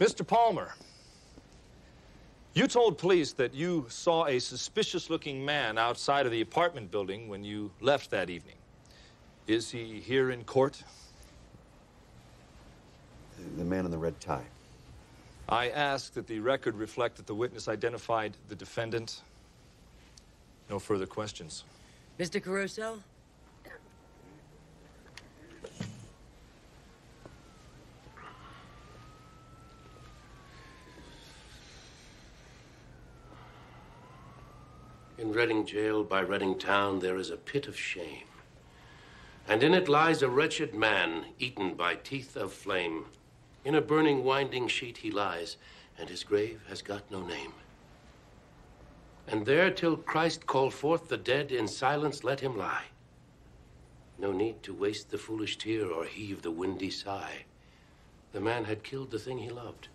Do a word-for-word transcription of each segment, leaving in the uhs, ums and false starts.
Mister Palmer, you told police that you saw a suspicious-looking man outside of the apartment building when you left that evening. Is he here in court? The man in the red tie. I ask that the record reflect that the witness identified the defendant. No further questions. Mister Caruso? In Reading Jail by Reading Town, there is a pit of shame. And in it lies a wretched man, eaten by teeth of flame. In a burning winding sheet he lies, and his grave has got no name. And there, till Christ call forth the dead, in silence let him lie. No need to waste the foolish tear or heave the windy sigh. The man had killed the thing he loved,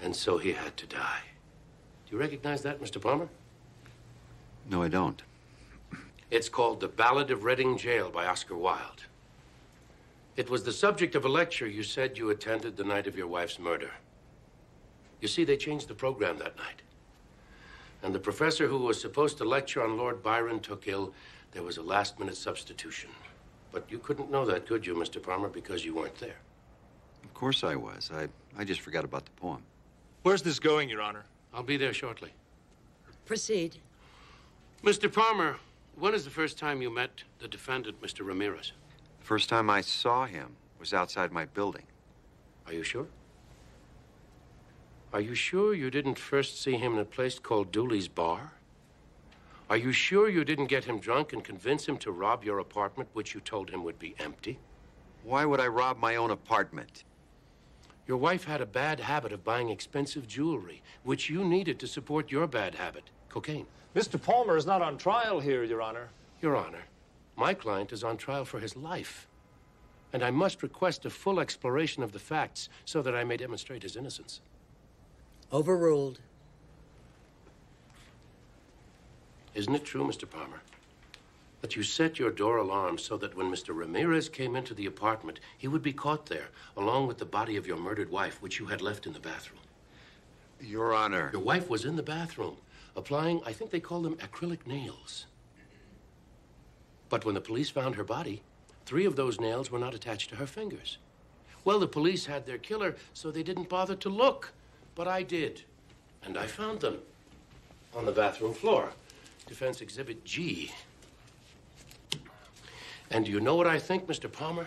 and so he had to die. Do you recognize that, Mister Palmer? No, I don't. It's called The Ballad of Reading Jail by Oscar Wilde. It was the subject of a lecture you said you attended the night of your wife's murder. You see, they changed the program that night. And the professor who was supposed to lecture on Lord Byron took ill. There was a last-minute substitution. But you couldn't know that, could you, Mister Palmer, because you weren't there? Of course I was. I, I just forgot about the poem. Where's this going, Your Honor? I'll be there shortly. Proceed. Mister Palmer, when is the first time you met the defendant, Mister Ramirez? The first time I saw him was outside my building. Are you sure? Are you sure you didn't first see him in a place called Dooley's Bar? Are you sure you didn't get him drunk and convince him to rob your apartment, which you told him would be empty? Why would I rob my own apartment? Your wife had a bad habit of buying expensive jewelry, which you needed to support your bad habit, cocaine. Mister Palmer is not on trial here, Your Honor. Your Honor, my client is on trial for his life. And I must request a full exploration of the facts so that I may demonstrate his innocence. Overruled. Isn't it true, Mister Palmer, that you set your door alarm so that when Mister Ramirez came into the apartment, he would be caught there, along with the body of your murdered wife, which you had left in the bathroom? Your Honor. Your wife was in the bathroom, applying, I think they call them acrylic nails. But when the police found her body, three of those nails were not attached to her fingers. Well, the police had their killer, so they didn't bother to look. But I did, and I found them on the bathroom floor. Defense Exhibit G. And do you know what I think, Mister Palmer?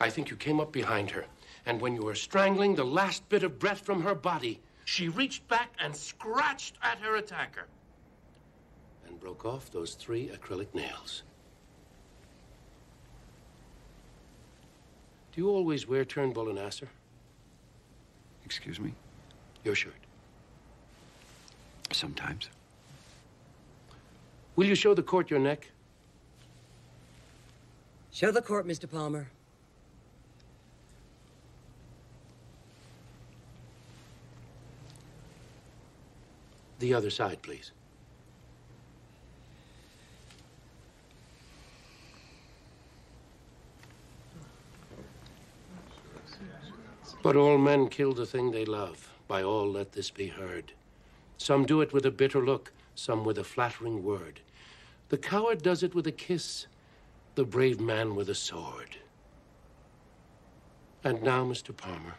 I think you came up behind her, and when you were strangling the last bit of breath from her body, she reached back and scratched at her attacker and broke off those three acrylic nails. Do you always wear Turnbull and Asser? Excuse me? Your shirt. Sometimes. Will you show the court your neck? Show the court, Mister Palmer. The other side, please. But all men kill the thing they love. By all let this be heard. Some do it with a bitter look, some with a flattering word. The coward does it with a kiss, the brave man with a sword. And now, Mister Palmer,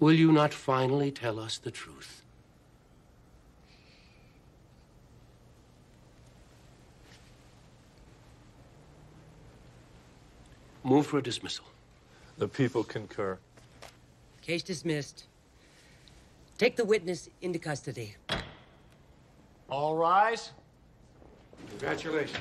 will you not finally tell us the truth? Move for a dismissal. The people concur. Case dismissed. Take the witness into custody. All rise. Congratulations.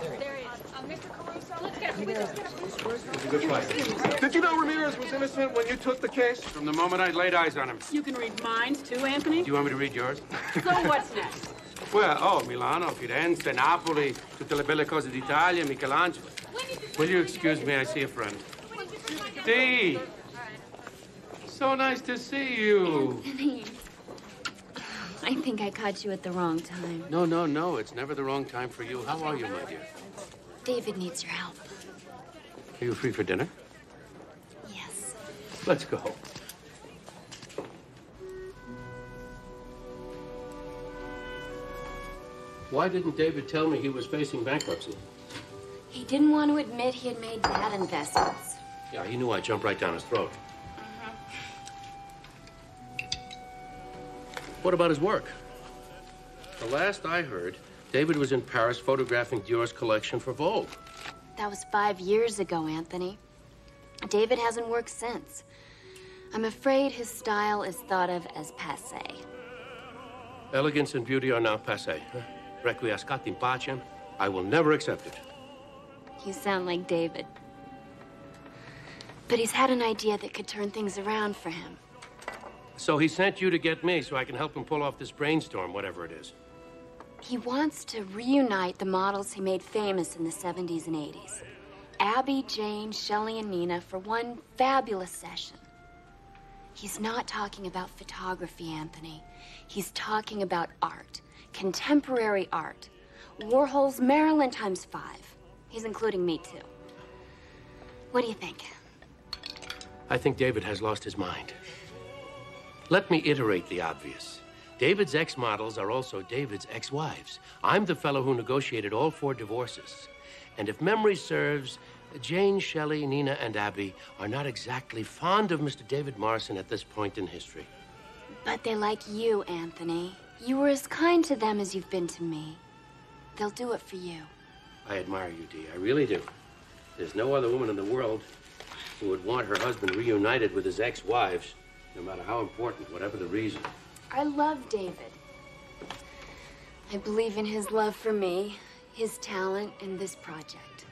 There he is. Uh, Mister Caruso, let's get him. It's a good fight. Did you know Ramirez was innocent when you took the case? From the moment I laid eyes on him. You can read mine, too, Anthony. Do you want me to read yours? So what's next? Well, oh, Milano, Firenze, Napoli, tutte le belle cose d'Italia, Michelangelo. Will you excuse me? I see a friend. Dee! So nice to see you. Anthony, I think I caught you at the wrong time. No, no, no. It's never the wrong time for you. How are you, my dear? David needs your help. Are you free for dinner? Yes. Let's go. Why didn't David tell me he was facing bankruptcy? He didn't want to admit he had made bad investments. Yeah, he knew I'd jump right down his throat. Mm-hmm. What about his work? The last I heard, David was in Paris photographing Dior's collection for Vogue. That was five years ago, Anthony. David hasn't worked since. I'm afraid his style is thought of as passé. Elegance and beauty are now passé. Huh? Requiescat in pacem. I will never accept it. You sound like David. But he's had an idea that could turn things around for him. So he sent you to get me so I can help him pull off this brainstorm, whatever it is. He wants to reunite the models he made famous in the seventies and eighties. Abby, Jane, Shelley, and Nina for one fabulous session. He's not talking about photography, Anthony. He's talking about art, contemporary art. Warhol's Marilyn times five. He's including me, too. What do you think? I think David has lost his mind. Let me iterate the obvious. David's ex-models are also David's ex-wives. I'm the fellow who negotiated all four divorces. And if memory serves, Jane, Shelley, Nina, and Abby are not exactly fond of Mister David Morrison at this point in history. But they like you, Anthony. You were as kind to them as you've been to me. They'll do it for you. I admire you, Dee. I really do. There's no other woman in the world who would want her husband reunited with his ex-wives, no matter how important, whatever the reason. I love David. I believe in his love for me, his talent, and this project.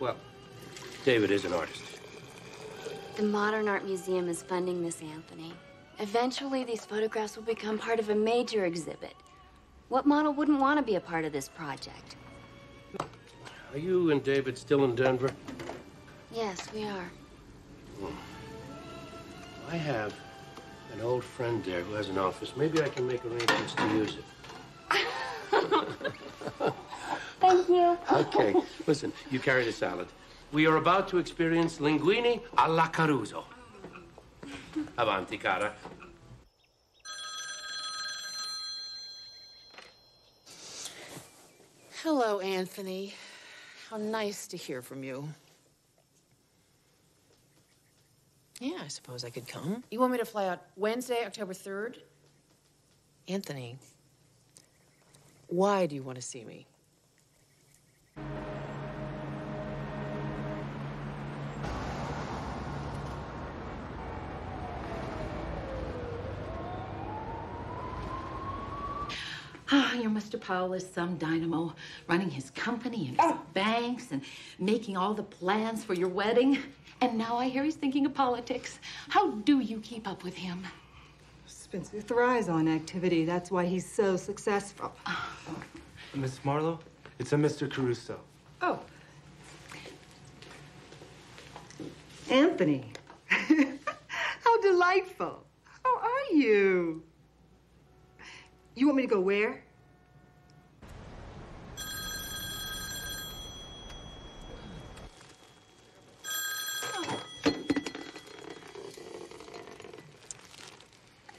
Well, David is an artist. The Modern Art Museum is funding this, Anthony. Eventually, these photographs will become part of a major exhibit. What model wouldn't want to be a part of this project? Are you and David still in Denver? Yes, we are. Hmm. I have an old friend there who has an office. Maybe I can make arrangements to use it. Thank you. Okay, listen, you carry the salad. We are about to experience linguine alla Caruso. Avanti, cara. Hello, Anthony. How nice to hear from you. Yeah, I suppose I could come. You want me to fly out Wednesday, October third? Anthony, why do you want to see me? Oh, your Mister Powell is some dynamo, running his company and his banks and making all the plans for your wedding. And now I hear he's thinking of politics. How do you keep up with him? Spencer thrives on activity. That's why he's so successful. Oh. Miss Marlowe, it's a Mister Caruso. Oh. Anthony. How delightful. How are you? You want me to go where?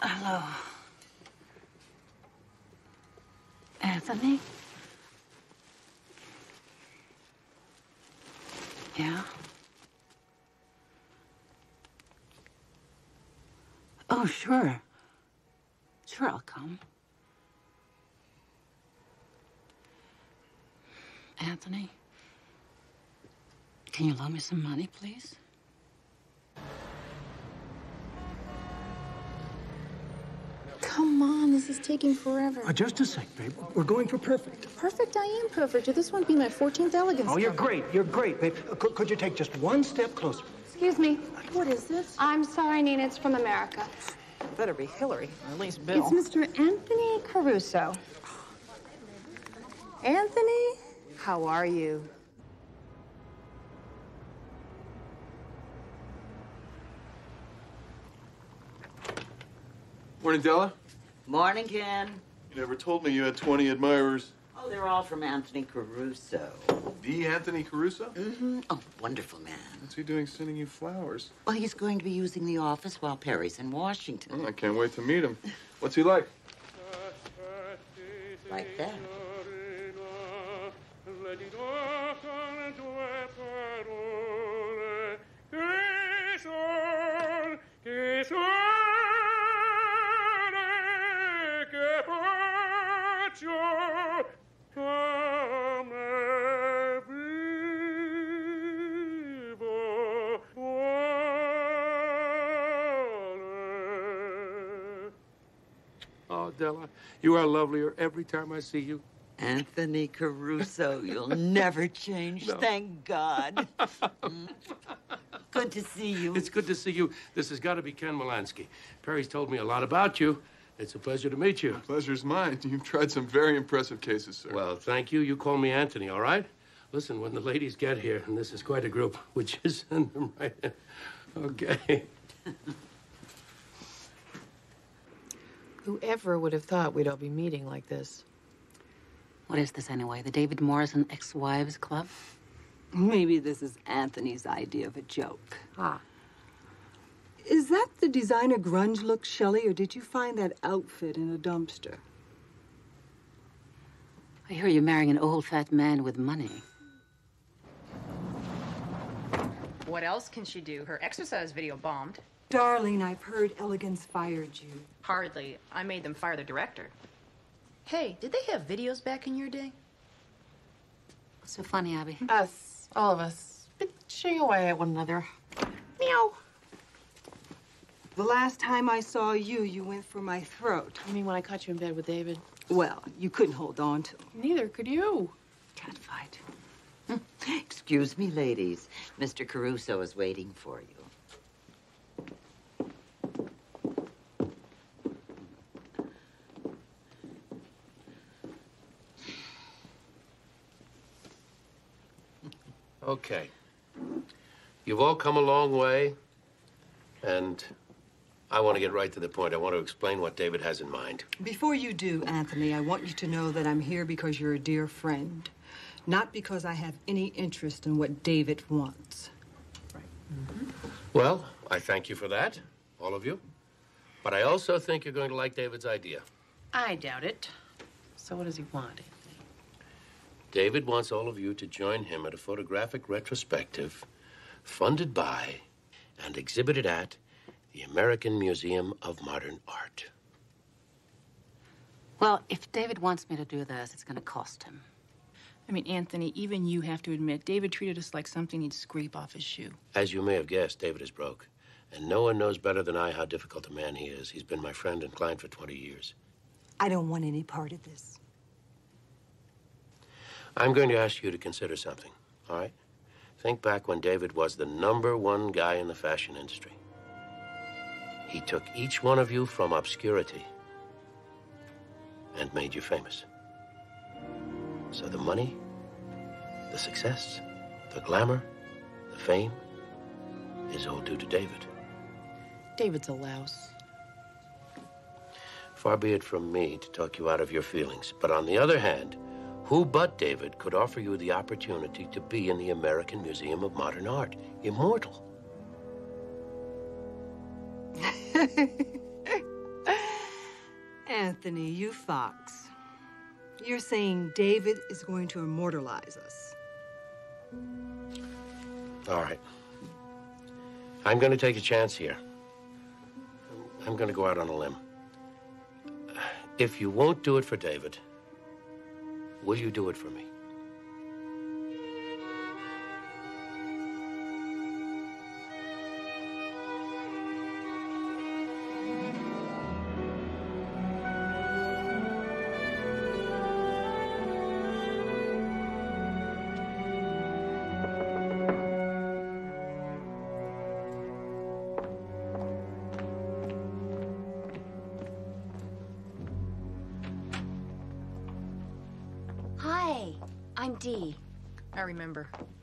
Hello. Anthony? Yeah? Oh, sure. Sure, I'll come. Anthony, can you loan me some money, please? Come on, this is taking forever. Uh, just a sec, babe. We're going for perfect. Perfect? I am perfect. This won't be my fourteenth elegance. Oh, you're great. You're great, babe. Uh, could, could you take just one step closer? Excuse me. What is this? I'm sorry, Nina. It's from America. It better be Hillary, or at least Bill. It's Mister Anthony Caruso. Anthony, how are you? Morning, Della. Morning, Ken. You never told me you had twenty admirers. Oh, they're all from Anthony Caruso. The Anthony Caruso? Mm-hmm. Oh, wonderful man. What's he doing sending you flowers? Well, he's going to be using the office while Perry's in Washington. Oh, I can't wait to meet him. What's he like? Like that. Della, you are lovelier every time I see you. Anthony Caruso, you'll never change, no. Thank God. Mm. Good to see you. It's good to see you. This has got to be Ken Malansky. Perry's told me a lot about you. It's a pleasure to meet you. The pleasure's mine. You've tried some very impressive cases, sir. Well, thank you. You call me Anthony, all right? Listen, when the ladies get here, and this is quite a group, which is in them right in. Okay. Whoever would have thought we'd all be meeting like this? What is this, anyway? The David Morrison Ex-Wives Club? Maybe this is Anthony's idea of a joke. Ah. Is that the designer grunge look, Shelley, or did you find that outfit in a dumpster? I hear you're marrying an old fat man with money. What else can she do? Her exercise video bombed. Darling, I've heard Elegance fired you. Hardly. I made them fire the director. Hey, did they have videos back in your day? What's so funny, Abby? Us. All of us. Bitching away at one another. Meow. The last time I saw you, you went for my throat. You mean when I caught you in bed with David? Well, you couldn't hold on to him. Neither could you. Cat fight. Excuse me, ladies. Mister Caruso is waiting for you. Okay. You've all come a long way, and I want to get right to the point. I want to explain what David has in mind. Before you do, Anthony, I want you to know that I'm here because you're a dear friend, not because I have any interest in what David wants. Right. Mm-hmm. Well, I thank you for that, all of you. But I also think you're going to like David's idea. I doubt it. So what does he want? David wants all of you to join him at a photographic retrospective funded by and exhibited at the American Museum of Modern Art. Well, if David wants me to do this, it's going to cost him. I mean, Anthony, even you have to admit, David treated us like something he'd scrape off his shoe. As you may have guessed, David is broke. And no one knows better than I how difficult a man he is. He's been my friend and client for twenty years. I don't want any part of this. I'm going to ask you to consider something, all right? Think back when David was the number one guy in the fashion industry. He took each one of you from obscurity and made you famous. So the money, the success, the glamour, the fame is all due to David. David's a louse. Far be it from me to talk you out of your feelings, but on the other hand, who but David could offer you the opportunity to be in the American Museum of Modern Art, immortal? Anthony, you fox. You're saying David is going to immortalize us. All right. I'm going to take a chance here. I'm going to go out on a limb. If you won't do it for David, will you do it for me?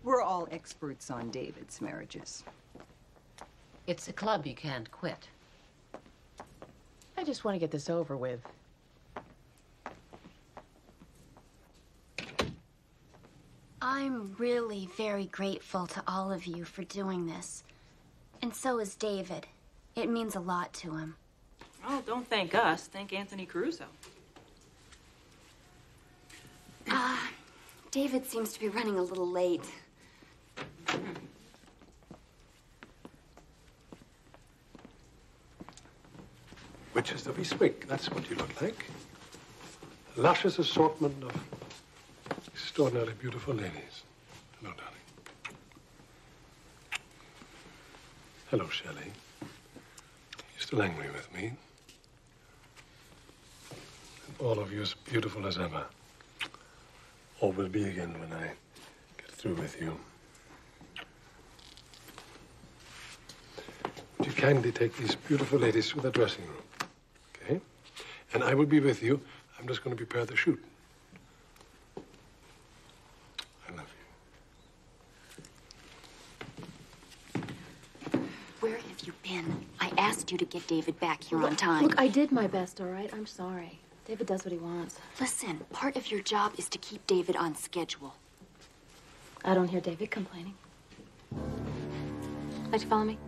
We're all experts on David's marriages. It's a club, you can't quit. I just want to get this over with. I'm really very grateful to all of you for doing this. And so is David. It means a lot to him. Oh, don't thank us. Thank Anthony Caruso. Ah, uh, David seems to be running a little late. Winchester v. Swig, that's what you look like. Luscious assortment of extraordinarily beautiful ladies. Hello, darling. Hello, Shelley. You still angry with me? And all of you as beautiful as ever. Or will be again when I get through with you. Would you kindly take these beautiful ladies through the dressing room? Okay? And I will be with you. I'm just going to prepare the shoot. I love you. Where have you been? I asked you to get David back here look, on time. Look, I did my best, all right? I'm sorry. David does what he wants. Listen, part of your job is to keep David on schedule. I don't hear David complaining. Like to follow me?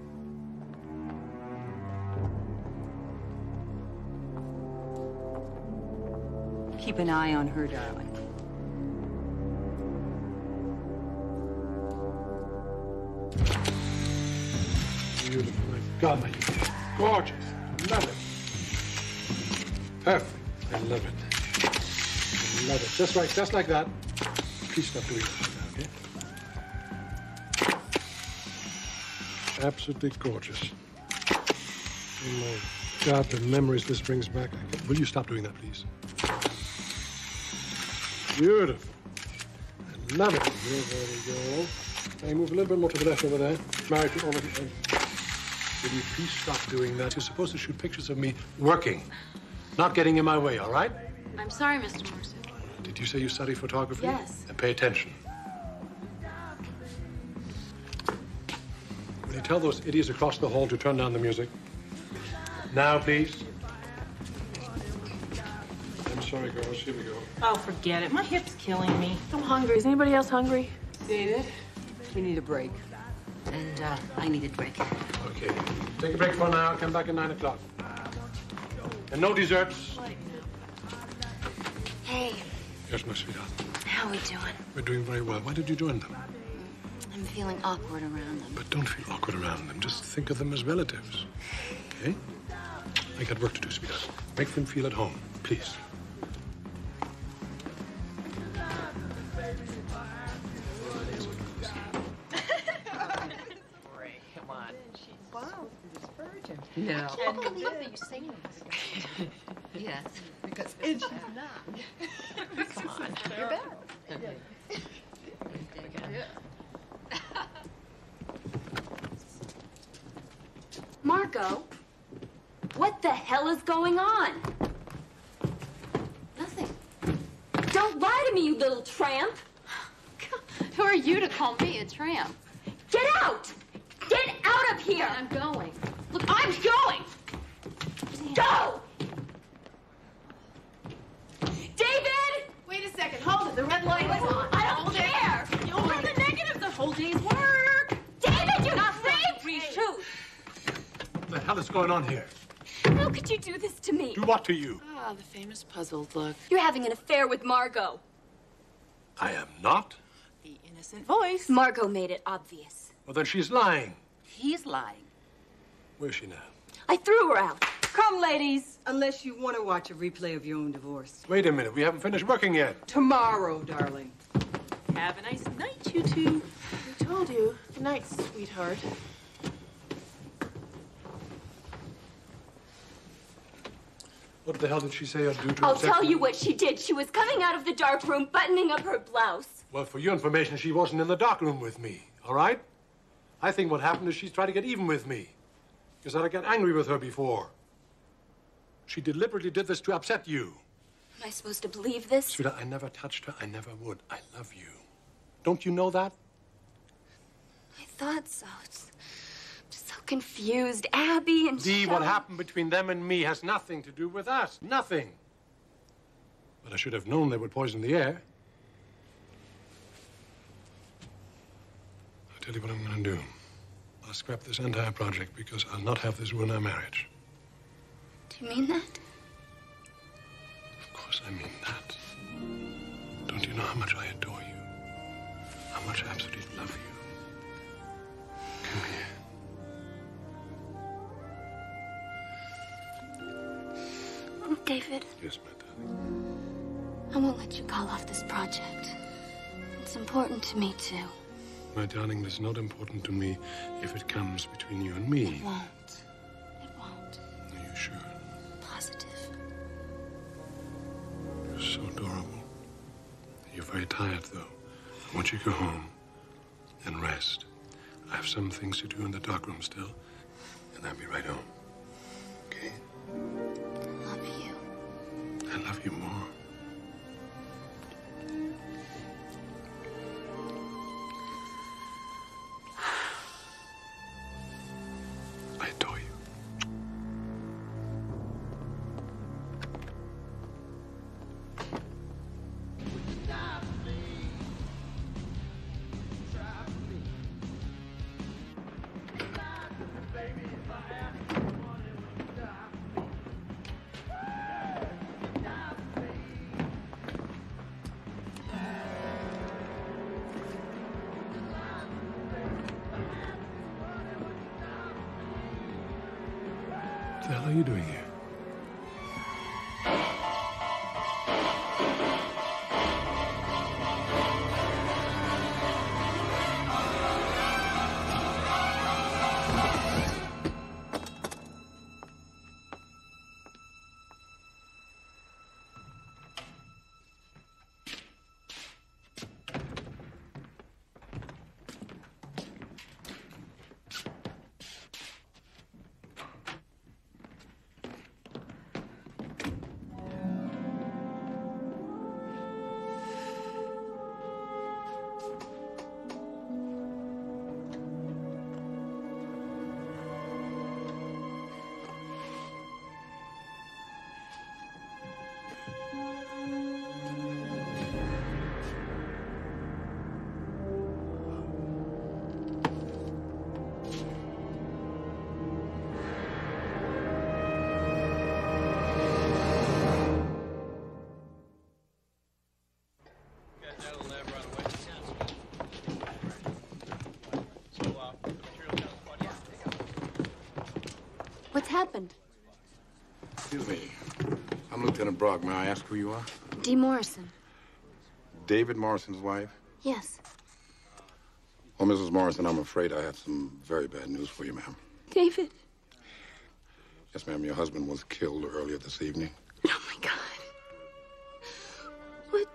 Keep an eye on her, darling. Beautiful. My God, my gorgeous. I love it. Perfect. I love it. I love it. Just like, just like that. Please stop doing that, okay? Absolutely gorgeous. Oh, my God, the memories this brings back. Will you stop doing that, please? Beautiful. I love it. There we go. Can I move a little bit more to the left over there? Mary, all of you. Will you please stop doing that? You're supposed to shoot pictures of me working, not getting in my way, all right? I'm sorry, Mister Morrison. Did you say you study photography? Yes. Then pay attention. Will you tell those idiots across the hall to turn down the music? Now, please. Sorry, girls. Here we go. Oh, forget it. My hip's killing me. I'm hungry. Is anybody else hungry? David, we need a break. And uh, I need a break. Okay. Take a break for an hour. Come back at nine o'clock. And no desserts. Hey. Yes, my sweetheart. How are we doing? We're doing very well. Why did you join them? I'm feeling awkward around them. But don't feel awkward around them. Just think of them as relatives. Okay? I got work to do, sweetheart. Make them feel at home, please. No. I can't believe that you're singing this. Yes. Because it's not. Come on. You're better. Okay. Yeah. Marco, what the hell is going on? Nothing. Don't lie to me, you little tramp. Who are you to call me a tramp? Get out! Get out of here! I'm going. Look, I'm going! Go! David! Wait a second, hold it. The red light is on. I don't hold care! It. You'll win the negative the whole day's work! David, you're not free! Shoot! What the hell is going on here? How could you do this to me? Do what to you? Ah, the famous puzzled look. You're having an affair with Margot. I am not. The innocent voice. Margot made it obvious. Well, then she's lying. He's lying. Where is she now? I threw her out. Come, ladies. Unless you want to watch a replay of your own divorce. Wait a minute. We haven't finished working yet. Tomorrow, darling. Have a nice night, you two. I told you. Good night, sweetheart. What the hell did she say or do to I'll herself? Tell you what she did. She was coming out of the dark room, buttoning up her blouse. Well, for your information, she wasn't in the dark room with me, all right? I think what happened is she's trying to get even with me. Because I got angry with her before. She deliberately did this to upset you. Am I supposed to believe this? Sweetheart, I never touched her. I never would. I love you. Don't you know that? I thought so. It's, I'm just so confused. Abby and Dee, what happened between them and me has nothing to do with us. Nothing. But I should have known they would poison the air. tell you what I'm going to do. I'll scrap this entire project because I'll not have this ruin our marriage. Do you mean that? Of course I mean that. Don't you know how much I adore you? How much I absolutely love you? Come here. David. Yes, my darling. I won't let you call off this project. It's important to me, too. My darling, it's not important to me if it comes between you and me. It won't. It won't. Are you sure? Positive. You're so adorable. You're very tired, though. I want you to go home and rest. I have some things to do in the darkroom still, and I'll be right home. Okay? I love you more. I adore you. Happened? Excuse me. I'm Lieutenant Brock. May I ask who you are? Dee Morrison. David Morrison's wife? Yes. Well, Missus Morrison, I'm afraid I have some very bad news for you, ma'am. David. Yes, ma'am. Your husband was killed earlier this evening. Oh, my God. What?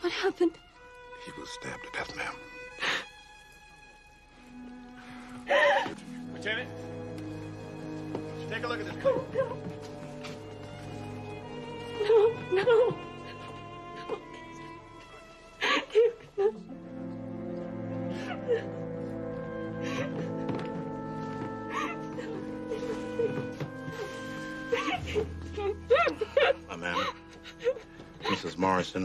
What happened? He was stabbed to death, ma'am. Lieutenant? Take a look at this. Oh, no. No, no. My ma'am, Missus Morrison.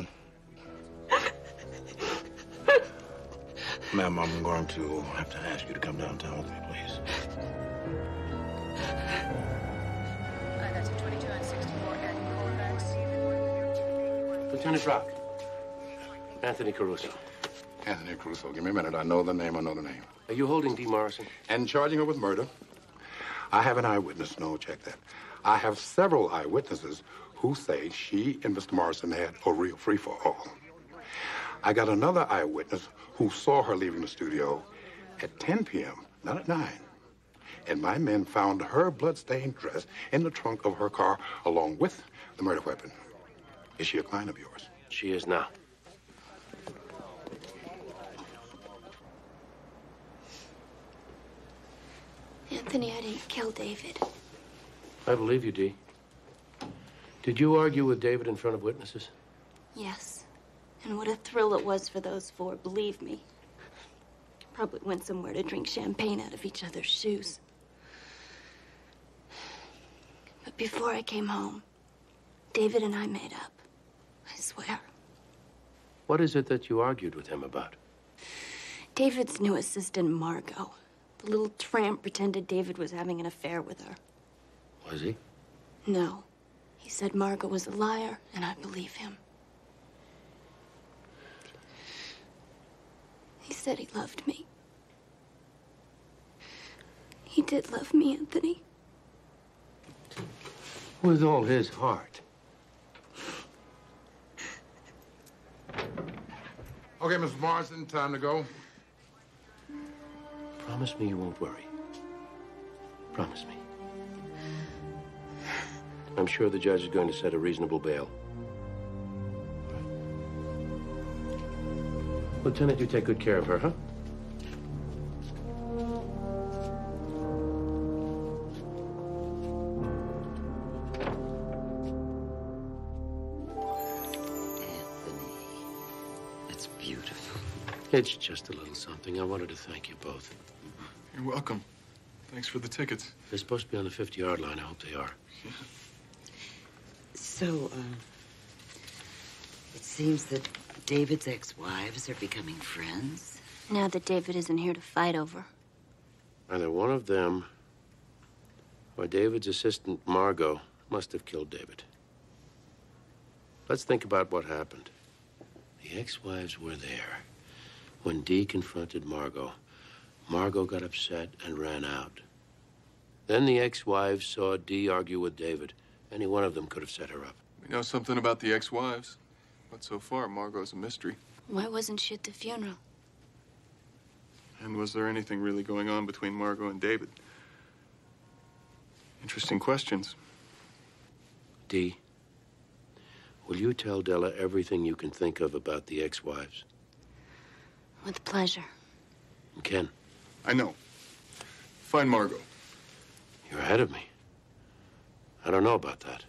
Ma'am, I'm going to have to ask you to come downtown with me, please. Lieutenant Brock. Anthony Caruso. Anthony Caruso, give me a minute. I know the name, I know the name. Are you holding Dee Morrison? And charging her with murder. I have an eyewitness. No, check that. I have several eyewitnesses who say she and Mister Morrison had a real free-for-all. I got another eyewitness who saw her leaving the studio at ten p m, not at nine. And my men found her blood-stained dress in the trunk of her car along with the murder weapon. Is she a client of yours? She is now. Anthony, I didn't kill David. I believe you, Dee. Did you argue with David in front of witnesses? Yes. And what a thrill it was for those four, believe me. Probably went somewhere to drink champagne out of each other's shoes. But before I came home, David and I made up. I swear. What is it that you argued with him about? David's new assistant, Margot. The little tramp pretended David was having an affair with her. Was he? No. He said Margot was a liar, and I believe him. He said he loved me. He did love me, Anthony. With all his heart. Okay, Miss Marsden, time to go. Promise me you won't worry. Promise me. I'm sure the judge is going to set a reasonable bail. Lieutenant, you take good care of her, huh? Anthony, that's beautiful. It's just a little something. I wanted to thank you both. You're welcome. Thanks for the tickets. They're supposed to be on the fifty-yard line. I hope they are. Yeah. So, uh, it seems that David's ex-wives are becoming friends. Now that David isn't here to fight over. Either one of them or David's assistant, Margot, must have killed David. Let's think about what happened. The ex-wives were there. When Dee confronted Margot, Margot got upset and ran out. Then the ex-wives saw Dee argue with David. Any one of them could have set her up. We know something about the ex-wives. But so far, Margot's a mystery. Why wasn't she at the funeral? And was there anything really going on between Margot and David? Interesting questions. Dee, will you tell Della everything you can think of about the ex-wives? With pleasure. And Ken? I know. Find Margot. You're ahead of me. I don't know about that.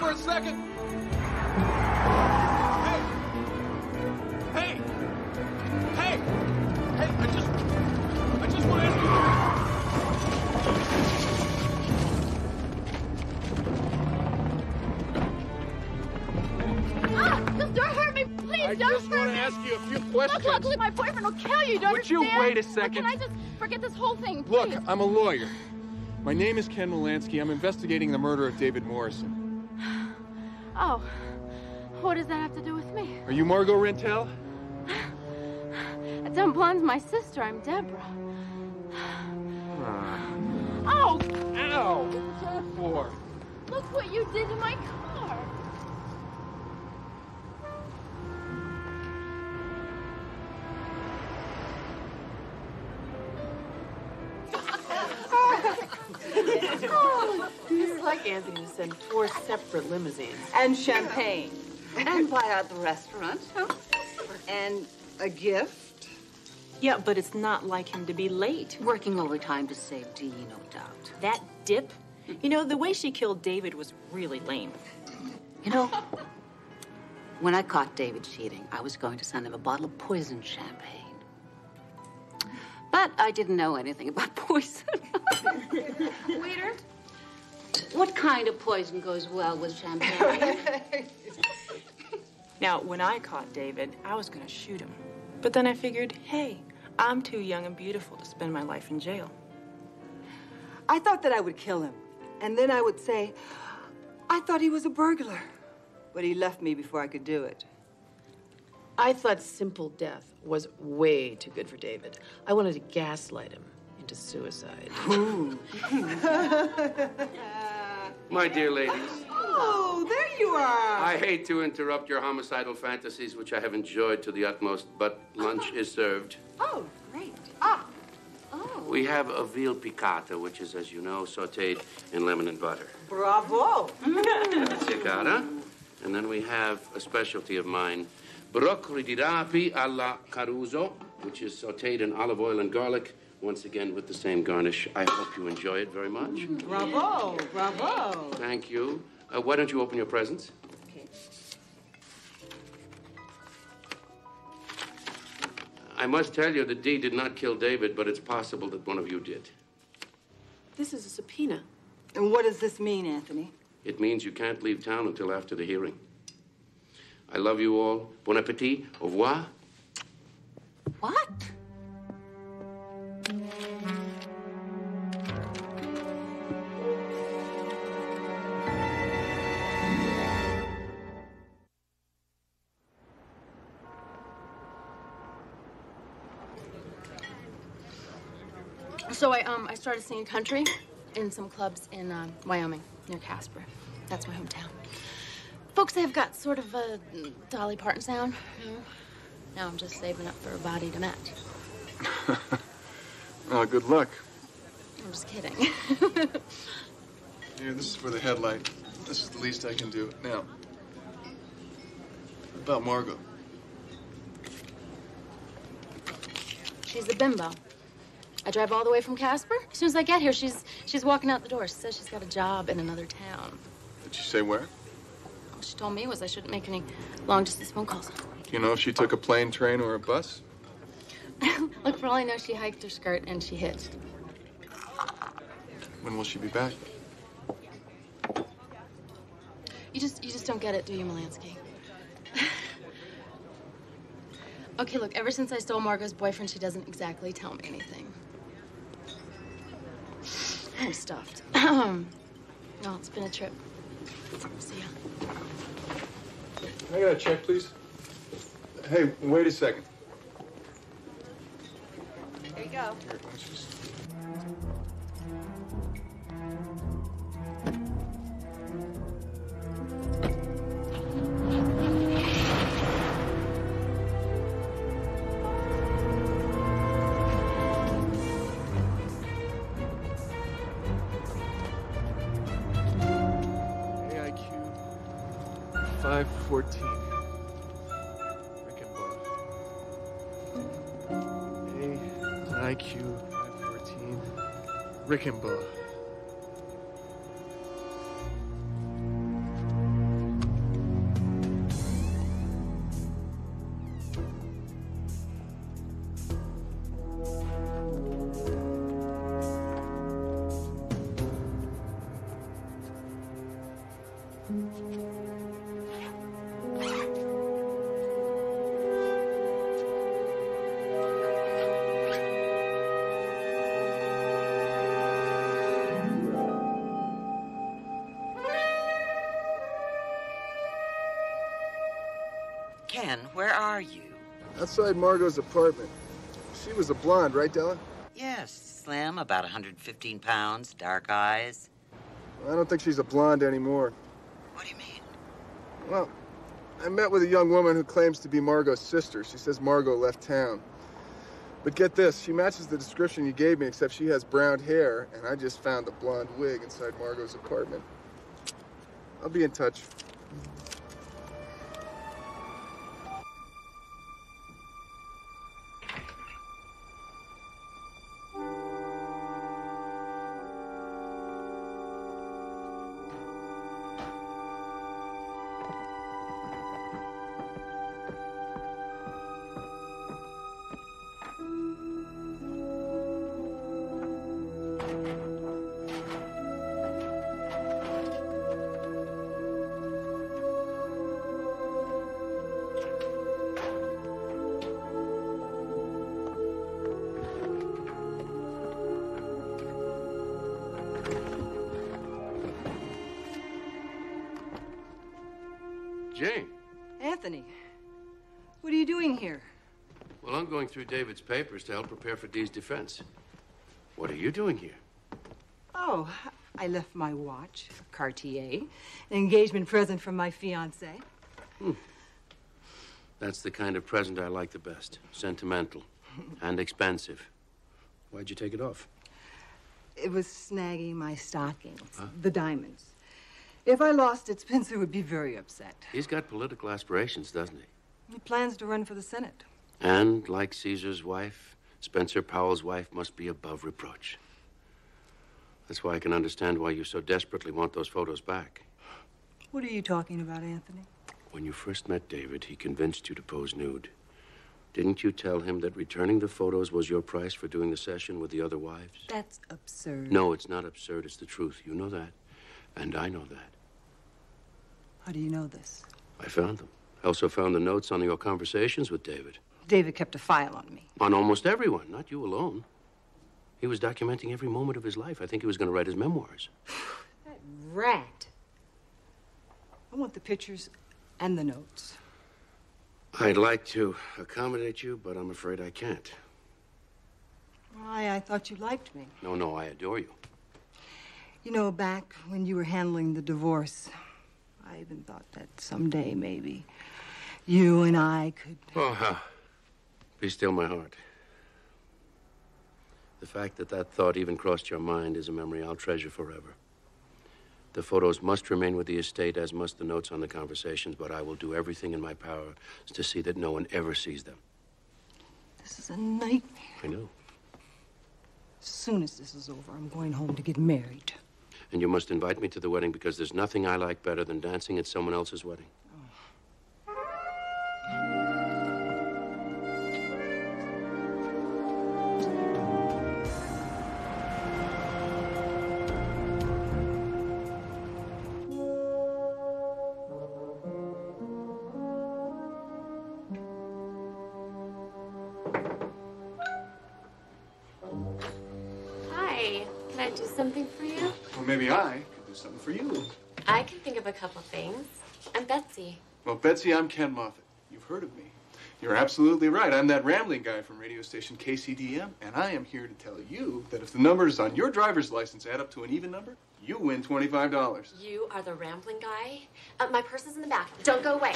For a second. Hey! Hey! Hey! Hey, I just... I just want to ask you... Ah! This door hurt me! Please, I don't hurt me! I just want to ask you a few questions. Look, look, my boyfriend will kill you, don't you understand? Would you wait a second? Or can I just forget this whole thing, please? Look, I'm a lawyer. My name is Ken Malansky. I'm investigating the murder of David Morrison. Oh, what does that have to do with me? Are you Margot Rentel? Dumblon's my sister. I'm Deborah. Uh, oh! Ow! What's that for? Look what you did to my car. Anthony to send four separate limousines. And champagne. And buy out the restaurant. And a gift. Yeah, but it's not like him to be late. Working overtime to save Dee, no doubt. That dip? You know, the way she killed David was really lame. You know, when I caught David cheating, I was going to send him a bottle of poison champagne. But I didn't know anything about poison. Waiter, what kind of poison goes well with champagne? Now, when I caught David, I was going to shoot him. But then I figured, hey, I'm too young and beautiful to spend my life in jail. I thought that I would kill him. And then I would say, I thought he was a burglar. But he left me before I could do it. I thought simple death was way too good for David. I wanted to gaslight him into suicide. My dear ladies. Oh, there you are. I hate to interrupt your homicidal fantasies, which I have enjoyed to the utmost, but lunch is served. Oh, great. Ah. Oh. We have a veal piccata, which is, as you know, sautéed in lemon and butter. Bravo. Piccata. And then we have a specialty of mine, broccoli di rape alla Caruso, which is sautéed in olive oil and garlic, once again with the same garnish. I hope you enjoy it very much. Mm. Bravo, bravo. Thank you. Uh, why don't you open your presents? Okay. I must tell you that Dee did not kill David, but it's possible that one of you did. This is a subpoena. And what does this mean, Anthony? It means you can't leave town until after the hearing. I love you all. Bon appétit. Au revoir. What? So I um I started singing country in some clubs in uh, Wyoming near Casper. That's my hometown. Folks, have got sort of a Dolly Parton sound. You know? Now I'm just saving up for a body to match. Well, good luck. I'm just kidding. Here, this is for the headlight. This is the least I can do. Now, about Margot. She's a bimbo. I drive all the way from Casper. As soon as I get here, she's she's walking out the door. She says she's got a job in another town. Did she say where? All she told me was I shouldn't make any long-distance phone calls. Do you know if she took a plane, train, or a bus? Look, for all I know, she hiked her skirt and she hitched. When will she be back? You just you just don't get it, do you, Malansky? Okay, look, ever since I stole Margot's boyfriend, she doesn't exactly tell me anything. I'm stuffed. No, oh, it's been a trip. See ya. Can I get a check, please? Hey, wait a second. There you go. five fourteen. Rick and Boa. A I Q five fourteen. Rick and Boa. Outside Margot's apartment. She was a blonde, right, Della? Yes, slim, about one hundred fifteen pounds, dark eyes. Well, I don't think she's a blonde anymore. What do you mean? Well, I met with a young woman who claims to be Margot's sister. She says Margot left town. But get this, she matches the description you gave me, except she has brown hair, and I just found a blonde wig inside Margot's apartment. I'll be in touch. Jane. Anthony, what are you doing here? Well, I'm going through David's papers to help prepare for Dee's defense. What are you doing here? Oh, I left my watch, Cartier, an engagement present from my fiancé. Hmm. That's the kind of present I like the best. Sentimental and expensive. Why'd you take it off? It was snagging my stockings, huh? The diamonds. If I lost it, Spencer would be very upset. He's got political aspirations, doesn't he? He plans to run for the Senate. And like Caesar's wife, Spencer Powell's wife must be above reproach. That's why I can understand why you so desperately want those photos back. What are you talking about, Anthony? When you first met David, he convinced you to pose nude. Didn't you tell him that returning the photos was your price for doing the session with the other wives? That's absurd. No, it's not absurd. It's the truth. You know that. And I know that. How do you know this? I found them. I also found the notes on your conversations with David. David kept a file on me. On almost everyone, not you alone. He was documenting every moment of his life. I think he was going to write his memoirs. That rat. I want the pictures and the notes. I'd like to accommodate you, but I'm afraid I can't. Why, I thought you liked me. No, no, I adore you. You know, back when you were handling the divorce, I even thought that someday, maybe, you and I could... Oh, huh. Be still my heart. The fact that that thought even crossed your mind is a memory I'll treasure forever. The photos must remain with the estate, as must the notes on the conversations, but I will do everything in my power to see that no one ever sees them. This is a nightmare. I know. As soon as this is over, I'm going home to get married. And you must invite me to the wedding, because there's nothing I like better than dancing at someone else's wedding. Betsy, I'm Ken Moffat. You've heard of me. You're absolutely right. I'm that rambling guy from radio station K C D M, and I am here to tell you that if the numbers on your driver's license add up to an even number, you win twenty-five dollars. You are the rambling guy? Uh, my purse is in the back. Don't go away.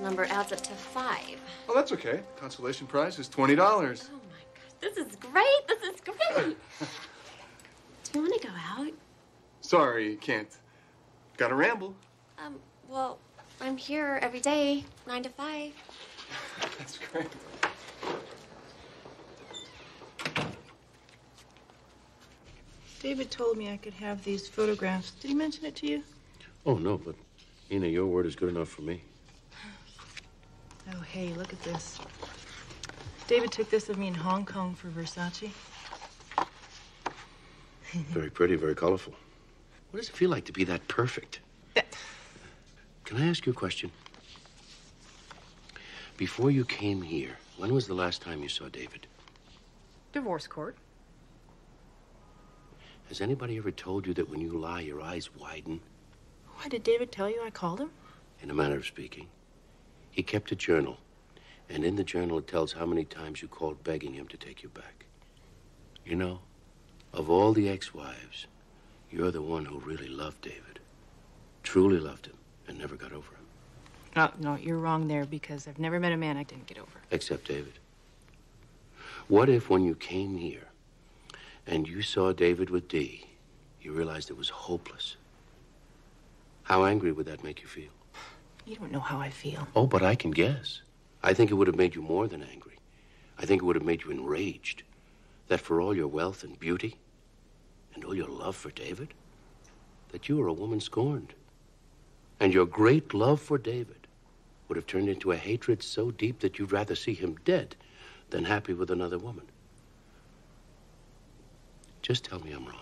Number adds up to five. Well, that's okay. Consolation prize is twenty dollars. Oh, my gosh. This is great. This is great. Do you want to go out? Sorry, you can't. Gotta ramble. Um, well, I'm here every day, nine to five. That's great. David told me I could have these photographs. Did he mention it to you? Oh, no, but, Ina, your word is good enough for me. Oh, hey, look at this. David took this of me in Hong Kong for Versace. Very pretty, very colorful. What does it feel like to be that perfect? Can I ask you a question? Before you came here, when was the last time you saw David? Divorce court. Has anybody ever told you that when you lie, your eyes widen? Why, did David tell you I called him? In a manner of speaking. He kept a journal, and in the journal it tells how many times you called begging him to take you back. You know, of all the ex-wives, you're the one who really loved David, truly loved him, and never got over him. No, no, you're wrong there, because I've never met a man I didn't get over. Except David. What if when you came here and you saw David with Dee, you realized it was hopeless? How angry would that make you feel? You don't know how I feel. Oh, but I can guess. I think it would have made you more than angry. I think it would have made you enraged. That for all your wealth and beauty, and all your love for David, that you were a woman scorned. And your great love for David would have turned into a hatred so deep that you'd rather see him dead than happy with another woman. Just tell me I'm wrong.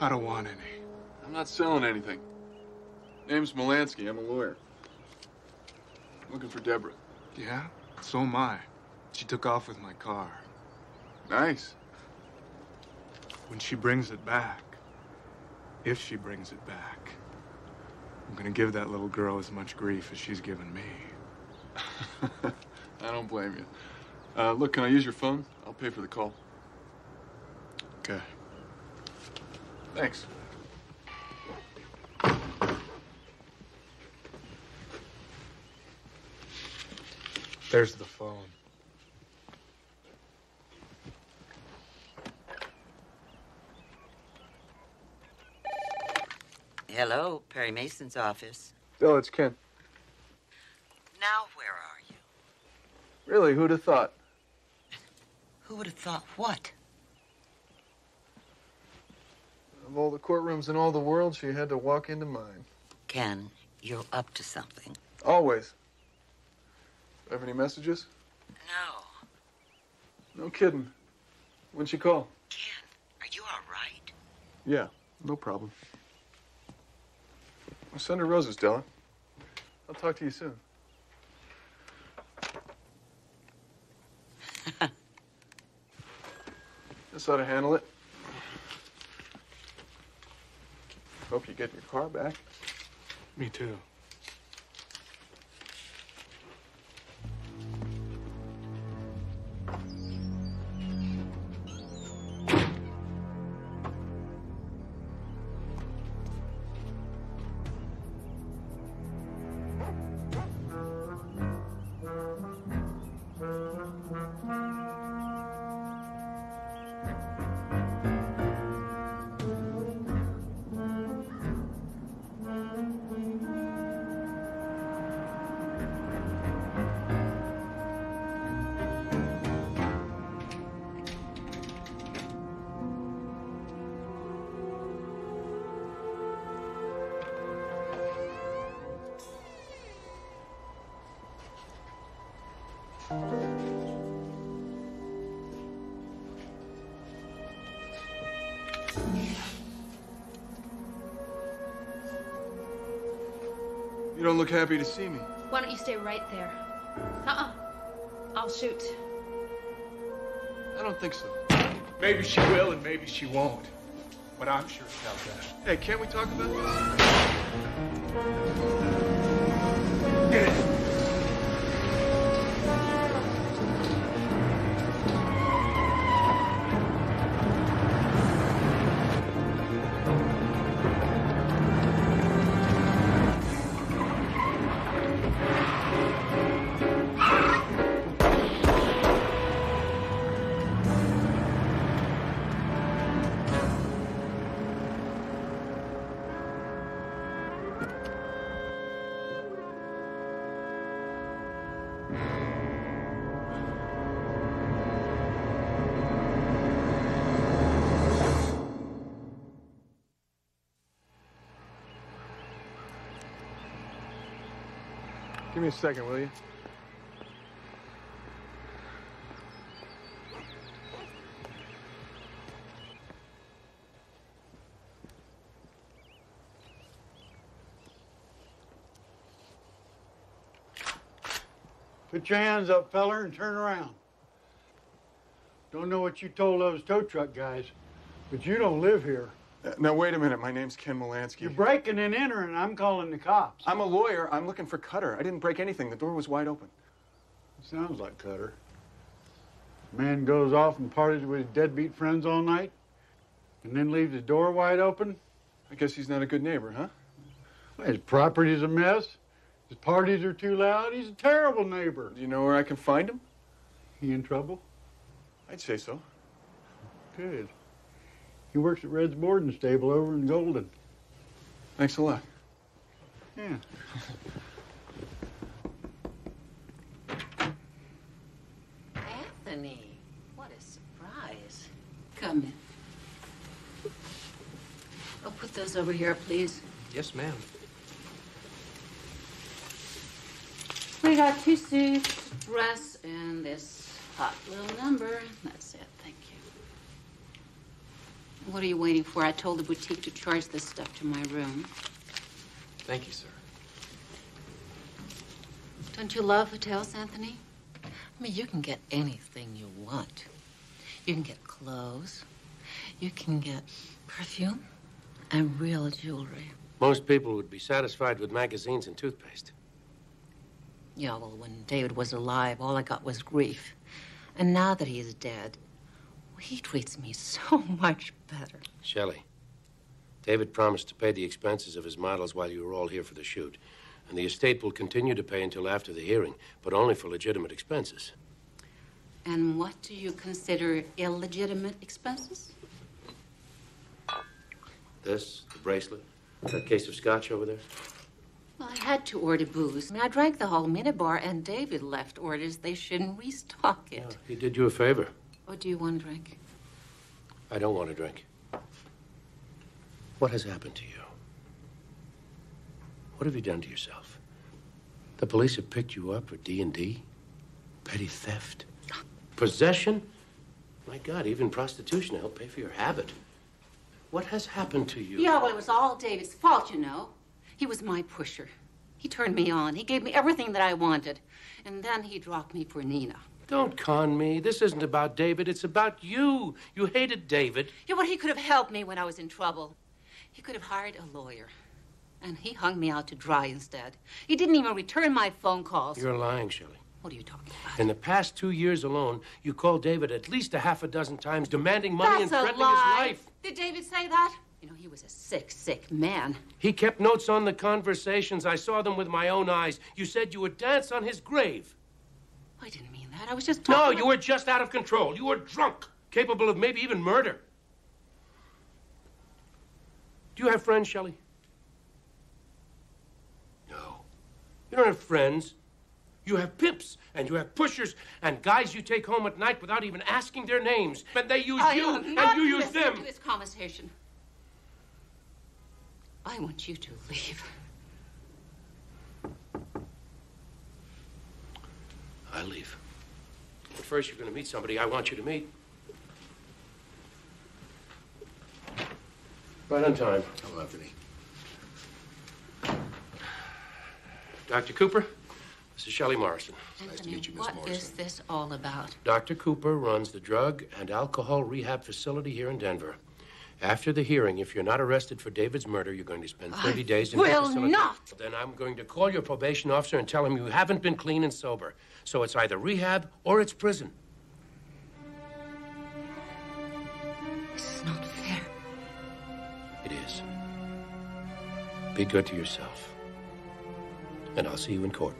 I don't want any. I'm not selling anything. Name's Malansky. I'm a lawyer. Looking for Deborah. Yeah? So am I. She took off with my car. Nice. When she brings it back, if she brings it back, I'm gonna give that little girl as much grief as she's given me. I don't blame you. Uh, look, can I use your phone? I'll pay for the call. Okay. Thanks. There's the phone. Hello, Perry Mason's office. Oh, it's Ken. Now where are you? Really, who'd have thought? Who would have thought what? Of all the courtrooms in all the world, she had to walk into mine. Ken, you're up to something. Always. Have any messages? No. No kidding. When'd she call? Ken, are you all right? Yeah, no problem. I'll send her roses, Della. I'll talk to you soon. This ought to handle it. Hope you get your car back. Me too. You don't look happy to see me. Why don't you stay right there? Uh-uh. I'll shoot. I don't think so. Maybe she will and maybe she won't. But I'm sure about that. Hey, can't we talk about this? Get it. Give me a second, will you? Put your hands up, feller, and turn around. Don't know what you told those tow truck guys, but you don't live here. Uh, now, wait a minute. My name's Ken Malansky. You're breaking and entering. I'm calling the cops. I'm a lawyer. I'm looking for Cutter. I didn't break anything. The door was wide open. Sounds like Cutter. Man goes off and parties with his deadbeat friends all night and then leaves his door wide open. I guess he's not a good neighbor, huh? Well, his property's a mess. His parties are too loud. He's a terrible neighbor. Do you know where I can find him? He in trouble? I'd say so. Good. He works at Red's boarding stable over in Golden. Thanks a lot. Yeah. Anthony, what a surprise. Come in. I'll put those over here, please. Yes, ma'am. We got two suits, dress, and this hot little number. That's it. Thank you. What are you waiting for? I told the boutique to charge this stuff to my room. Thank you, sir. Don't you love hotels, Anthony? I mean, you can get anything you want. You can get clothes. You can get perfume and real jewelry. Most people would be satisfied with magazines and toothpaste. Yeah, well, when David was alive, all I got was grief. And now that he's dead, well, he treats me so much better. Shelley, David promised to pay the expenses of his models while you were all here for the shoot. And the estate will continue to pay until after the hearing, but only for legitimate expenses. And what do you consider illegitimate expenses? This, the bracelet, that case of scotch over there. Well, I had to order booze. I mean, I drank the whole minibar, and David left orders they shouldn't restock it. Yeah, he did you a favor. Or do you want a drink? I don't want a drink. What has happened to you? What have you done to yourself? The police have picked you up for D and D? Petty theft? Possession? My God, even prostitution to help pay for your habit. What has happened to you? Yeah, well, it was all David's fault, you know. He was my pusher. He turned me on. He gave me everything that I wanted. And then he dropped me for Nina. Don't con me. This isn't about David. It's about you. You hated David. Yeah, well, he could have helped me when I was in trouble. He could have hired a lawyer. And he hung me out to dry instead. He didn't even return my phone calls. You're lying, Shelley. What are you talking about? In the past two years alone, you called David at least a half a dozen times, demanding money That's and threatening his life. Did David say that? You know, he was a sick, sick man. He kept notes on the conversations. I saw them with my own eyes. You said you would dance on his grave. I didn't mean that. I was just talking. No, you were just out of control. You were drunk, capable of maybe even murder. Do you have friends, Shelley? No. You don't have friends. You have pimps, and you have pushers, and guys you take home at night without even asking their names. And they use I you, and you use them. To this conversation. I want you to leave. I leave. But first, you're going to meet somebody I want you to meet. Right on time. Hello, Anthony. Doctor Cooper, this is Shelley Morrison. Anthony, nice to meet you, Miss Morrison. What is this all about? Doctor Cooper runs the drug and alcohol rehab facility here in Denver. After the hearing, if you're not arrested for David's murder, you're going to spend thirty days in the facility. I will not! Then I'm going to call your probation officer and tell him you haven't been clean and sober. So it's either rehab or it's prison. This is not fair. It is. Be good to yourself. And I'll see you in court.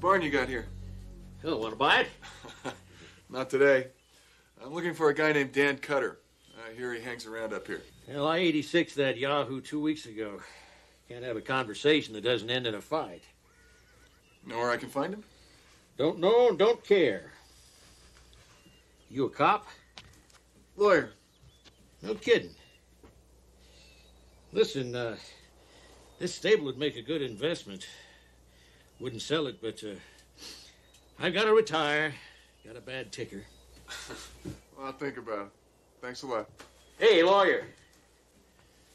Barn you got here. Oh, want to buy it? Not today. I'm looking for a guy named Dan Cutter. I hear he hangs around up here. Well, I eighty-sixed that Yahoo two weeks ago. Can't have a conversation that doesn't end in a fight. Know where I can find him? Don't know, don't care. You a cop? Lawyer. No kidding. Listen, uh, this stable would make a good investment. Wouldn't sell it, but uh, I've got to retire. Got a bad ticker. Well, I'll think about it. Thanks a lot. Hey, lawyer.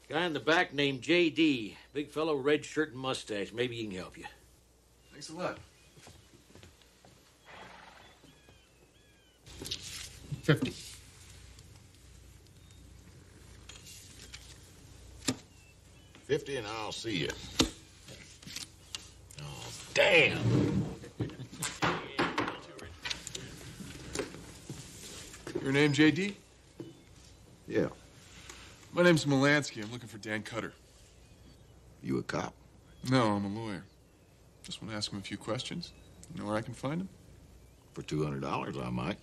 Guy in the back named J D. Big fellow, red shirt and mustache. Maybe he can help you. Thanks a lot. fifty. Fifty, and I'll see you. Oh, damn! Your name, J D? Yeah. My name's Malansky. I'm looking for Dan Cutter. You a cop? No, I'm a lawyer. Just want to ask him a few questions. You know where I can find him? For two hundred dollars, I might.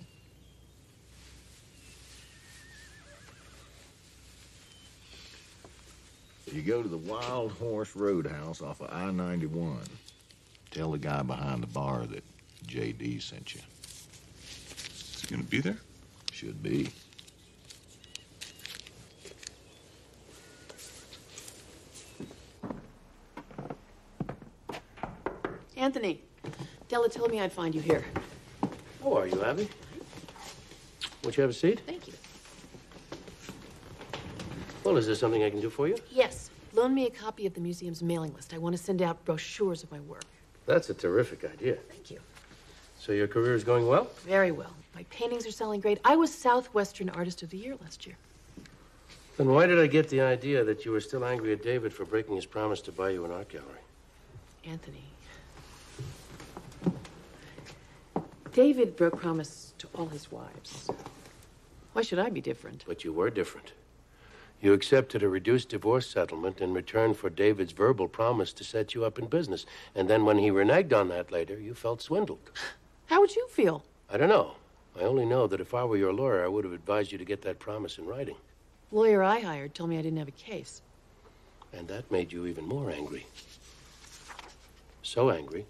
You go to the Wild Horse Roadhouse off of I ninety-one. Tell the guy behind the bar that J D sent you. Is he gonna be there? Should be. Anthony, Della told me I'd find you here. How are you, Abby? Won't you have a seat? Thank you. Well, is there something I can do for you? Yes. Loan me a copy of the museum's mailing list. I want to send out brochures of my work. That's a terrific idea. Thank you. So your career is going well? Very well. My paintings are selling great. I was Southwestern Artist of the Year last year. Then why did I get the idea that you were still angry at David for breaking his promise to buy you an art gallery? Anthony. David broke promise to all his wives. Why should I be different? But you were different. You accepted a reduced divorce settlement in return for David's verbal promise to set you up in business. And then when he reneged on that later, you felt swindled. How would you feel? I don't know. I only know that if I were your lawyer, I would have advised you to get that promise in writing. Lawyer I hired told me I didn't have a case. And that made you even more angry. So angry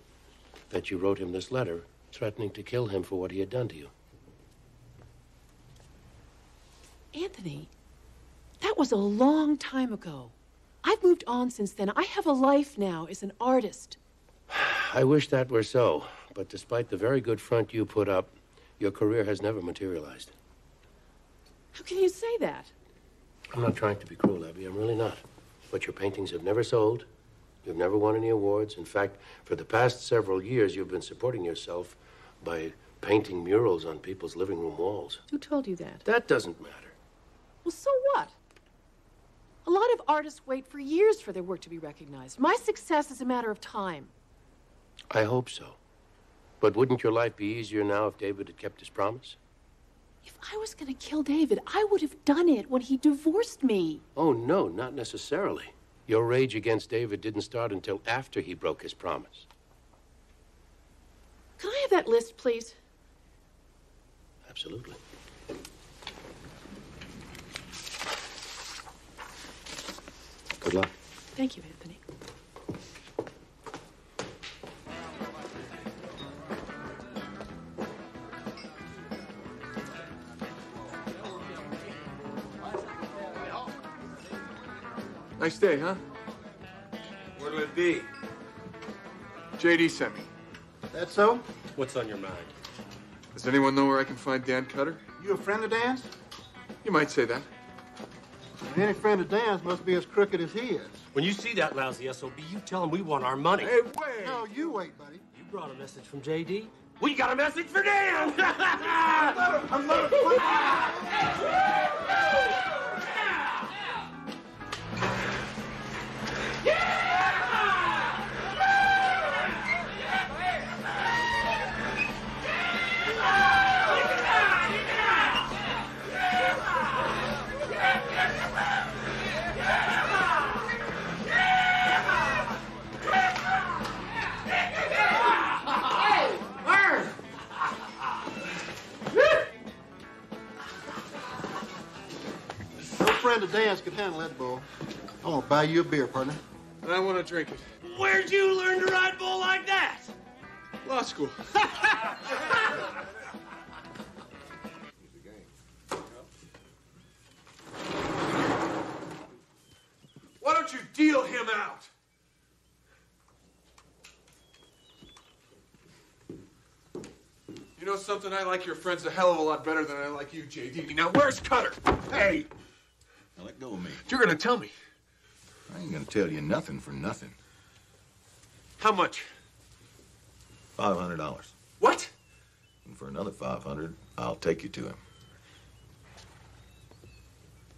that you wrote him this letter threatening to kill him for what he had done to you. Anthony. That was a long time ago. I've moved on since then. I have a life now as an artist. I wish that were so, but despite the very good front you put up, your career has never materialized. How can you say that? I'm not trying to be cruel, Abby. I'm really not. But your paintings have never sold. You've never won any awards. In fact, for the past several years, you've been supporting yourself by painting murals on people's living room walls. Who told you that? That doesn't matter. Well, so what? A lot of artists wait for years for their work to be recognized. My success is a matter of time. I hope so. But wouldn't your life be easier now if David had kept his promise? If I was going to kill David, I would have done it when he divorced me. Oh, no, not necessarily. Your rage against David didn't start until after he broke his promise. Can I have that list, please? Absolutely. Good luck. Thank you, Anthony. Nice day, huh? What'll it be? J D sent me. That so? What's on your mind? Does anyone know where I can find Dan Cutter? You a friend of Dan's? You might say that. Any friend of Dan's must be as crooked as he is. When you see that lousy S O B, you tell him we want our money. Hey, wait. No, you wait, buddy. You brought a message from J D. We got a message for Dan! I'm loaded. A dance could handle that, bull. I want to buy you a beer, partner. And I want to drink it. Where'd you learn to ride bull like that? Law school. Why don't you deal him out? You know something? I like your friends a hell of a lot better than I like you, J D. Now, where's Cutter? Hey! Now let go of me. You're gonna tell me. I ain't gonna tell you nothing for nothing. How much? five hundred dollars. What? And for another five hundred, I'll take you to him.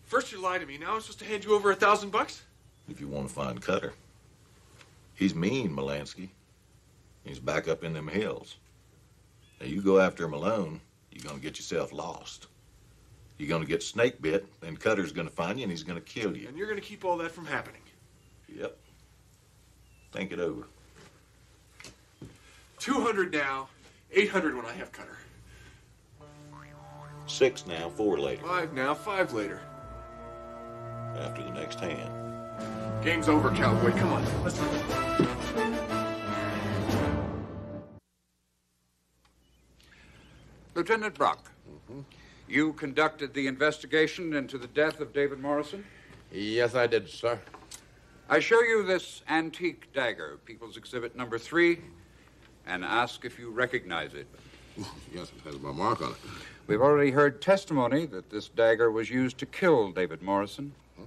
First you lied to me. Now I'm supposed to hand you over a thousand bucks? If you want to find Cutter. He's mean, Malansky. He's back up in them hills. Now you go after him alone, you're going to get yourself lost. You're going to get snake bit, then Cutter's going to find you and he's going to kill you. And you're going to keep all that from happening. Yep. Think it over. two hundred now, eight hundred when I have Cutter. Six now, four later. Five now, five later. After the next hand. Game's over, cowboy. Come on, let's go. Lieutenant Brock, mm-hmm. You conducted the investigation into the death of David Morrison? Yes, I did, sir. I show you this antique dagger, People's Exhibit number three, and ask if you recognize it. Yes, it has my mark on it. We've already heard testimony that this dagger was used to kill David Morrison. Huh?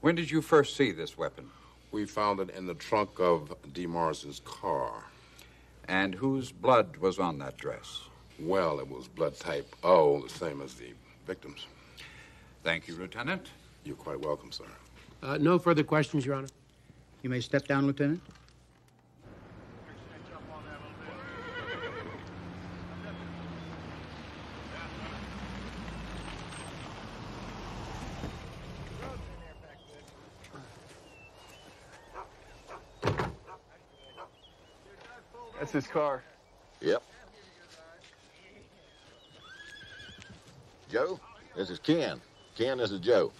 When did you first see this weapon? We found it in the trunk of D. Morrison's car. And whose blood was on that dress? Well, it was blood type O, the same as the victim's. Thank you, Lieutenant. You're quite welcome, sir. Uh, no further questions, Your Honor. You may step down, Lieutenant. That's his car. Yep. Joe, this is Ken. Ken, this is Joe.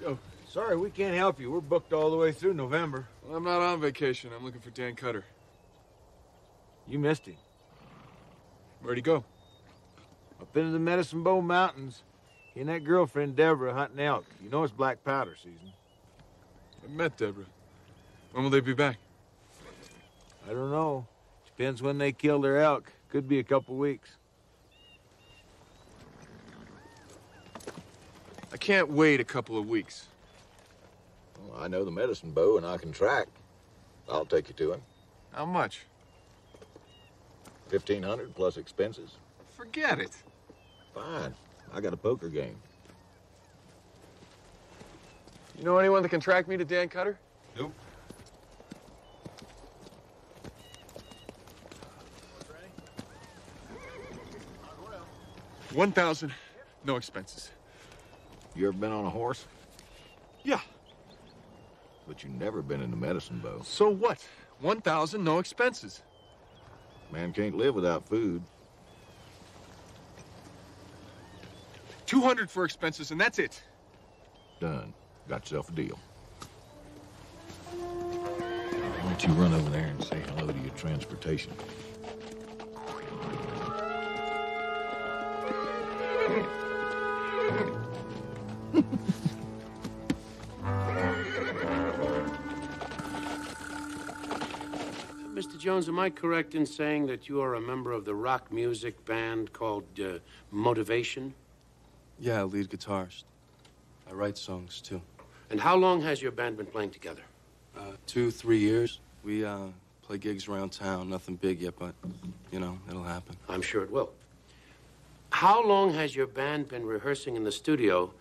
Joe, sorry, we can't help you. We're booked all the way through November. Well, I'm not on vacation. I'm looking for Dan Cutter. You missed him. Where'd he go? Up into the Medicine Bow Mountains. He and that girlfriend, Deborah, hunting elk. You know it's black powder season. I met Deborah. When will they be back? I don't know. Depends when they kill their elk. Could be a couple weeks. I can't wait a couple of weeks. Well, I know the medicine bow and I can track. I'll take you to him. How much? fifteen hundred plus expenses. Forget it. Fine. I got a poker game. You know anyone that can track me to Dan Cutter? Nope. one thousand, no expenses. You ever been on a horse? Yeah. But you never been in the medicine bow. So what? one thousand, no expenses. Man can't live without food. two hundred for expenses, and that's it. Done. Got yourself a deal. Why don't you run over there and say hello to your transportation? Mister Jones, am I correct in saying that you are a member of the rock music band called uh, Motivation? Yeah, lead guitarist. I write songs, too. And how long has your band been playing together? Uh, two, three years. We uh, play gigs around town. Nothing big yet, but, you know, it'll happen. I'm sure it will. How long has your band been rehearsing in the studio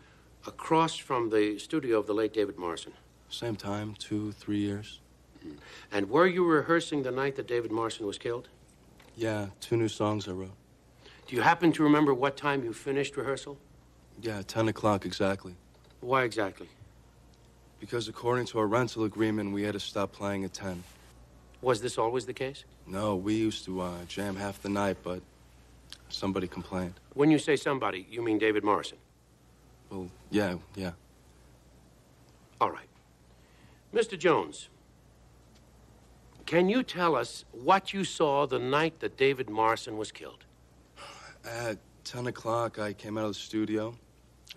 across from the studio of the late David Morrison? Same time, two, three years. Mm. And were you rehearsing the night that David Morrison was killed? Yeah, two new songs I wrote. Do you happen to remember what time you finished rehearsal? Yeah, ten o'clock exactly. Why exactly? Because according to our rental agreement, we had to stop playing at ten. Was this always the case? No, we used to uh, jam half the night, but somebody complained. When you say somebody, you mean David Morrison? Well, yeah, yeah. All right. Mister Jones, can you tell us what you saw the night that David Morrison was killed? At ten o'clock, I came out of the studio.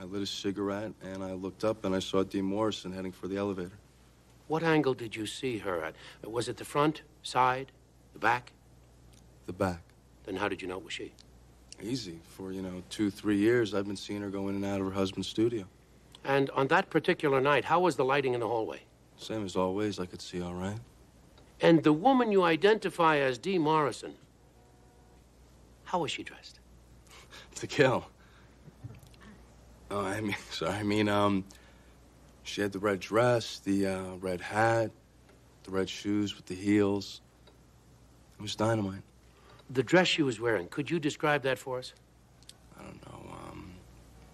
I lit a cigarette, and I looked up, and I saw Dee Morrison heading for the elevator. What angle did you see her at? Was it the front, side, the back? The back. Then how did you know it was she? Easy. For, you know, two, three years, I've been seeing her go in and out of her husband's studio. And on that particular night, how was the lighting in the hallway? Same as always. I could see all right. And the woman you identify as Dee Morrison, how was she dressed? To kill. Oh, I mean, sorry, I mean, um, she had the red dress, the uh, red hat, the red shoes with the heels. It was dynamite. The dress she was wearing, could you describe that for us? I don't know, um,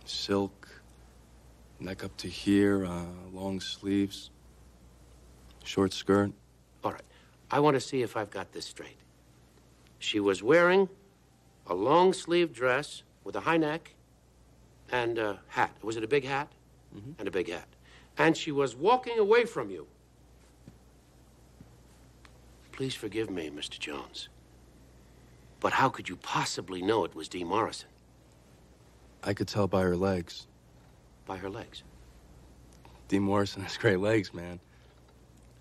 silk, neck up to here, uh, long sleeves, short skirt. All right, I want to see if I've got this straight. She was wearing a long-sleeved dress with a high neck and a hat. Was it a big hat? Mm-hmm. And a big hat. And she was walking away from you. Please forgive me, Mister Jones, but how could you possibly know it was Dee Morrison? I could tell by her legs. By her legs? Dee Morrison has great legs, man.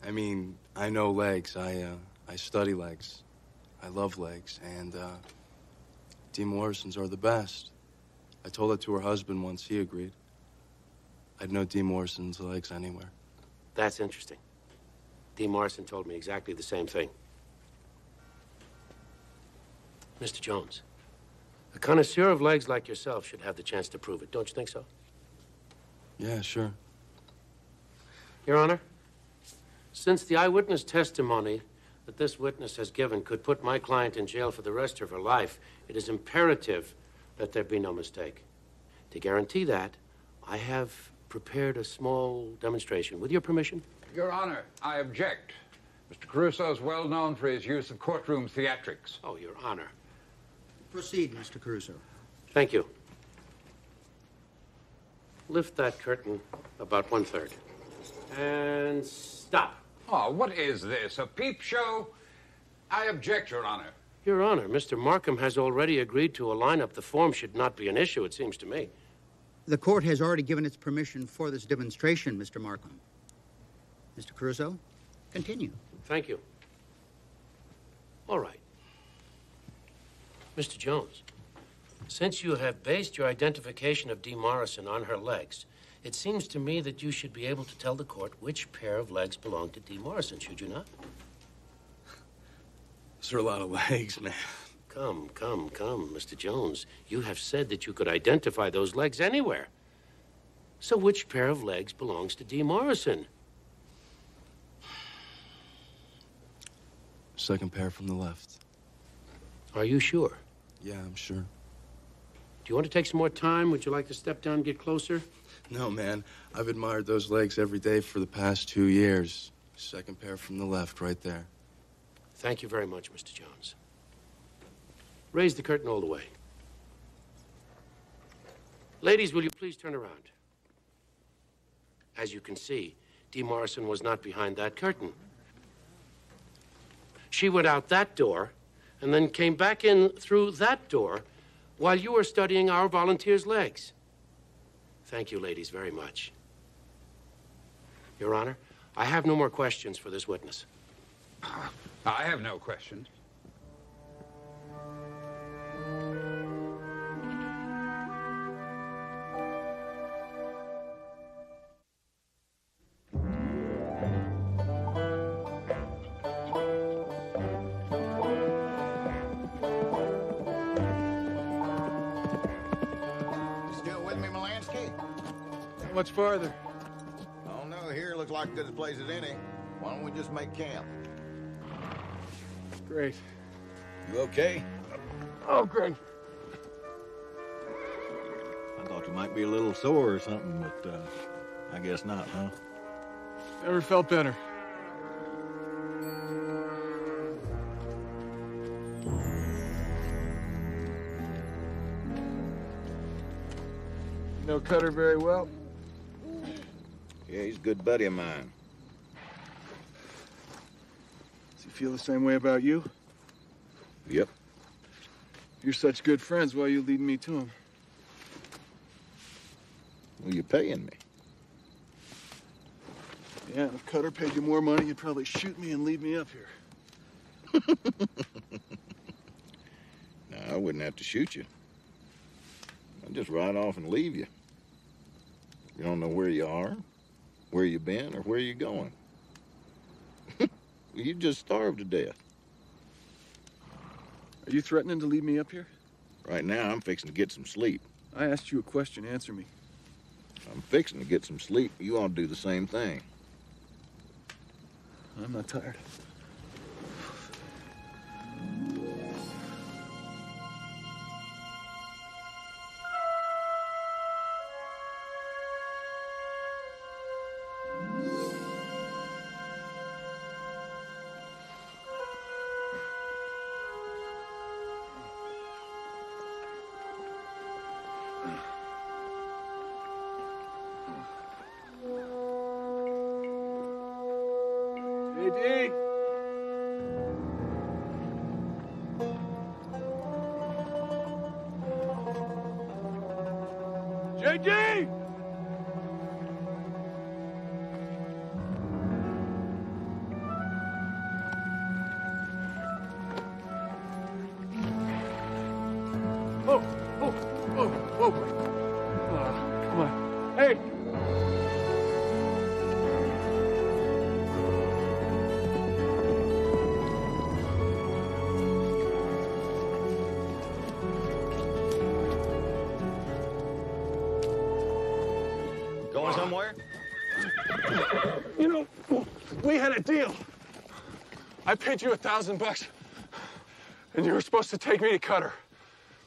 I mean, I know legs. I, uh, I study legs. I love legs, and uh, Dee Morrison's are the best. I told that to her husband once. He agreed. I'd know Dee Morrison's legs anywhere. That's interesting. Dee Morrison told me exactly the same thing. Mister Jones, a connoisseur of legs like yourself should have the chance to prove it. Don't you think so? Yeah, sure. Your Honor, since the eyewitness testimony that this witness has given could put my client in jail for the rest of her life, it is imperative that there be no mistake. To guarantee that, I have prepared a small demonstration. With your permission? Your Honor, I object. Mister Caruso is well known for his use of courtroom theatrics. Oh, Your Honor. Proceed, Mister Caruso. Thank you. Lift that curtain about one-third. And stop. Oh, what is this, a peep show? I object, Your Honor. Your Honor, Mister Markham has already agreed to a lineup. The form should not be an issue, it seems to me. The court has already given its permission for this demonstration, Mister Markham. Mister Caruso, continue. Thank you. All right. Mister Jones, since you have based your identification of Dee Morrison on her legs, it seems to me that you should be able to tell the court which pair of legs belonged to Dee Morrison, should you not? Those are a lot of legs, man. Come, come, come, Mister Jones. You have said that you could identify those legs anywhere. So which pair of legs belongs to Dee Morrison? Second pair from the left. Are you sure? Yeah, I'm sure. Do you want to take some more time? Would you like to step down and get closer? No, man. I've admired those legs every day for the past two years. Second pair from the left, right there. Thank you very much, Mister Jones. Raise the curtain all the way. Ladies, will you please turn around? As you can see, Dee Morrison was not behind that curtain. She went out that door and then came back in through that door while you were studying our volunteers' legs. Thank you, ladies, very much. Your Honor, I have no more questions for this witness. I have no questions. Much farther. I don't know. Here looks like as good a place as any. Why don't we just make camp? Great. You okay? Oh, great. I thought you might be a little sore or something, but uh, I guess not, huh? Never felt better. No cutter very well. Yeah, he's a good buddy of mine. Does he feel the same way about you? Yep. You're such good friends. Why are you leading me to him? Well, you're paying me. Yeah, if Cutter paid you more money, you'd probably shoot me and leave me up here. No, I wouldn't have to shoot you. I'd just ride off and leave you. You don't know where you are, where you've been, or where you're going. You just starved to death. Are you threatening to leave me up here? Right now, I'm fixing to get some sleep. I asked you a question. Answer me. I'm fixing to get some sleep. You ought to do the same thing. I'm not tired. I paid you a thousand bucks, and you were supposed to take me to Cutter.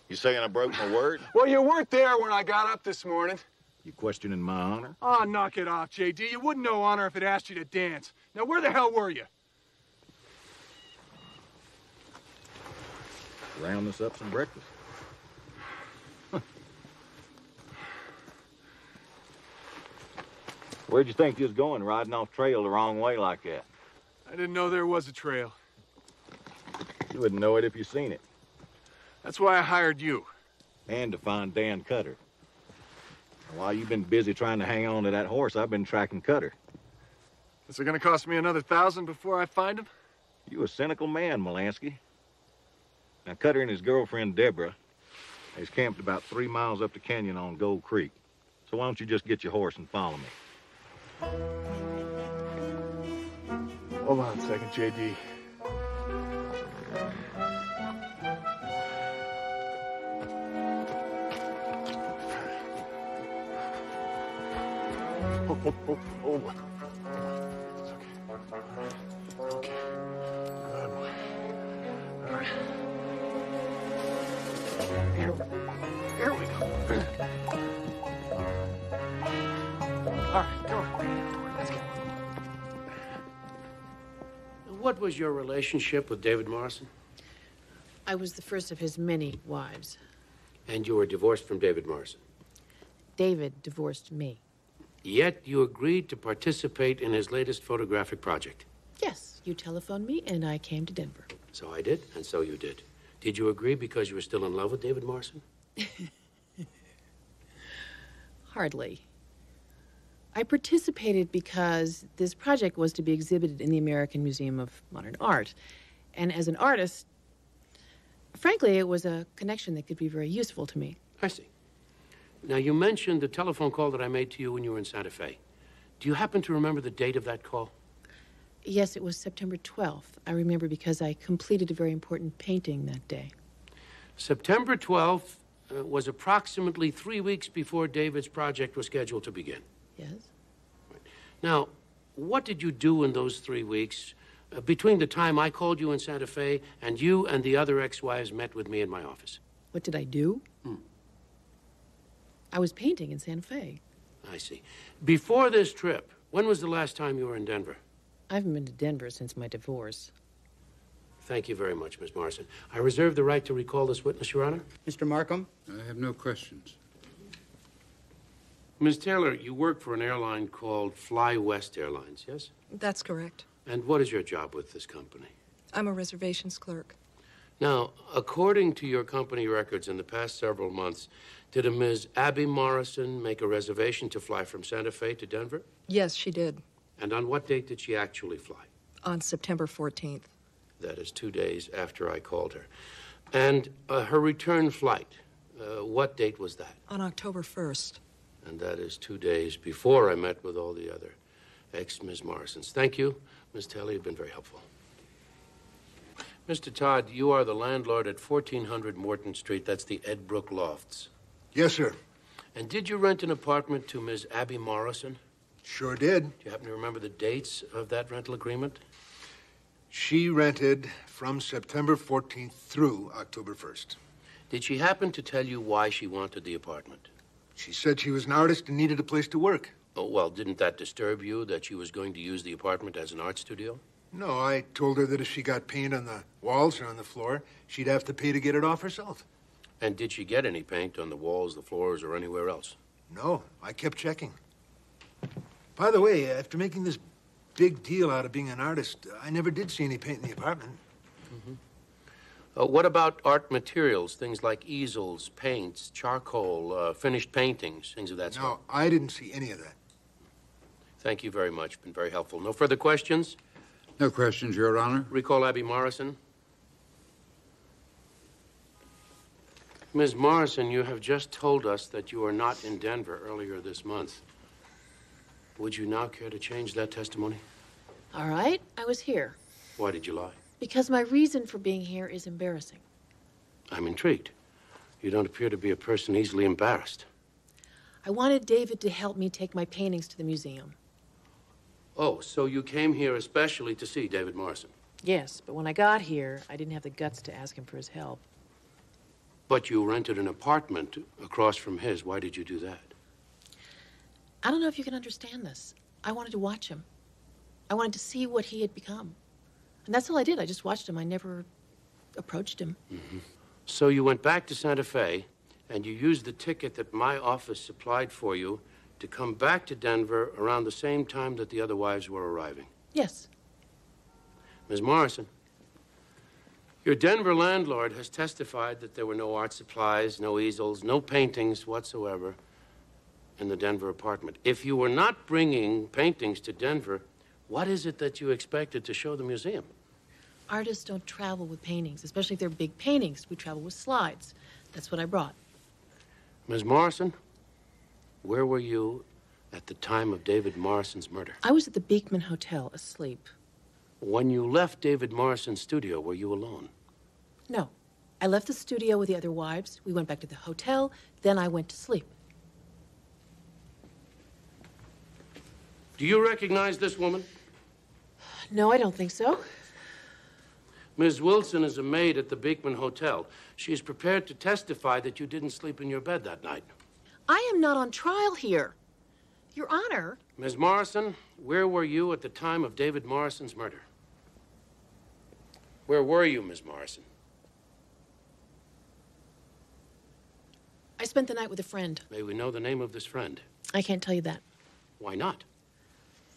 You saying I broke my word? Well, you weren't there when I got up this morning. You questioning my honor? Ah, oh, knock it off, J D. You wouldn't know honor if it asked you to dance. Now, where the hell were you? Round us up some breakfast. Where'd you think you was going, riding off trail the wrong way like that? I didn't know there was a trail. You wouldn't know it if you seen it. That's why I hired you. And to find Dan Cutter. And while you've been busy trying to hang on to that horse, I've been tracking Cutter. Is it gonna cost me another thousand before I find him? You a cynical man, Molansky. Now, Cutter and his girlfriend, Deborah, is camped about three miles up the canyon on Gold Creek. So why don't you just get your horse and follow me? Hold on a second, J D. Oh, oh, oh, oh, boy. It's okay. It's okay. Good boy. All right. Here, here we go. All right, come on. Let's go. What was your relationship with David Morrison? I was the first of his many wives. And you were divorced from David Morrison? David divorced me. Yet you agreed to participate in his latest photographic project? Yes. You telephoned me, and I came to Denver. So I did, and so you did. Did you agree because you were still in love with David Morrison? Hardly. I participated because this project was to be exhibited in the American Museum of Modern Art. And as an artist, frankly, it was a connection that could be very useful to me. I see. Now, you mentioned the telephone call that I made to you when you were in Santa Fe. Do you happen to remember the date of that call? Yes, it was September twelfth. I remember because I completed a very important painting that day. September twelfth uh, was approximately three weeks before David's project was scheduled to begin. Yes. Now, what did you do in those three weeks uh, between the time I called you in Santa Fe and you and the other ex-wives met with me in my office? What did I do? Hmm. I was painting in Santa Fe. I see. Before this trip, when was the last time you were in Denver? I haven't been to Denver since my divorce. Thank you very much, Miss Morrison. I reserve the right to recall this witness, Your Honor. Mister Markham? I have no questions. Miz Taylor, you work for an airline called Fly West Airlines, yes? That's correct. And what is your job with this company? I'm a reservations clerk. Now, according to your company records in the past several months, did a Miz Abby Morrison make a reservation to fly from Santa Fe to Denver? Yes, she did. And on what date did she actually fly? On September fourteenth. That is two days after I called her. And uh, her return flight, uh, what date was that? On October first. And that is two days before I met with all the other ex-Miz Morrisons. Thank you, Miz Taylor. You've been very helpful. Mister Todd, you are the landlord at fourteen hundred Morton Street. That's the Edbrook Lofts. Yes, sir. And did you rent an apartment to Miz Abby Morrison? Sure did. Do you happen to remember the dates of that rental agreement? She rented from September fourteenth through October first. Did she happen to tell you why she wanted the apartment? She said she was an artist and needed a place to work. Oh, well, didn't that disturb you, that she was going to use the apartment as an art studio? No, I told her that if she got paint on the walls or on the floor, she'd have to pay to get it off herself. And did she get any paint on the walls, the floors, or anywhere else? No, I kept checking. By the way, after making this big deal out of being an artist, I never did see any paint in the apartment. Mm-hmm. Uh, what about art materials, things like easels, paints, charcoal, uh, finished paintings, things of that sort? No, I didn't see any of that. Thank you very much. Been very helpful. No further questions? No questions, Your Honor. Recall Abby Morrison. Miz Morrison, you have just told us that you were not in Denver earlier this month. Would you now care to change that testimony? All right, I was here. Why did you lie? Because my reason for being here is embarrassing. I'm intrigued. You don't appear to be a person easily embarrassed. I wanted David to help me take my paintings to the museum. Oh, so you came here especially to see David Morrison? Yes, but when I got here, I didn't have the guts to ask him for his help. But you rented an apartment across from his. Why did you do that? I don't know if you can understand this. I wanted to watch him. I wanted to see what he had become. And that's all I did. I just watched him. I never approached him. Mm-hmm. So you went back to Santa Fe, and you used the ticket that my office supplied for you to come back to Denver around the same time that the other wives were arriving? Yes. Miz Morrison, your Denver landlord has testified that there were no art supplies, no easels, no paintings whatsoever in the Denver apartment. If you were not bringing paintings to Denver, what is it that you expected to show the museum? Artists don't travel with paintings, especially if they're big paintings. We travel with slides. That's what I brought. Miz Morrison, where were you at the time of David Morrison's murder? I was at the Beekman Hotel, asleep. When you left David Morrison's studio, were you alone? No. I left the studio with the other wives. We went back to the hotel. Then I went to sleep. Do you recognize this woman? No, I don't think so. Miz Wilson is a maid at the Beekman Hotel. She is prepared to testify that you didn't sleep in your bed that night. I am not on trial here, Your Honor. Miz Morrison, where were you at the time of David Morrison's murder? Where were you, Miz Morrison? I spent the night with a friend. May we know the name of this friend? I can't tell you that. Why not?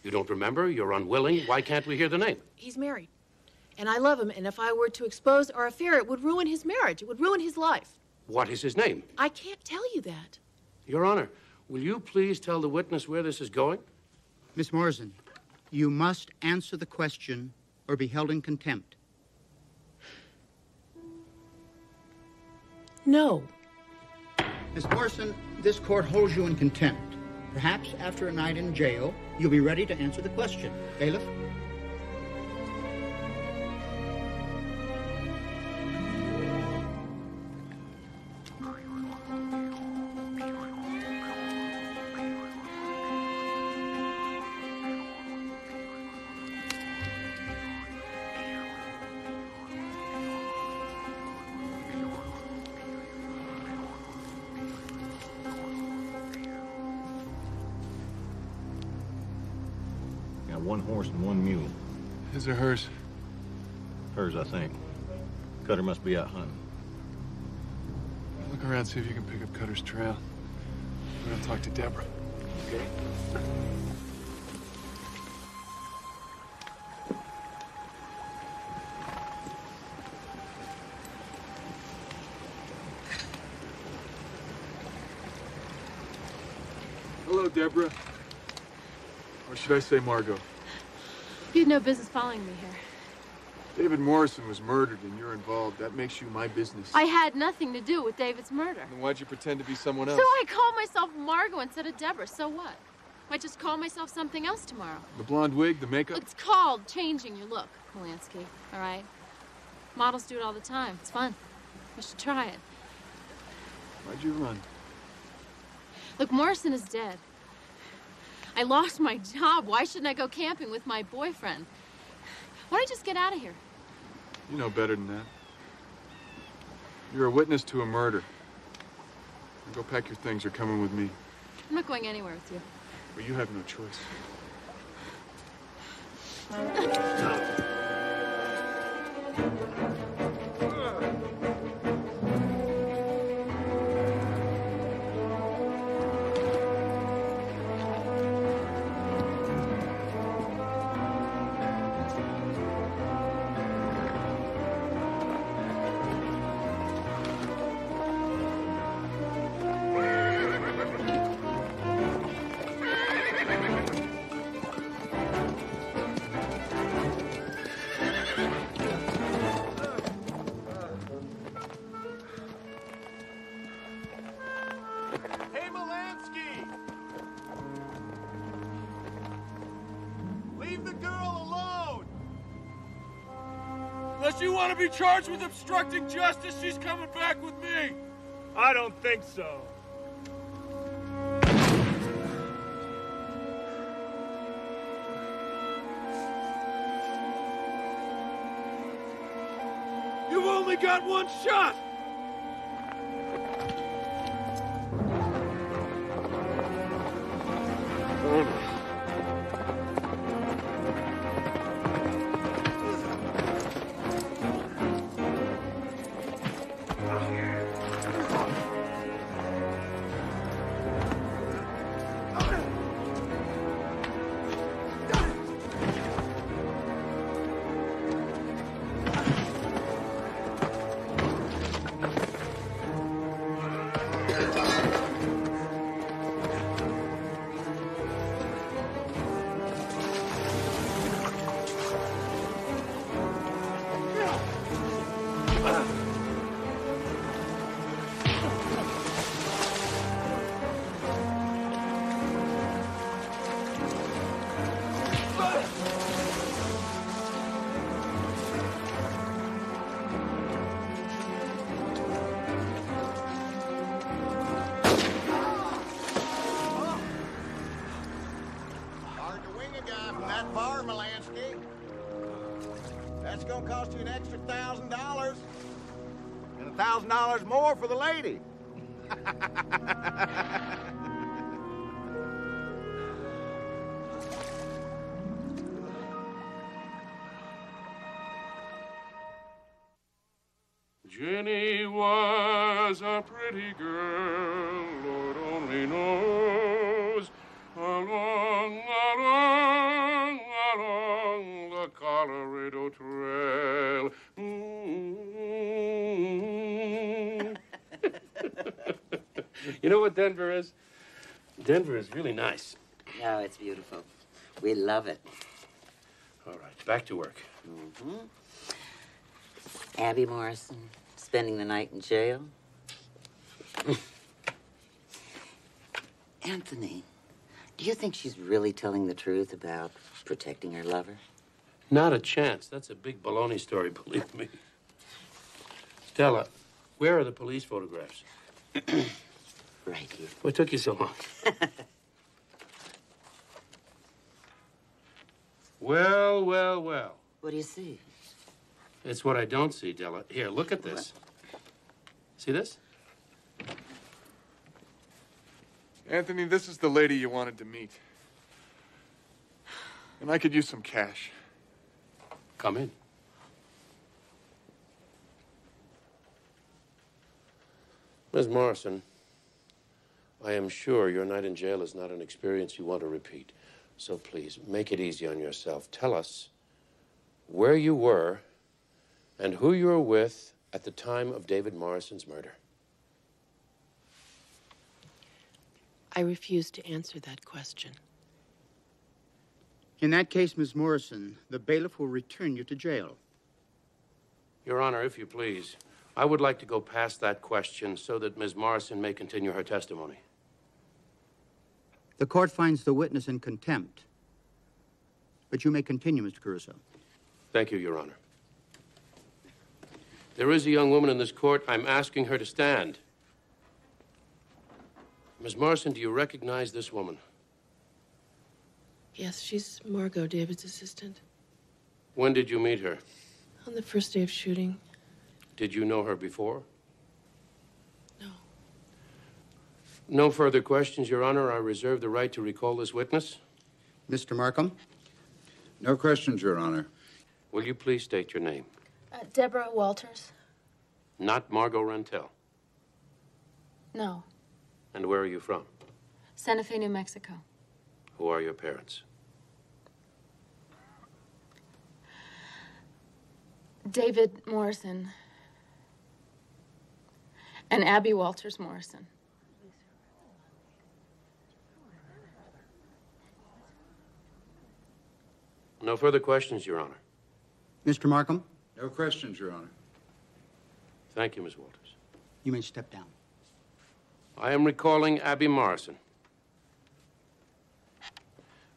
You don't remember? You're unwilling. Why can't we hear the name? He's married. And I love him, and if I were to expose our affair, it would ruin his marriage. It would ruin his life. What is his name? I can't tell you that. Your Honor, will you please tell the witness where this is going? Miss Morrison, you must answer the question or be held in contempt. No. Miss Morrison, this court holds you in contempt. Perhaps after a night in jail, you'll be ready to answer the question. Bailiff? His or hers? Hers, I think. Cutter must be out hunting. Look around, see if you can pick up Cutter's trail. I'm gonna talk to Deborah. Okay. Hello, Deborah. Or should I say Margot? You had no business following me here. David Morrison was murdered and you're involved. That makes you my business. I had nothing to do with David's murder. Then why'd you pretend to be someone else? So I called myself Margot instead of Deborah. So what? I just call myself something else tomorrow. The blonde wig, the makeup? It's called changing your look, Melansky, all right? Models do it all the time. It's fun. I should try it. Why'd you run? Look, Morrison is dead. I lost my job. Why shouldn't I go camping with my boyfriend? Why don't I just get out of here? You know better than that. You're a witness to a murder. Now go pack your things. You're coming with me. I'm not going anywhere with you. Well, you have no choice. To be charged with obstructing justice, she's coming back with me. I don't think so. You've only got one shot. one thousand dollars more for the lady. Jenny was a pretty girl, Lord only knows, along, along, along the Colorado Trail. You know what Denver is? Denver is really nice. No, it's beautiful. We love it. All right, back to work. Mm-hmm. Abby Morrison spending the night in jail. Anthony, do you think she's really telling the truth about protecting her lover? Not a chance. That's a big baloney story, believe me. Stella, where are the police photographs? Right here. What took you so long? Well, well, well. What do you see? It's what I don't see, Della. Here, look at this. What? See this? Anthony, this is the lady you wanted to meet. And I could use some cash. Come in. Miz Morrison, I am sure your night in jail is not an experience you want to repeat. So please, make it easy on yourself. Tell us where you were and who you were with at the time of David Morrison's murder. I refuse to answer that question. In that case, Miz Morrison, the bailiff will return you to jail. Your Honor, if you please, I would like to go past that question so that Miz Morrison may continue her testimony. The court finds the witness in contempt. But you may continue, Mister Caruso. Thank you, Your Honor. There is a young woman in this court. I'm asking her to stand. Miss Morrison, do you recognize this woman? Yes, she's Margot, David's assistant. When did you meet her? On the first day of shooting. Did you know her before? No. No further questions, Your Honor. I reserve the right to recall this witness. Mister Markham? No questions, Your Honor. Will you please state your name? Uh, Deborah Walters. Not Margot Rantell? No. And where are you from? Santa Fe, New Mexico. Who are your parents? David Morrison and Abby Walters Morrison. No further questions, Your Honor. Mister Markham? No questions, Your Honor. Thank you, Miz Walters. You may step down. I am recalling Abby Morrison.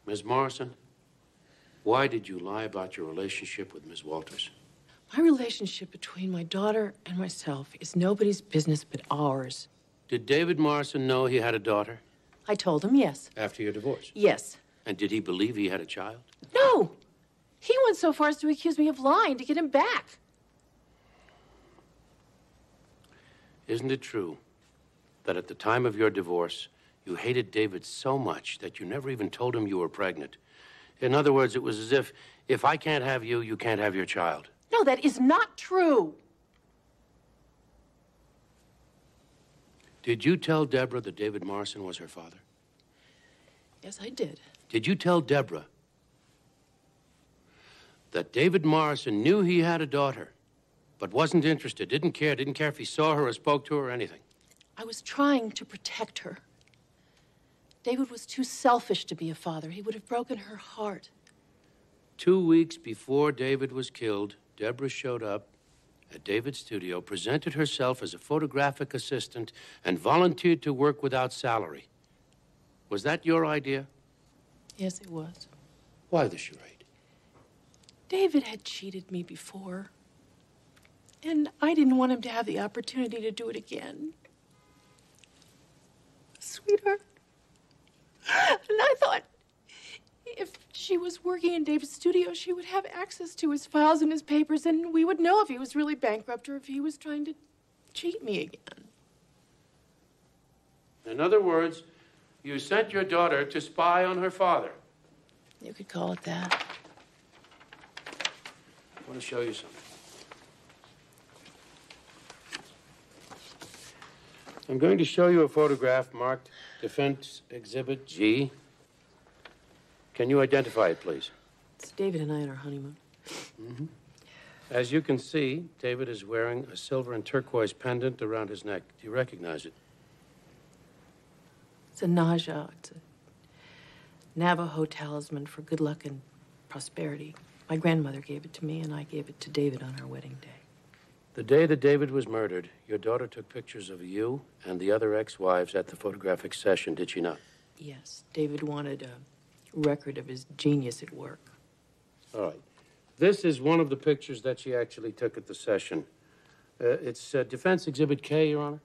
Miz Morrison, why did you lie about your relationship with Miz Walters? My relationship between my daughter and myself is nobody's business but ours. Did David Morrison know he had a daughter? I told him, yes. After your divorce? Yes. And did he believe he had a child? No! He went so far as to accuse me of lying to get him back. Isn't it true that at the time of your divorce, you hated David so much that you never even told him you were pregnant? In other words, it was as if, if I can't have you, you can't have your child. No, that is not true. Did you tell Deborah that David Morrison was her father? Yes, I did. Did you tell Deborah that David Morrison knew he had a daughter, but wasn't interested, didn't care, didn't care if he saw her or spoke to her or anything? I was trying to protect her. David was too selfish to be a father. He would have broken her heart. Two weeks before David was killed, Deborah showed up at David's studio, presented herself as a photographic assistant, and volunteered to work without salary. Was that your idea? Yes, it was. Why the charade? David had cheated me before. And I didn't want him to have the opportunity to do it again. Sweetheart. And I thought if she was working in David's studio, she would have access to his files and his papers, and we would know if he was really bankrupt or if he was trying to cheat me again. In other words, you sent your daughter to spy on her father. You could call it that. I want to show you something. I'm going to show you a photograph marked Defense Exhibit G. Can you identify it, please? It's David and I on our honeymoon. Mm-hmm. As you can see, David is wearing a silver and turquoise pendant around his neck. Do you recognize it? It's a naja. It's a Navajo talisman for good luck and prosperity. My grandmother gave it to me, and I gave it to David on our wedding day. The day that David was murdered, your daughter took pictures of you and the other ex-wives at the photographic session, did she not? Yes. David wanted a record of his genius at work. All right. This is one of the pictures that she actually took at the session. Uh, it's uh, Defense Exhibit K, Your Honor.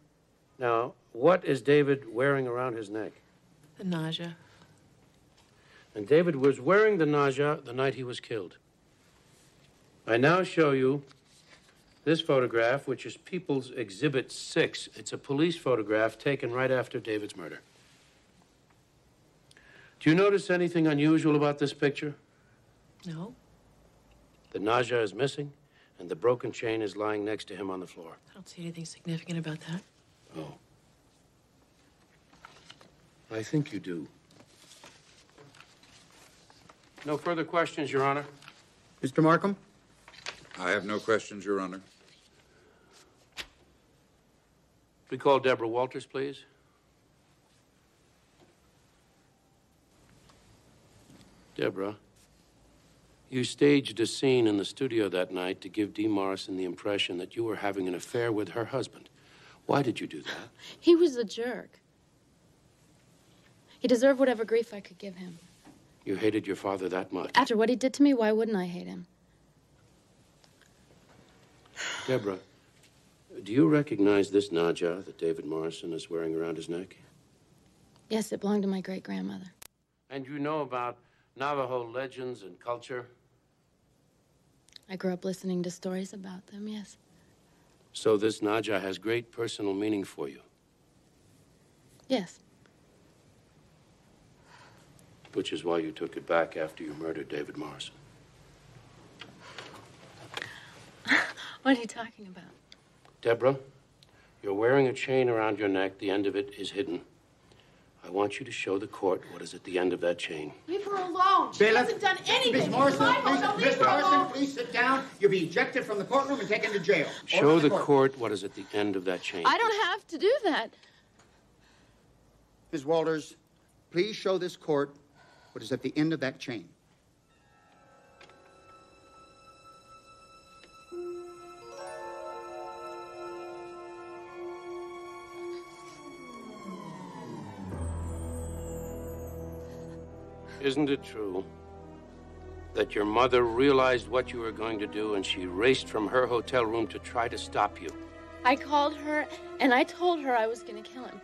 Now, what is David wearing around his neck? The naja. And David was wearing the naja the night he was killed. I now show you this photograph, which is People's Exhibit six. It's a police photograph taken right after David's murder. Do you notice anything unusual about this picture? No. The naja is missing, and the broken chain is lying next to him on the floor. I don't see anything significant about that. Oh. I think you do. No further questions, Your Honor. Mister Markham? I have no questions, Your Honor. We call Deborah Walters, please. Deborah, you staged a scene in the studio that night to give Dee Morrison the impression that you were having an affair with her husband. Why did you do that? He was a jerk. He deserved whatever grief I could give him. You hated your father that much? After what he did to me, why wouldn't I hate him? Deborah, do you recognize this naja that David Morrison is wearing around his neck? Yes, it belonged to my great-grandmother. And you know about Navajo legends and culture? I grew up listening to stories about them, yes. So this naja has great personal meaning for you? Yes. Which is why you took it back after you murdered David Morrison. What are you talking about? Deborah, you're wearing a chain around your neck. The end of it is hidden. I want you to show the court what is at the end of that chain. Leave her alone. She Bailiff, hasn't done anything. Miss Morrison, please, Morrison, please sit down. You'll be ejected from the courtroom and taken to jail. Show the, the court. court what is at the end of that chain. I don't have to do that. Miz Walters, please show this court what is at the end of that chain. Isn't it true that your mother realized what you were going to do and she raced from her hotel room to try to stop you? I called her and I told her I was going to kill him.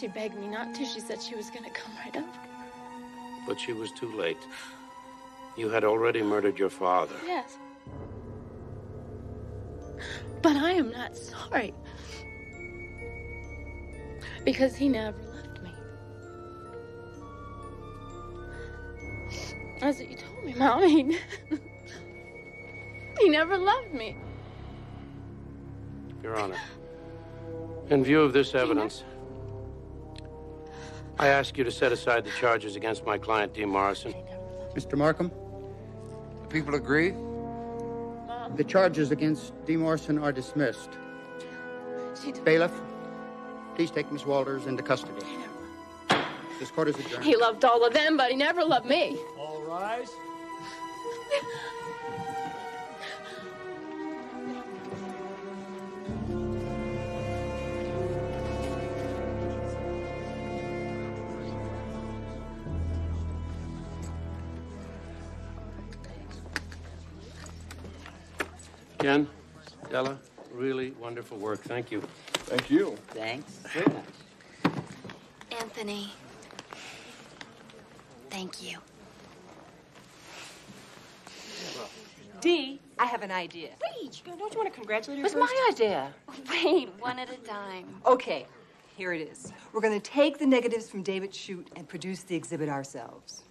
She begged me not to. She said she was going to come right over. But she was too late. You had already murdered your father. Yes. But I am not sorry. Because he never... That's what you told me, Mom. He, he never loved me. Your Honor, in view of this evidence, I ask you to set aside the charges against my client, Dee Morrison. Mister Markham? The people agree? Mom. The charges against Dee Morrison are dismissed. She Bailiff, please take Miss Walters into custody. This court is adjourned. He loved all of them, but he never loved me. All rise. Ken, Della, really wonderful work. Thank you. Thank you. Thanks so much. Anthony. Thank you. Dee, I have an idea. Wait, don't you want to congratulate her? It was my idea. Wait, one at a time. Okay, here it is. We're going to take the negatives from David's shoot and produce the exhibit ourselves.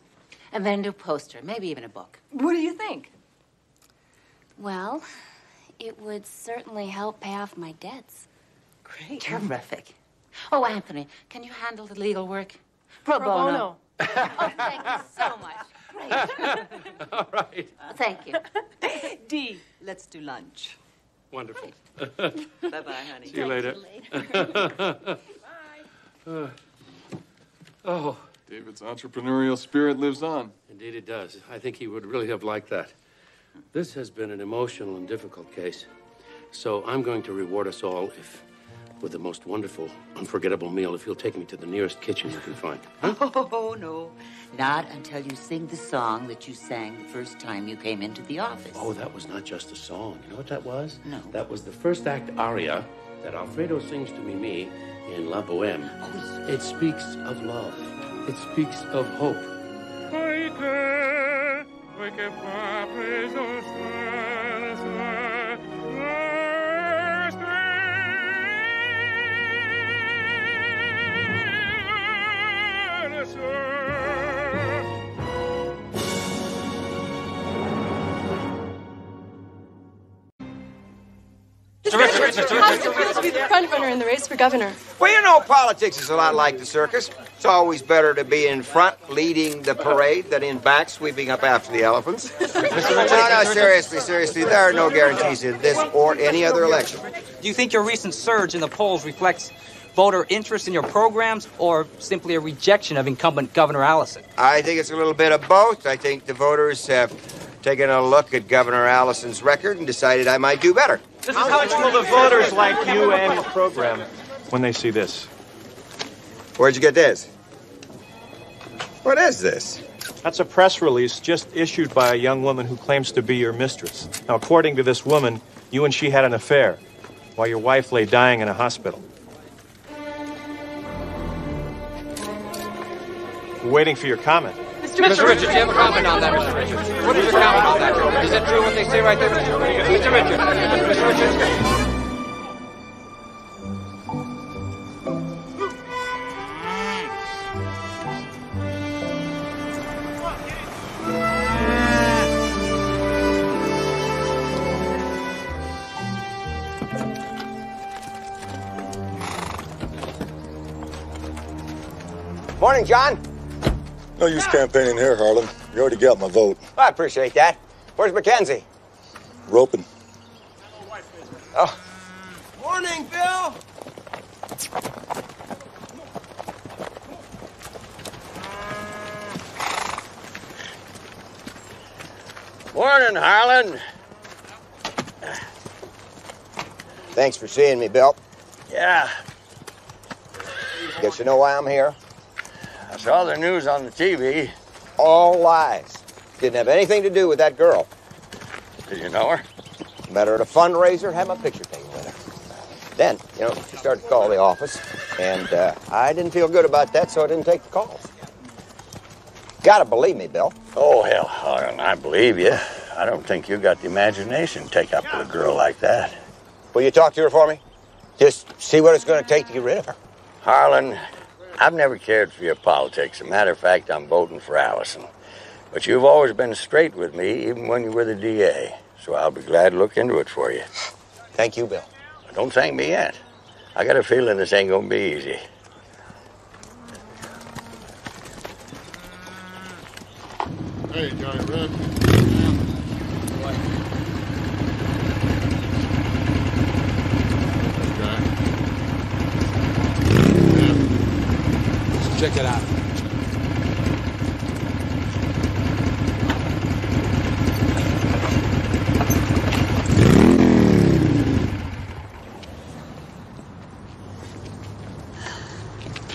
And then do a poster, maybe even a book. What do you think? Well, it would certainly help pay off my debts. Great. Terrific. Oh, Anthony, can you handle the legal work? Pro, Pro bono. bono. Oh, thank you so much. Great. All right. Thank you. Dee, let's do lunch. Wonderful. Bye-bye, honey. See you later. You later. Bye. Uh, oh. David's entrepreneurial spirit lives on. Indeed it does. I think he would really have liked that. This has been an emotional and difficult case, so I'm going to reward us all if... with the most wonderful, unforgettable meal, if you'll take me to the nearest kitchen you can find. Huh? Oh, no. Not until you sing the song that you sang the first time you came into the office. Oh, that was not just a song. You know what that was? No. That was the first act aria that Alfredo sings to Mimi in La Boheme. Oh, it speaks of love. It speaks of hope. How's it feel to be the frontrunner in the race for governor? Well, you know, politics is a lot like the circus. It's always better to be in front leading the parade than in back sweeping up after the elephants. No, no, seriously, seriously, there are no guarantees in this or any other election. Do you think your recent surge in the polls reflects voter interest in your programs or simply a rejection of incumbent Governor Allison? I think it's a little bit of both. I think the voters have taken a look at Governor Allison's record and decided I might do better. This is how much will the voters like you and your program when they see this? Where'd you get this? What is this? That's a press release just issued by a young woman who claims to be your mistress. Now, according to this woman, you and she had an affair while your wife lay dying in a hospital. We're waiting for your comment. Mister Richards, Mister Richards, do you have a comment on that, Mister Richards? What is your comment on that? Is it true what they say right there, Mister Richards? Mister Richards, Mister Richards. Morning, John. No use campaigning here, Harlan. You already got my vote. Well, I appreciate that. Where's Mackenzie? Roping. Oh. Morning, Bill. Morning, Harlan. Thanks for seeing me, Bill. Yeah. Guess you know why I'm here. I saw the news on the T V. All lies. Didn't have anything to do with that girl. Did you know her? Met her at a fundraiser, had my picture taken with her. Then, you know, she started to call the office, and uh, I didn't feel good about that, so I didn't take the calls. Gotta believe me, Bill. Oh, hell, I believe you. I don't think you got the imagination to take up with a girl like that. Will you talk to her for me? Just see what it's going to take to get rid of her. Harlan, I've never cared for your politics. As a matter of fact, I'm voting for Allison. But you've always been straight with me, even when you were the D A. So I'll be glad to look into it for you. Thank you, Bill. But don't thank me yet. I got a feeling this ain't gonna be easy. Hey, Giant Red. Check it out.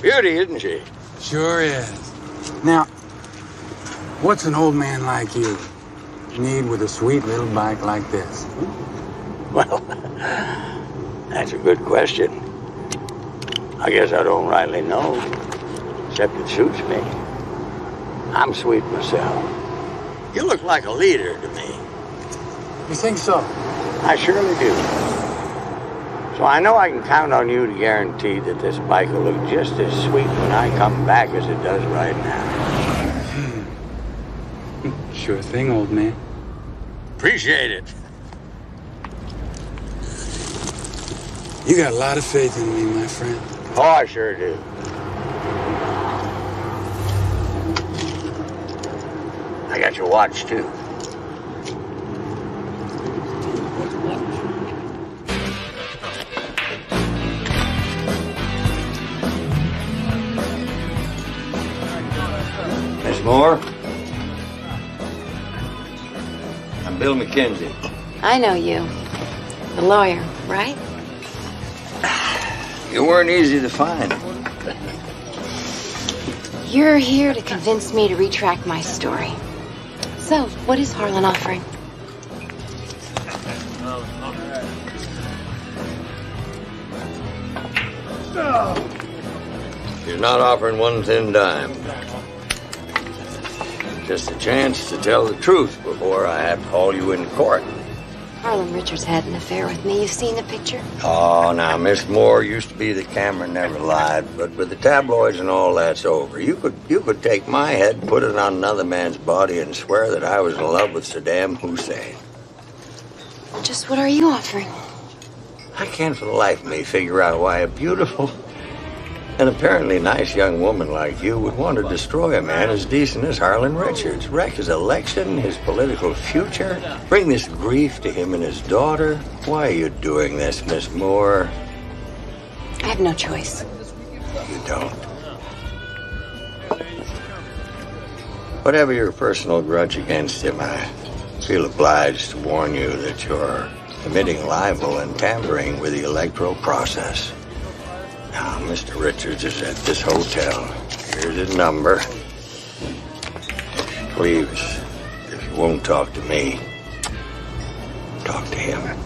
Beauty, isn't she? Sure is. Now, what's an old man like you need with a sweet little bike like this? Well, that's a good question. I guess I don't rightly know. Except it suits me. I'm sweet myself. You look like a leader to me. You think so? I surely do. So I know I can count on you to guarantee that this bike will look just as sweet when I come back as it does right now. Sure thing, old man. Appreciate it. You got a lot of faith in me, my friend. Oh, I sure do. I got your watch, too. Miss Moore? I'm Bill McKenzie. I know you. The lawyer, right? You weren't easy to find. You're here to convince me to retract my story. So, what is Harlan offering? You're not offering one thin dime. Just a chance to tell the truth before I have to haul you in court. Harlan Richards had an affair with me. You've seen the picture? Oh, now, Miss Moore used to be the camera never lied, but with the tabloids and all that's over. You could you could take my head, put it on another man's body, and swear that I was in love with Saddam Hussein. Just what are you offering? I can't for the life of me figure out why a beautiful and apparently nice young woman like you would want to destroy a man as decent as Harlan Richards, wreck his election, his political future, bring this grief to him and his daughter. Why are you doing this, Miss Moore? I have no choice. You don't. Whatever your personal grudge against him, I feel obliged to warn you that you're committing libel and tampering with the electoral process. Now, Mister Richards is at this hotel. Here's his number. Please, if you won't talk to me, talk to him.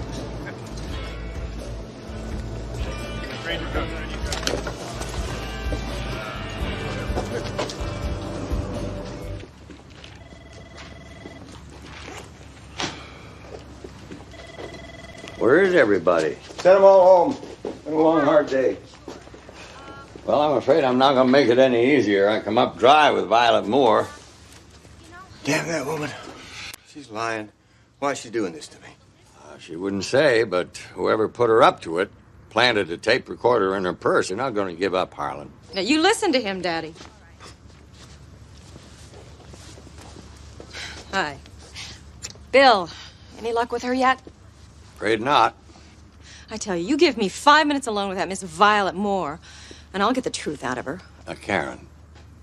Where is everybody? Send them all home. Been a long, hard day. Well, I'm afraid I'm not going to make it any easier. I come up dry with Violet Moore. Damn that woman. She's lying. Why is she doing this to me? Uh, she wouldn't say, but whoever put her up to it planted a tape recorder in her purse. You're not going to give up, Harlan. Now, you listen to him, Daddy. Hi. Bill, any luck with her yet? Afraid not. I tell you, you give me five minutes alone with that Miss Violet Moore, and I'll get the truth out of her. Now, Karen,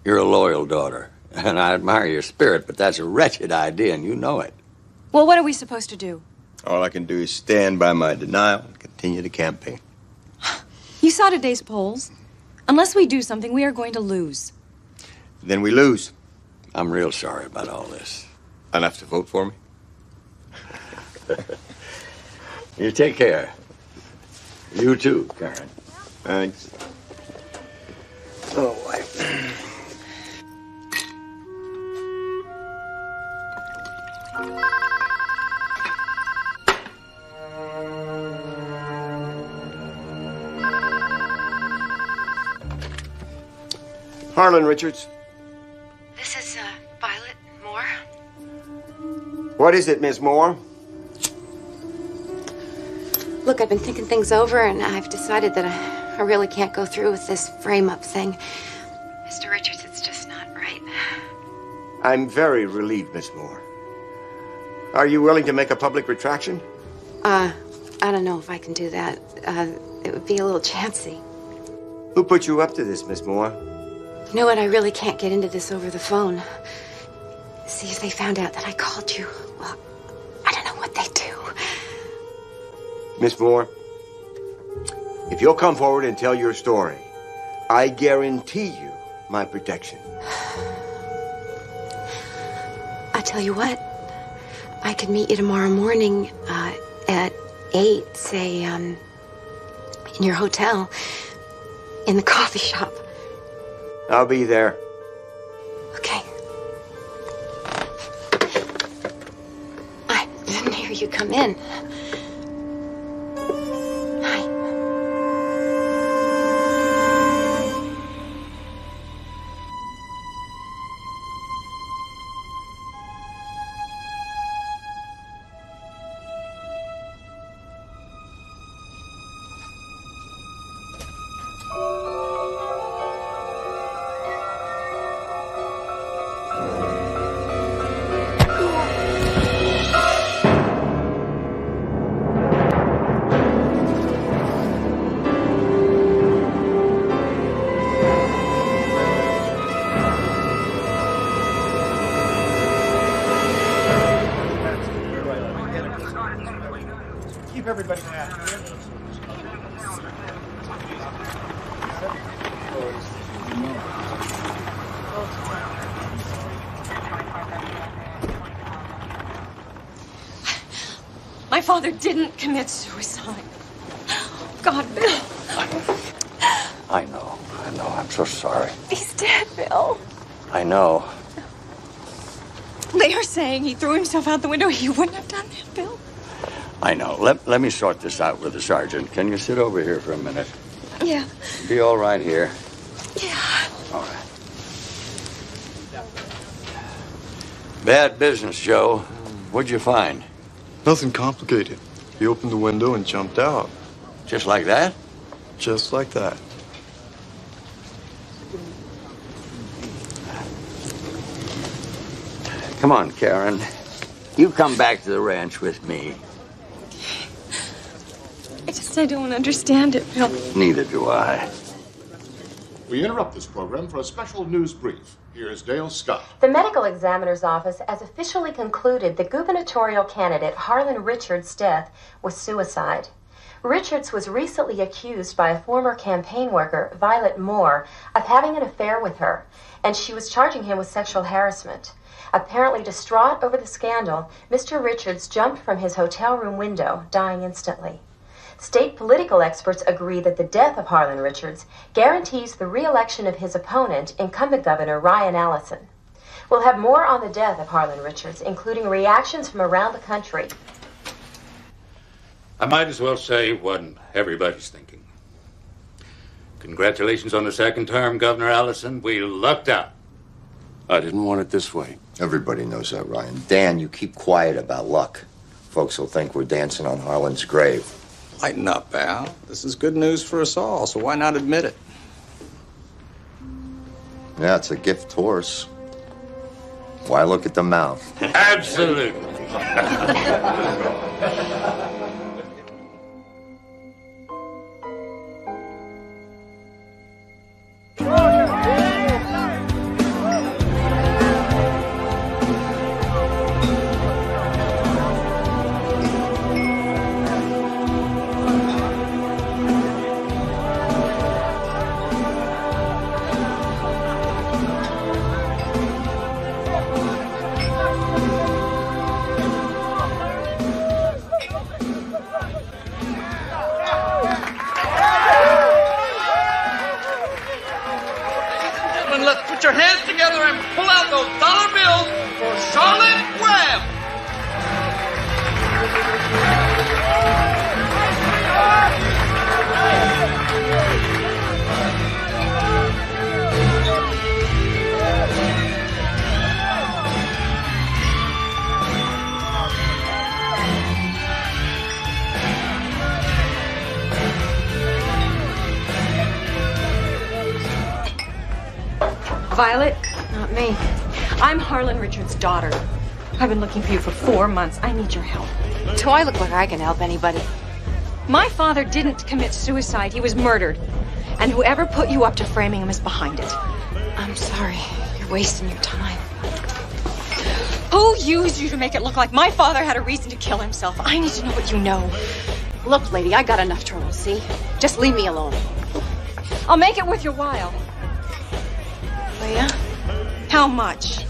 you're a loyal daughter, and I admire your spirit, but that's a wretched idea, and you know it. Well, what are we supposed to do? All I can do is stand by my denial and continue the campaign. You saw today's polls. Unless we do something, we are going to lose. Then we lose. I'm real sorry about all this. Enough to vote for me? You take care. You too, Karen. Thanks. Oh, boy. Harlan Richards. This is, uh, Violet Moore. What is it, Miss Moore? Look, I've been thinking things over, and I've decided that I, I really can't go through with this frame-up thing. Mister Richards, it's just not right. I'm very relieved, Miss Moore. Are you willing to make a public retraction? Uh, I don't know if I can do that. Uh, it would be a little chancy. Who put you up to this, Miss Moore? You know what? I really can't get into this over the phone. See if they found out that I called you. Well, I don't know what they do. Miss Moore, if you'll come forward and tell your story, I guarantee you my protection. I tell you what, I could meet you tomorrow morning uh, at eight, say, um, in your hotel, in the coffee shop. I'll be there. Okay. I didn't hear you come in. My father didn't commit suicide. God, Bill. I know. I know. I'm so sorry. He's dead, Bill. I know. They are saying he threw himself out the window. He wouldn't have done that, Bill. I know. Let, let me sort this out with the sergeant. Can you sit over here for a minute? Yeah. Be all right here. Yeah. All right. Bad business, Joe. What'd you find? Nothing complicated. He opened the window and jumped out. Just like that? Just like that. Come on, Karen. You come back to the ranch with me. I just, I don't understand it, Bill. Neither do I. We interrupt this program for a special news brief. Here's Dale Scott. The medical examiner's office has officially concluded the gubernatorial candidate Harlan Richards' death was suicide. Richards was recently accused by a former campaign worker, Violet Moore, of having an affair with her, and she was charging him with sexual harassment. Apparently distraught over the scandal, Mister Richards jumped from his hotel room window, dying instantly. State political experts agree that the death of Harlan Richards guarantees the re-election of his opponent, incumbent Governor Ryan Allison. We'll have more on the death of Harlan Richards, including reactions from around the country. I might as well say what everybody's thinking. Congratulations on the second term, Governor Allison. We lucked out. I didn't want it this way. Everybody knows that, Ryan. Dan, you keep quiet about luck. Folks will think we're dancing on Harlan's grave. Lighten up, Al. This is good news for us all, so why not admit it? Yeah, it's a gift horse. Why look at the mouth? Absolutely. Violet? Not me. I'm Harlan Richards' daughter. I've been looking for you for four months. I need your help. Do I look like I can help anybody? My father didn't commit suicide. He was murdered. And whoever put you up to framing him is behind it. I'm sorry. You're wasting your time. Who used you to make it look like my father had a reason to kill himself? I need to know what you know. Look, lady, I got enough trouble, see? Just leave me alone. I'll make it worth your while. How much?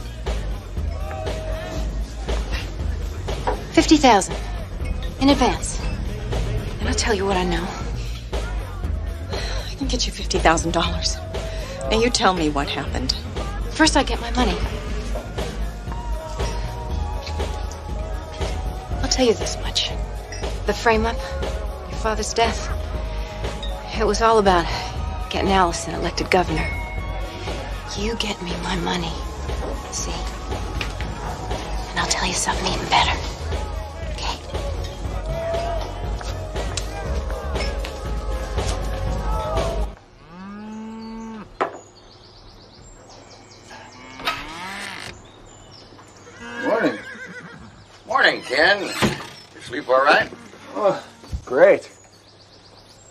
fifty thousand in advance. And I'll tell you what I know. I can get you fifty thousand dollars. Now you tell me what happened. First I get my money. I'll tell you this much. The frame-up, your father's death, it was all about getting Allison elected governor. You get me my money, see? And I'll tell you something even better, okay? Morning. Morning, Ken. You sleep all right? Oh, great.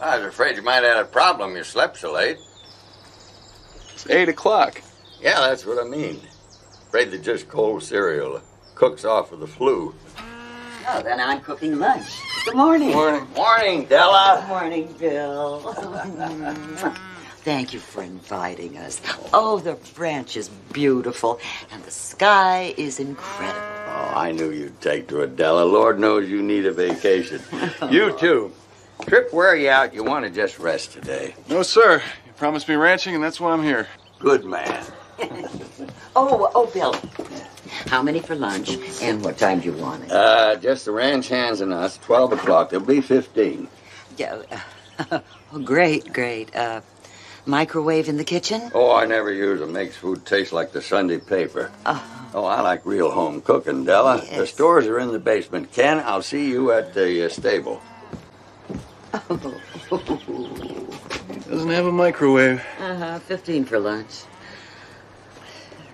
I was afraid you might have had a problem. You slept so late. It's eight o'clock. Yeah, that's what I mean. Afraid that just cold cereal cooks off with the flu. Oh, then I'm cooking lunch. Good morning. Morning. Morning, Della. Good morning, Bill. Thank you for inviting us. Oh, the branch is beautiful, and the sky is incredible. Oh, I knew you'd take to it, Della. Lord knows you need a vacation. You too. Trip wear you out. You want to just rest today. No, sir. Promised me ranching, and that's why I'm here. Good man. oh, oh, Bill. How many for lunch, and what time do you want it? Uh, just the ranch hands and us, twelve o'clock. There'll be fifteen. Yeah. Uh, oh, great, great. Uh, microwave in the kitchen? Oh, I never use them. Makes food taste like the Sunday paper. Oh, oh I like real home cooking, Della. Yes. The stores are in the basement. Ken, I'll see you at the uh, stable. Oh. Doesn't have a microwave. Uh-huh, fifteen for lunch.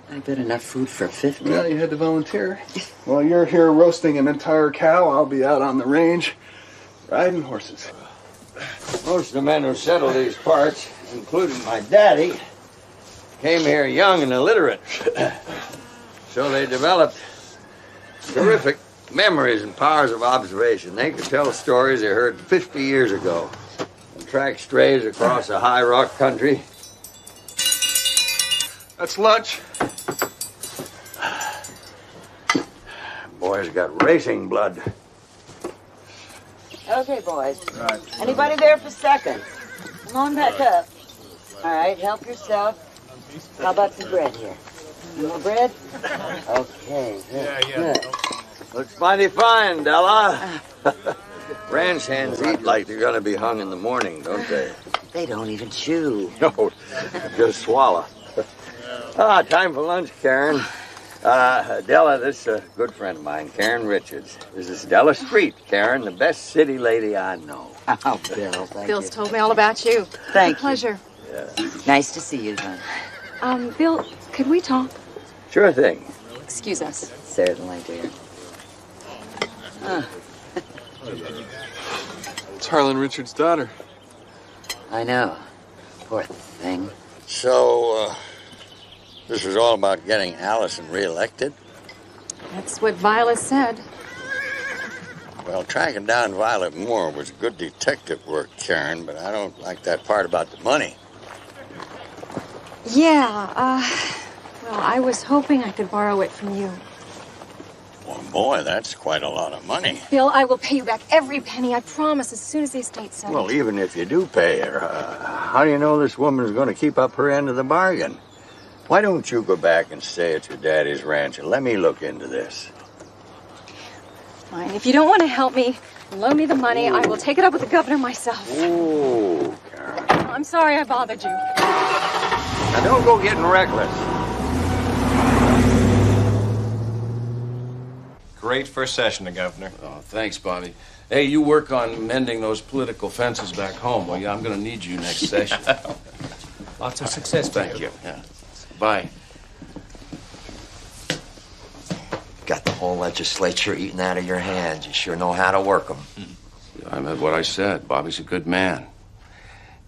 I bet enough food for fifty. Well, you had to volunteer. While you're here roasting an entire cow, I'll be out on the range riding horses. Most of the men who settle these parts, including my daddy, came here young and illiterate. So they developed terrific memories and powers of observation. They could tell stories they heard fifty years ago. Track strays across a high rock country. That's lunch. Boys got racing blood. Okay, boys. Right. Anybody there for second? Come on back up. All right, help yourself. How about some bread here? More bread? Okay, good. Yeah, yeah. Good. Looks mighty fine, Della. Ranch hands eat like they're going to be hung in the morning, don't they? They don't even chew. No, just swallow. Ah, time for lunch, Karen. Uh, Della, this is a good friend of mine, Karen Richards. This is Della Street, Karen, the best city lady I know. Oh, Bill, thank Bill's you. Told me all about you. Thank pleasure. you. Pleasure. Yeah. Nice to see you, hon. Um, Bill, could we talk? Sure thing. Excuse us. Certainly, dear. Huh. It's Harlan Richards' daughter. I know. Poor thing. So, uh, this is all about getting Allison reelected? That's what Violet said. Well, tracking down Violet Moore was good detective work, Karen, but I don't like that part about the money. Yeah, uh, well, I was hoping I could borrow it from you. Well, boy, that's quite a lot of money. Bill, I will pay you back every penny, I promise, as soon as the estate sells. Well, even if you do pay her, uh, how do you know this woman is going to keep up her end of the bargain? Why don't you go back and stay at your daddy's ranch and let me look into this? Fine. If you don't want to help me, loan me the money. Ooh. I will take it up with the governor myself. Ooh, Karen. I'm sorry I bothered you. Now, don't go getting reckless. Great first session, the governor. Oh, thanks, Bobby. Hey, you work on mending those political fences back home. Well, yeah, I'm going to need you next session. Lots of success. Thank you. you. Yeah. Bye. Got the whole legislature eating out of your hands. You sure know how to work them. I meant what I said. Bobby's a good man.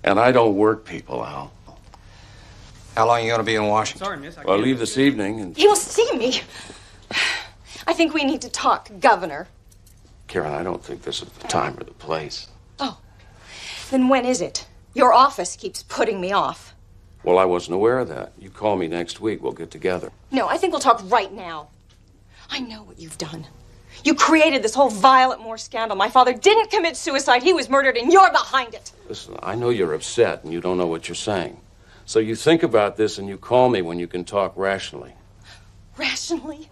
And I don't work people out. How long are you going to be in Washington? Sorry, miss. I well, I'll leave this evening and... He will see me. I think we need to talk, Governor. Karen, I don't think this is the time or the place. Oh. Then when is it? Your office keeps putting me off. Well, I wasn't aware of that. You call me next week. We'll get together. No, I think we'll talk right now. I know what you've done. You created this whole Violet Moore scandal. My father didn't commit suicide. He was murdered, and you're behind it. Listen, I know you're upset, and you don't know what you're saying. So you think about this, and you call me when you can talk rationally. Rationally?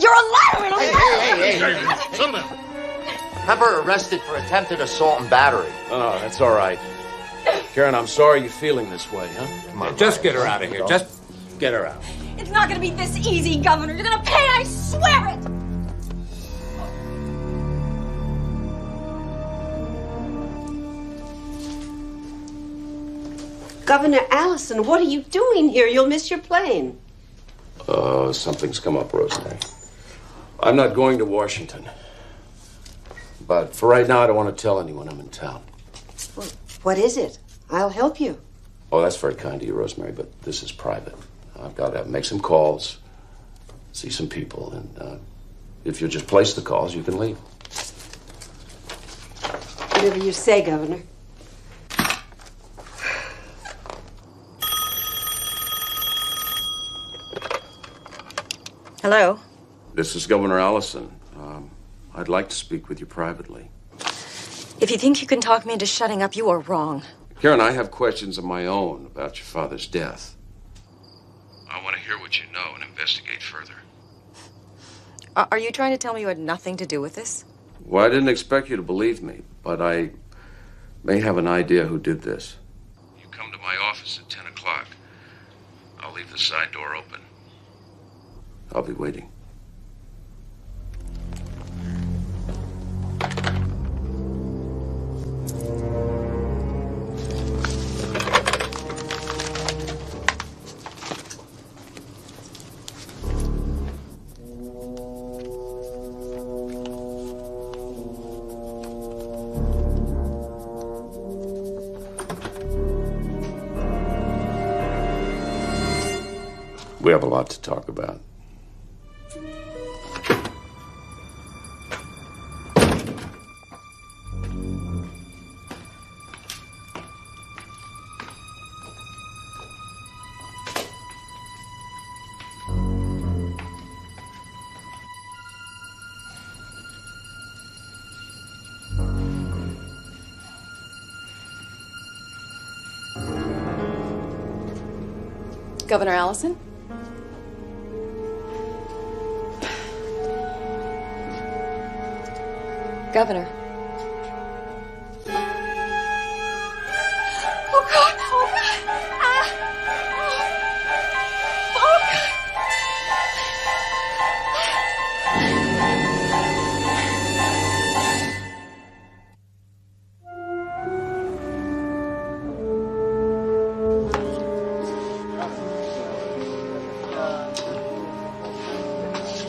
You're a liar! And a hey, liar. hey, hey, hey, hey. Settle down. Pepper arrested for attempted assault and battery. Oh, that's all right. Karen, I'm sorry you're feeling this way, huh? Come on, just get her out of here. Just get her out. It's not going to be this easy, Governor. You're going to pay, I swear it! Governor Allison, what are you doing here? You'll miss your plane. Uh, something's come up, Rosemary. I'm not going to Washington. But for right now, I don't want to tell anyone I'm in town. Well, what is it? I'll help you. Oh, that's very kind of you, Rosemary, but this is private. I've got to make some calls, see some people, and uh, if you'll just place the calls, you can leave. Whatever you say, Governor. Hello? This is Governor Allison. Um, I'd like to speak with you privately. If you think you can talk me into shutting up, you are wrong. Karen, I have questions of my own about your father's death. I want to hear what you know and investigate further. Are you trying to tell me you had nothing to do with this? Well, I didn't expect you to believe me, but I may have an idea who did this. You come to my office at ten o'clock. I'll leave the side door open. I'll be waiting. We have a lot to talk about. Governor Allison? Governor,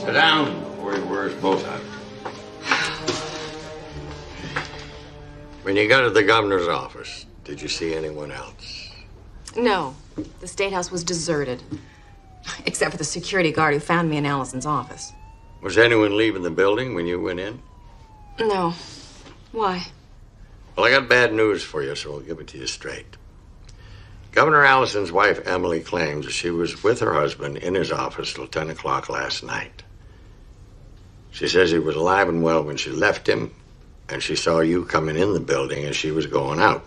Sit down before he wears both out. When you got to the governor's office, did you see anyone else? No. The State House was deserted. Except for the security guard who found me in Allison's office. Was anyone leaving the building when you went in? No. Why? Well, I got bad news for you, so I'll give it to you straight. Governor Allison's wife, Emily, claims she was with her husband in his office till ten o'clock last night. She says he was alive and well when she left him, and she saw you coming in the building as she was going out.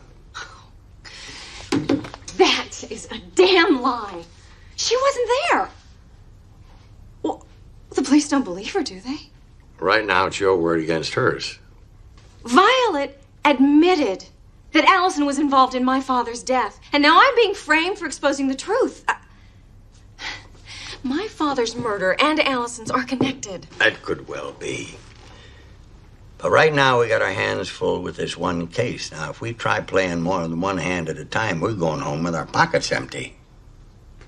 That is a damn lie. She wasn't there. Well, the police don't believe her, do they? Right now, it's your word against hers. Violet admitted that Allison was involved in my father's death, and now I'm being framed for exposing the truth. Uh, my father's murder and Allison's are connected. That could well be. But right now, we got our hands full with this one case. Now, if we try playing more than one hand at a time, we're going home with our pockets empty.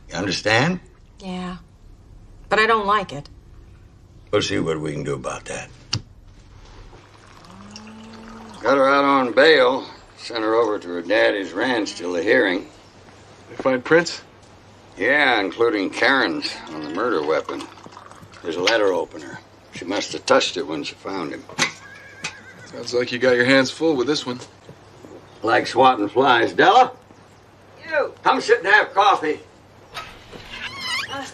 You understand? Yeah. But I don't like it. We'll see what we can do about that. Got her out on bail. Sent her over to her daddy's ranch till the hearing. They find prints? Yeah, including Karen's on the murder weapon. There's a letter opener. She must have touched it when she found him. Sounds like you got your hands full with this one. Like swatting flies. Della? You! Come sit and have coffee. Uh,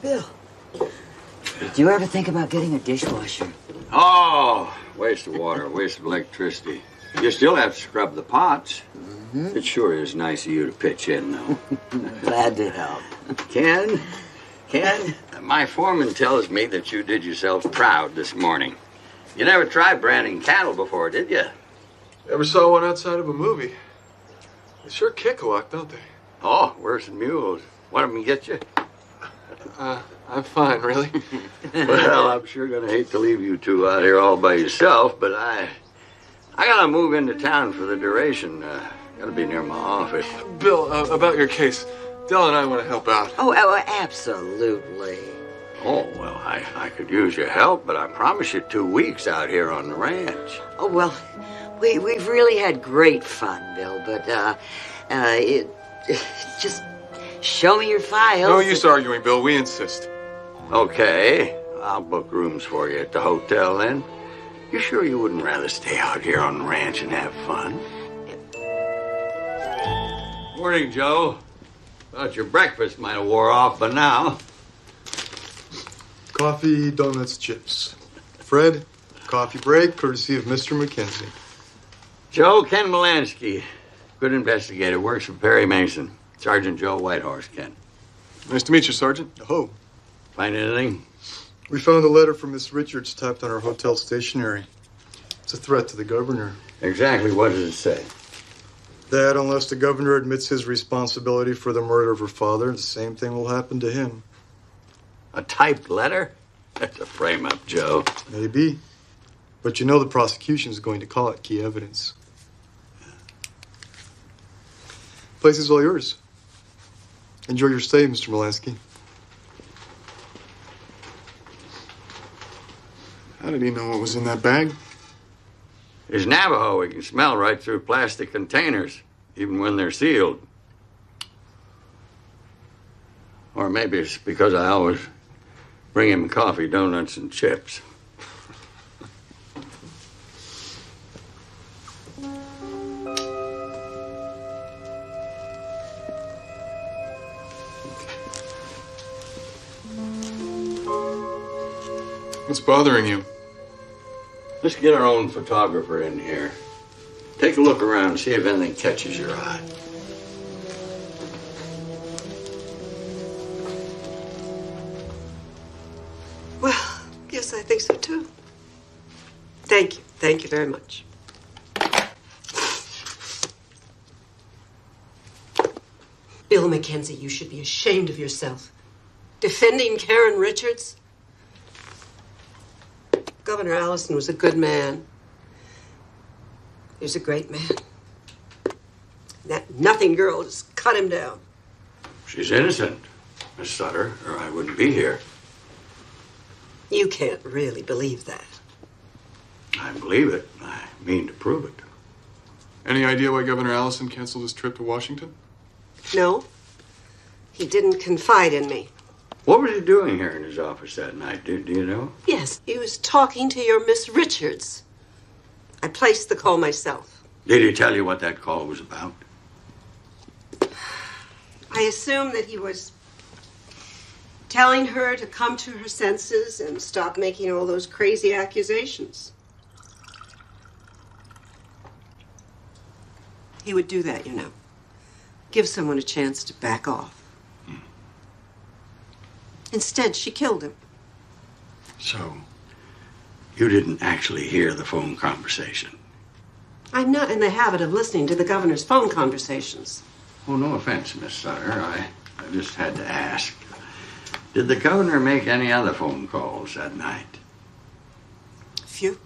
Bill. Did you ever think about getting a dishwasher? Oh, waste of water, waste of electricity. You still have to scrub the pots. Mm-hmm. It sure is nice of you to pitch in, though. Glad to help. Ken, Ken, my foreman tells me that you did yourself proud this morning. You never tried branding cattle before, did you? Never saw one outside of a movie. They sure kick a lot, don't they? Oh, worse than mules. One of them get you? Uh, I'm fine, really. Well, I'm sure gonna hate to leave you two out here all by yourself, but I... I gotta move into town for the duration. Uh, gotta be near my office. Bill, uh, about your case, Dell and I want to help out. Oh, oh, absolutely. Oh, well, I, I could use your help, but I promise you two weeks out here on the ranch. Oh, well, we, we've really had great fun, Bill, but uh, uh, it, just show me your files. No use arguing, Bill. We insist. Okay. I'll book rooms for you at the hotel, then. You sure you wouldn't rather stay out here on the ranch and have fun? Morning, Joe. Thought your breakfast might have wore off by now. Coffee, donuts, chips. Fred, coffee break, courtesy of Mister McKenzie. Joe, Ken Malansky. Good investigator, works for Perry Mason. Sergeant Joe Whitehorse, Ken. Nice to meet you, Sergeant. Oh. Find anything? We found a letter from Miss Richards typed on our hotel stationery. It's a threat to the governor. Exactly. What does it say? That unless the governor admits his responsibility for the murder of her father, the same thing will happen to him. A typed letter? That's a frame-up, Joe. Maybe. But you know the prosecution is going to call it key evidence. The place is all yours. Enjoy your stay, Mister Malansky. How did he know what was in that bag? He's Navajo. He can smell right through plastic containers, even when they're sealed. Or maybe it's because I always bring him coffee, donuts, and chips. What's bothering you? Let's get our own photographer in here. Take a look around and see if anything catches your eye. Well, yes, I think so too. Thank you. Thank you very much. Bill McKenzie, you should be ashamed of yourself. Defending Karen Richards? Governor Allison was a good man. He was a great man. That nothing girl just cut him down. She's innocent, Miss Sutter, or I wouldn't be here. You can't really believe that. I believe it. I mean to prove it. Any idea why Governor Allison canceled his trip to Washington? No. He didn't confide in me. What was he doing here in his office that night, dude? Do you know? Yes. He was talking to your Miss Richards. I placed the call myself. Did he tell you what that call was about? I assume that he was telling her to come to her senses and stop making all those crazy accusations. He would do that, you know. Give someone a chance to back off. Hmm. Instead, she killed him. So, you didn't actually hear the phone conversation? I'm not in the habit of listening to the governor's phone conversations. Oh, no offense, Miss Sutter. I, I just had to ask. Did the governor make any other phone calls that night? A few.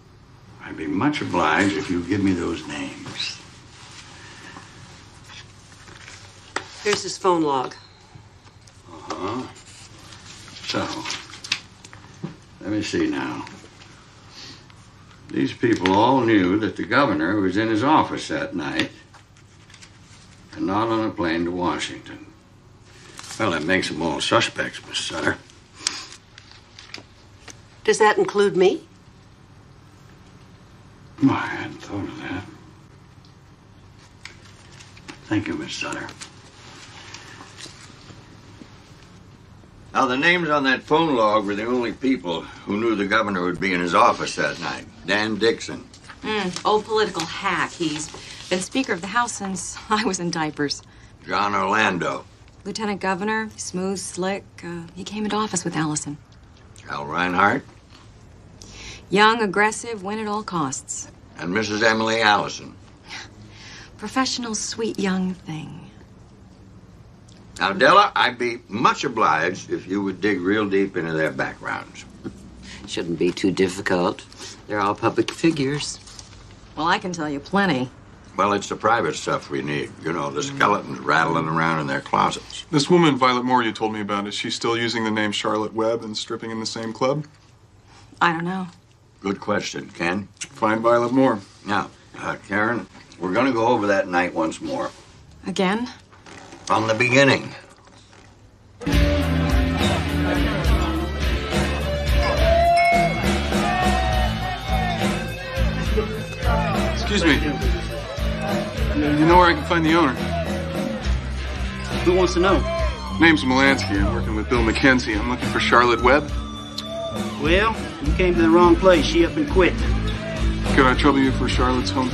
I'd be much obliged if you give me those names. Here's his phone log. Uh-huh. So, let me see now. These people all knew that the governor was in his office that night and not on a plane to Washington. Well, that makes them all suspects, Miss Sutter. Does that include me? Well, I hadn't thought of that. Thank you, Miss Sutter. Now, the names on that phone log were the only people who knew the governor would be in his office that night. Dan Dixon. Mm, old political hack. He's been Speaker of the House since I was in diapers. John Orlando. Lieutenant Governor, smooth, slick. Uh, he came into office with Allison. Al Reinhardt? Young, aggressive, win at all costs. And Missus Emily Allison? Professional, sweet, young thing. Now, Della, I'd be much obliged if you would dig real deep into their backgrounds. Shouldn't be too difficult. They're all public figures. Well, I can tell you plenty. Well, it's the private stuff we need. You know, the skeletons rattling around in their closets. This woman, Violet Moore, you told me about, is she still using the name Charlotte Webb and stripping in the same club? I don't know. Good question, Ken. Find Violet Moore. Now, uh, Karen, we're going to go over that night once more. Again? From the beginning. Excuse me. You know where I can find the owner? Who wants to know? Name's Malansky. I'm working with Bill McKenzie. I'm looking for Charlotte Webb. Well, you came to the wrong place. She up and quit. Could I trouble you for Charlotte's home?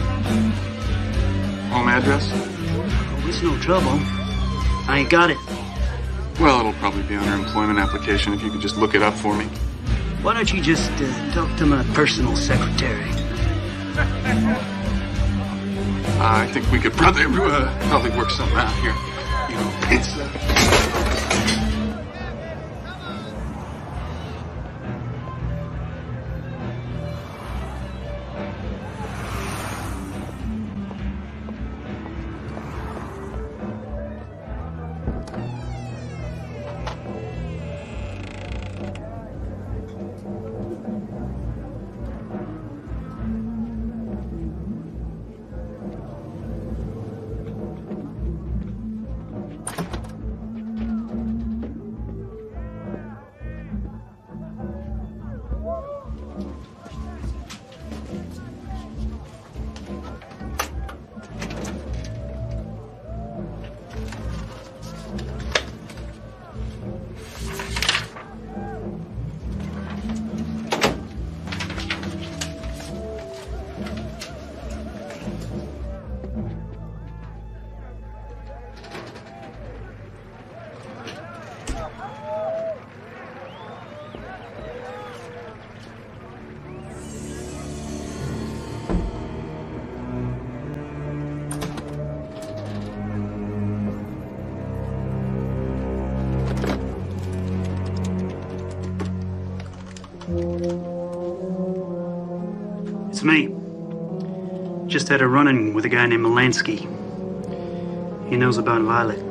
Home address? Oh, it's no trouble. I ain't got it. Well, it'll probably be on her employment application if you could just look it up for me. Why don't you just uh, talk to my personal secretary? Uh, I think we could probably uh, probably work something out here. You know, pizza. It's me. Just had a run-in with a guy named Malansky. He knows about Violet.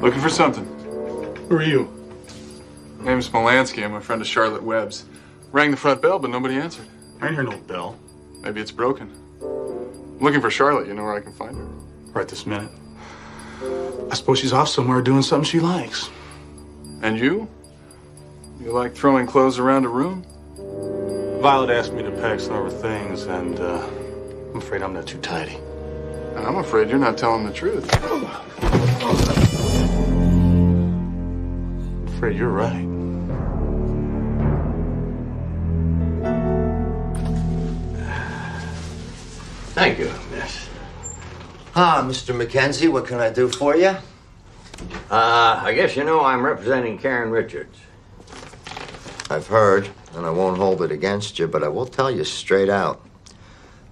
Looking for something. Who are you? Name's Smolansky. I'm a friend of Charlotte Webb's. Rang the front bell, but nobody answered. I didn't hear no bell. Maybe it's broken. I'm looking for Charlotte. You know where I can find her? Right this minute. I suppose she's off somewhere doing something she likes. And you? You like throwing clothes around a room? Violet asked me to pack some of her things, and uh, I'm afraid I'm not too tidy. And I'm afraid you're not telling the truth. I'm afraid you're right. Thank you, miss. Ah, Mister McKenzie, what can I do for you? Uh, I guess you know I'm representing Karen Richards. I've heard, and I won't hold it against you, but I will tell you straight out.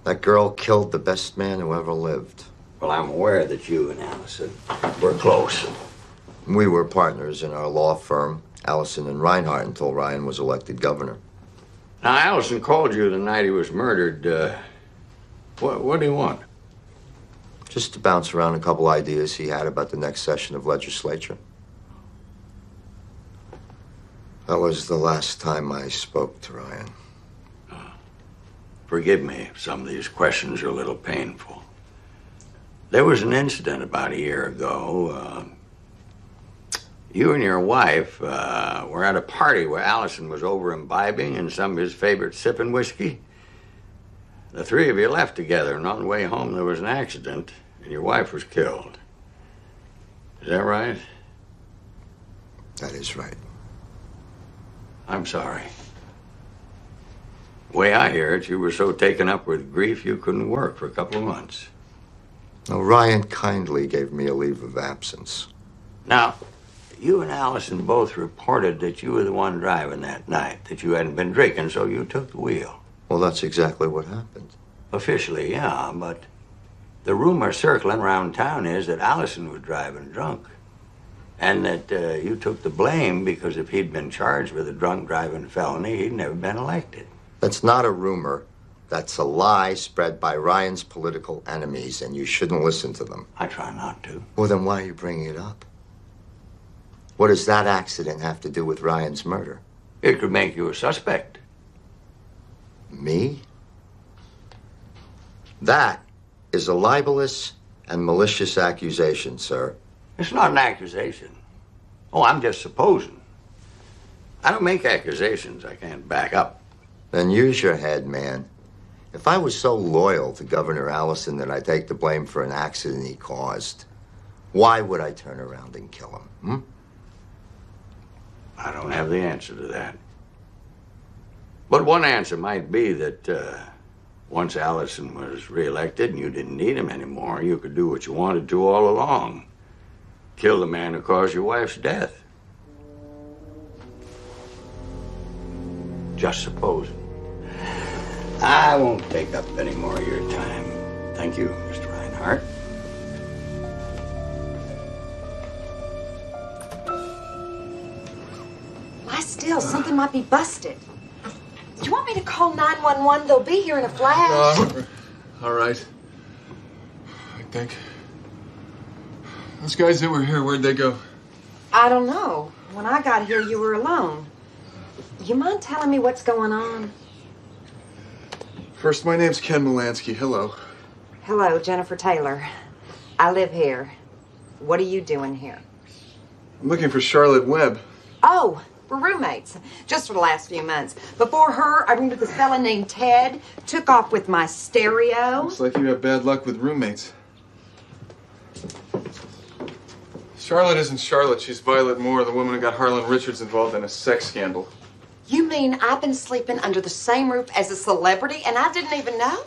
That girl killed the best man who ever lived. Well, I'm aware that you and Allison were close. We were partners in our law firm, Allison and Reinhardt, until Ryan was elected governor. Now, Allison called you the night he was murdered. Uh, what, what do you want? Just to bounce around a couple ideas he had about the next session of legislature. That was the last time I spoke to Ryan. Uh, forgive me if some of these questions are a little painful. There was an incident about a year ago. Uh, you and your wife uh, were at a party where Allison was over imbibing and some of his favorite sipping whiskey. The three of you left together, and on the way home there was an accident, and your wife was killed. Is that right? That is right. I'm sorry. The way I hear it, you were so taken up with grief you couldn't work for a couple of months. Now, Ryan kindly gave me a leave of absence. Now, you and Allison both reported that you were the one driving that night, that you hadn't been drinking, so you took the wheel. Well, that's exactly what happened. Officially, yeah, but the rumor circling around town is that Allison was driving drunk and that uh, you took the blame because if he'd been charged with a drunk driving felony, he'd never been elected. That's not a rumor. That's a lie spread by Ryan's political enemies, and you shouldn't listen to them. I try not to. Well, then why are you bringing it up? What does that accident have to do with Ryan's murder? It could make you a suspect. Me? That is a libelous and malicious accusation, sir. It's not an accusation. Oh, I'm just supposing. I don't make accusations I can't back up. Then use your head, man. If I was so loyal to Governor Allison that I take the blame for an accident he caused, why would I turn around and kill him? Hmm? I don't have the answer to that. But one answer might be that uh, once Allison was reelected and you didn't need him anymore, you could do what you wanted to all along. Kill the man who caused your wife's death. Just supposing. I won't take up any more of your time. Thank you, Mister Reinhardt. Lie still. Something might be busted. Do you want me to call nine one one? They'll be here in a flash. No, all right. I think. Those guys that were here, where'd they go? I don't know. When I got here, you were alone. You mind telling me what's going on? First, my name's Ken Malansky. Hello. Hello, Jennifer Taylor. I live here. What are you doing here? I'm looking for Charlotte Webb. Oh. We're roommates, just for the last few months. Before her, I remember this fella named Ted took off with my stereo. Looks like you have bad luck with roommates. Charlotte isn't Charlotte. She's Violet Moore, the woman who got Harlan Richards involved in a sex scandal. You mean I've been sleeping under the same roof as a celebrity and I didn't even know?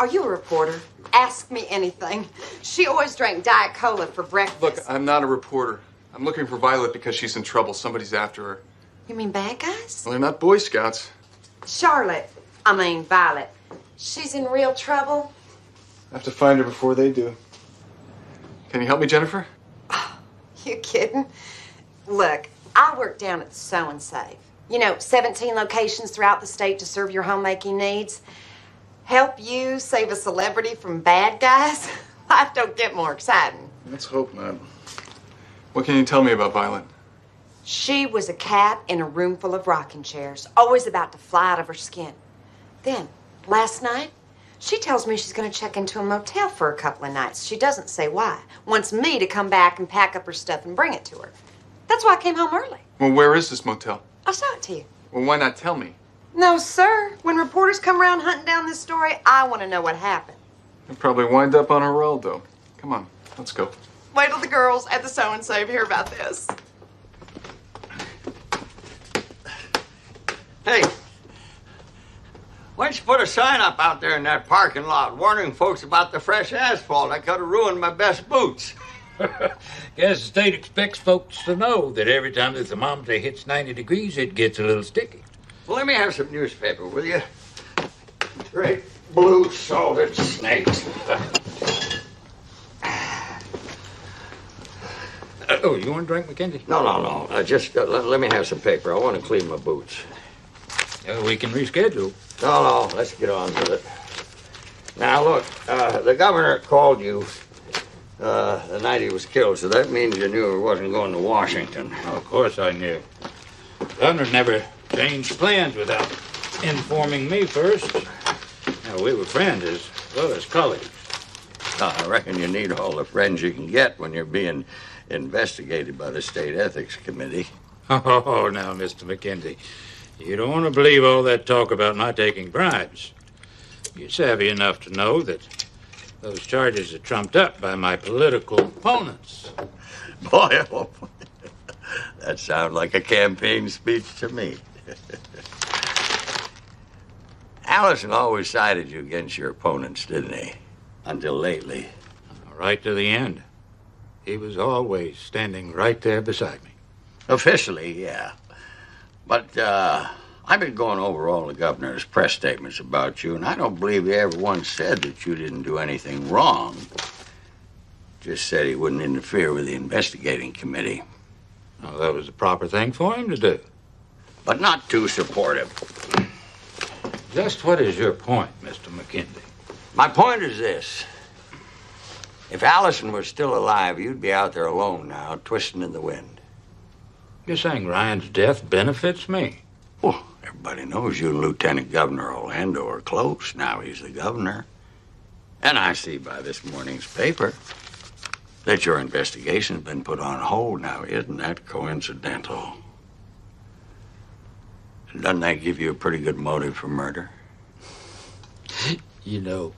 Are you a reporter? Ask me anything. She always drank Diet Cola for breakfast. Look, I'm not a reporter. I'm looking for Violet because she's in trouble. Somebody's after her. You mean bad guys? Well, they're not Boy Scouts. Charlotte, I mean Violet, she's in real trouble. I have to find her before they do. Can you help me, Jennifer? Oh, you kidding? Look, I work down at Sew and Save. You know, seventeen locations throughout the state to serve your homemaking needs. Help you save a celebrity from bad guys? Life don't get more exciting. Let's hope not. What can you tell me about Violet? She was a cat in a room full of rocking chairs, always about to fly out of her skin. Then, last night, she tells me she's going to check into a motel for a couple of nights. She doesn't say why. Wants me to come back and pack up her stuff and bring it to her. That's why I came home early. Well, where is this motel? I'll show it to you. Well, why not tell me? No, sir. When reporters come around hunting down this story, I want to know what happened. You'll probably wind up on a roll, though. Come on, let's go. Wait till the girls at the so-and-so hear about this. Hey, why don't you put a sign up out there in that parking lot warning folks about the fresh asphalt? I could have ruined my best boots. Guess the state expects folks to know that every time the thermometer hits ninety degrees, it gets a little sticky. Well, let me have some newspaper, will you? Great blue salted snakes. Oh, you want a drink, McKenzie? No, no, no. Uh, just uh, let, let me have some paper. I want to clean my boots. Uh, we can reschedule. No, no, let's get on with it. Now, look, uh, the governor called you uh, the night he was killed, so that means you knew he wasn't going to Washington. Oh, of course I knew. The governor never changed plans without informing me first. Now, we were friends as well as colleagues. Uh, I reckon you need all the friends you can get when you're being investigated by the State Ethics Committee. Oh, now, Mister McKenzie, you don't want to believe all that talk about my taking bribes. You're savvy enough to know that those charges are trumped up by my political opponents. Boy, oh, that sounds like a campaign speech to me. Allison always sided you against your opponents, didn't he? Until lately. Right to the end. He was always standing right there beside me. Officially, yeah. But uh, I've been going over all the governor's press statements about you, and I don't believe he ever once said that you didn't do anything wrong. Just said he wouldn't interfere with the investigating committee. Well, that was the proper thing for him to do. But not too supportive. Just what is your point, Mister McKenzie? My point is this. If Allison were still alive, you'd be out there alone now, twisting in the wind. You're saying Ryan's death benefits me? Well, everybody knows you and Lieutenant Governor Orlando are close. Now he's the governor. And I see by this morning's paper that your investigation's been put on hold now. Isn't that coincidental? Doesn't that give you a pretty good motive for murder? You know,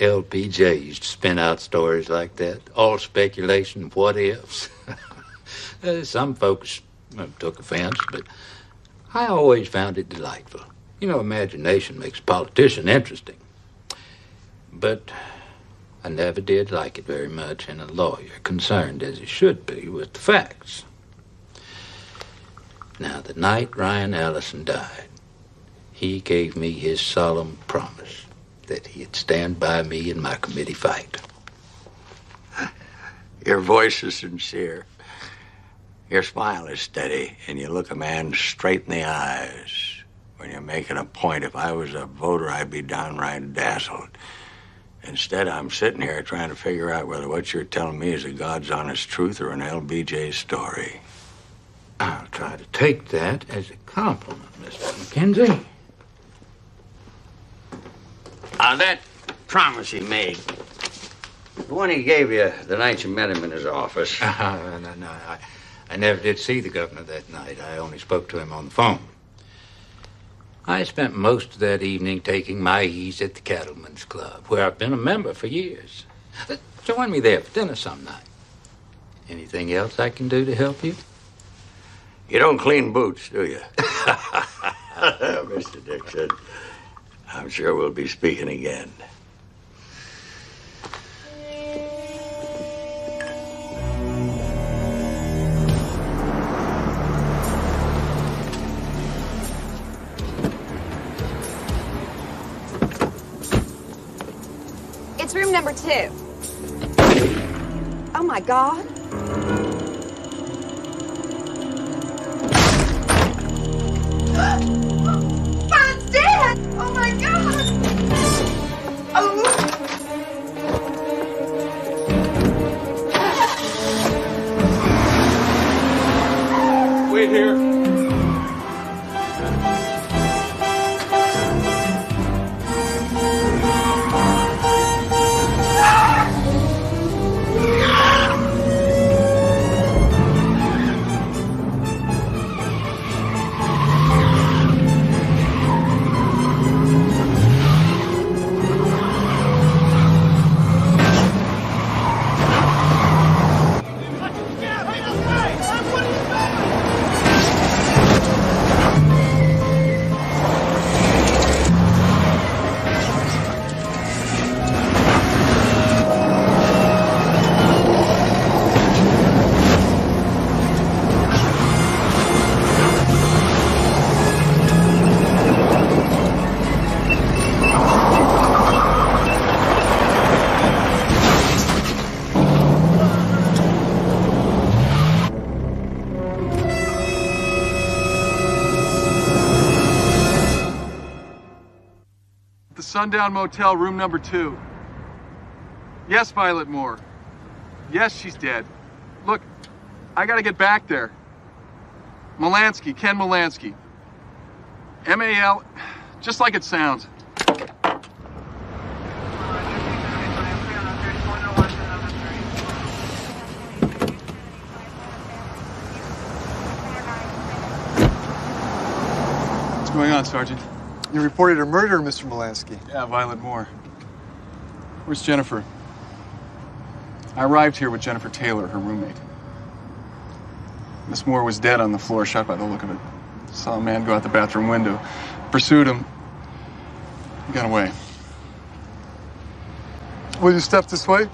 L P J used to spin out stories like that, all speculation, what ifs. Some folks took offense, but I always found it delightful. You know, imagination makes a politician interesting. But I never did like it very much in a lawyer concerned, as he should be, with the facts. Now, the night Ryan Allison died, he gave me his solemn promise that he'd stand by me in my committee fight. Your voice is sincere. Your smile is steady, and you look a man straight in the eyes when you're making a point. If I was a voter, I'd be downright dazzled. Instead, I'm sitting here trying to figure out whether what you're telling me is a God's honest truth or an L B J story. I'll try to take that as a compliment, Mister McKenzie. Uh, that promise he made, the one he gave you the night you met him in his office. Uh, no, no, I, I never did see the governor that night. I only spoke to him on the phone. I spent most of that evening taking my ease at the Cattlemen's Club, where I've been a member for years. Uh, join me there for dinner some night. Anything else I can do to help you? You don't clean boots, do you? Mister Dixon, I'm sure we'll be speaking again. It's room number two. Oh, my God. Oh, my God! Oh! Sundown Motel, room number two. Yes, Violet Moore. Yes, she's dead. Look, I gotta get back there. Malansky, Ken Malansky. M A L, just like it sounds. What's going on, Sergeant? You reported a murder, Mister Malansky. Yeah, Violet Moore. Where's Jennifer? I arrived here with Jennifer Taylor, her roommate. Miss Moore was dead on the floor, shot by the look of it. Saw a man go out the bathroom window. Pursued him. He got away. Will you step this way?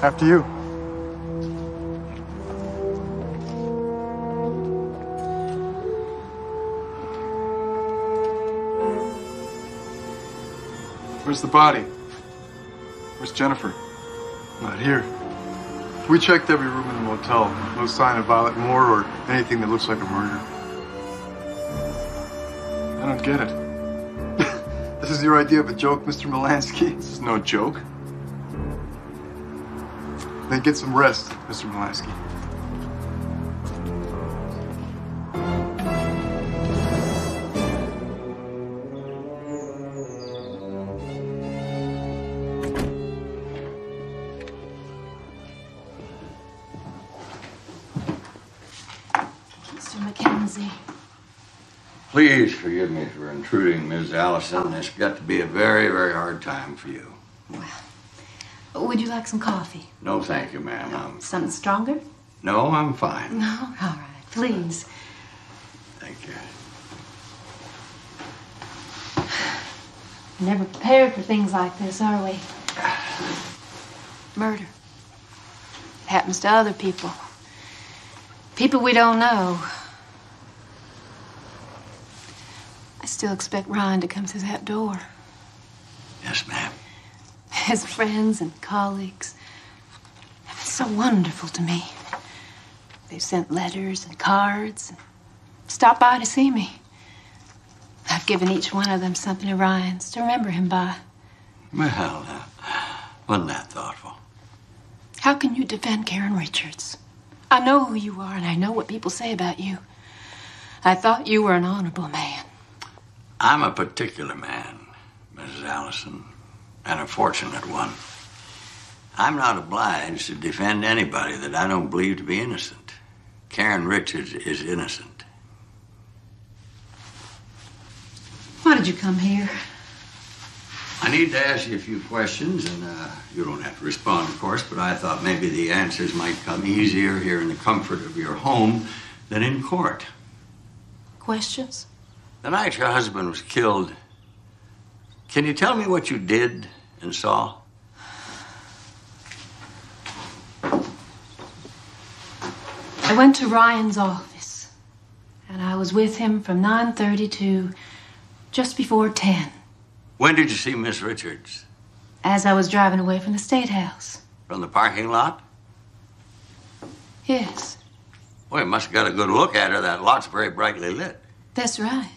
After you. Where's the body? Where's Jennifer? Not here. We checked every room in the motel. No sign of Violet Moore or anything that looks like a murder. I don't get it. This is your idea of a joke, Mister Malansky? This is no joke. Then get some rest, Mister Malansky. Please forgive me for intruding, Miz Allison. It's got to be a very, very hard time for you. Well, would you like some coffee? No, thank you, ma'am. No, something stronger? No, I'm fine. No? All right. Please. Thank you. We're never prepared for things like this, are we? Murder. It happens to other people. People we don't know. I still expect Ryan to come through that door. Yes, ma'am. His friends and colleagues have been so wonderful to me. They've sent letters and cards and stopped by to see me. I've given each one of them something of Ryan's to remember him by. Well, now, wasn't that thoughtful? How can you defend Karen Richards? I know who you are, and I know what people say about you. I thought you were an honorable man. I'm a particular man, Missus Allison, and a fortunate one. I'm not obliged to defend anybody that I don't believe to be innocent. Karen Richards is innocent. Why did you come here? I need to ask you a few questions, and uh, you don't have to respond, of course, but I thought maybe the answers might come easier here in the comfort of your home than in court. Questions? The night your husband was killed, can you tell me what you did and saw? I went to Ryan's office, and I was with him from nine thirty to just before ten. When did you see Miss Richards? As I was driving away from the State House. From the parking lot? Yes. Well, you must have got a good look at her. That lot's very brightly lit. That's right.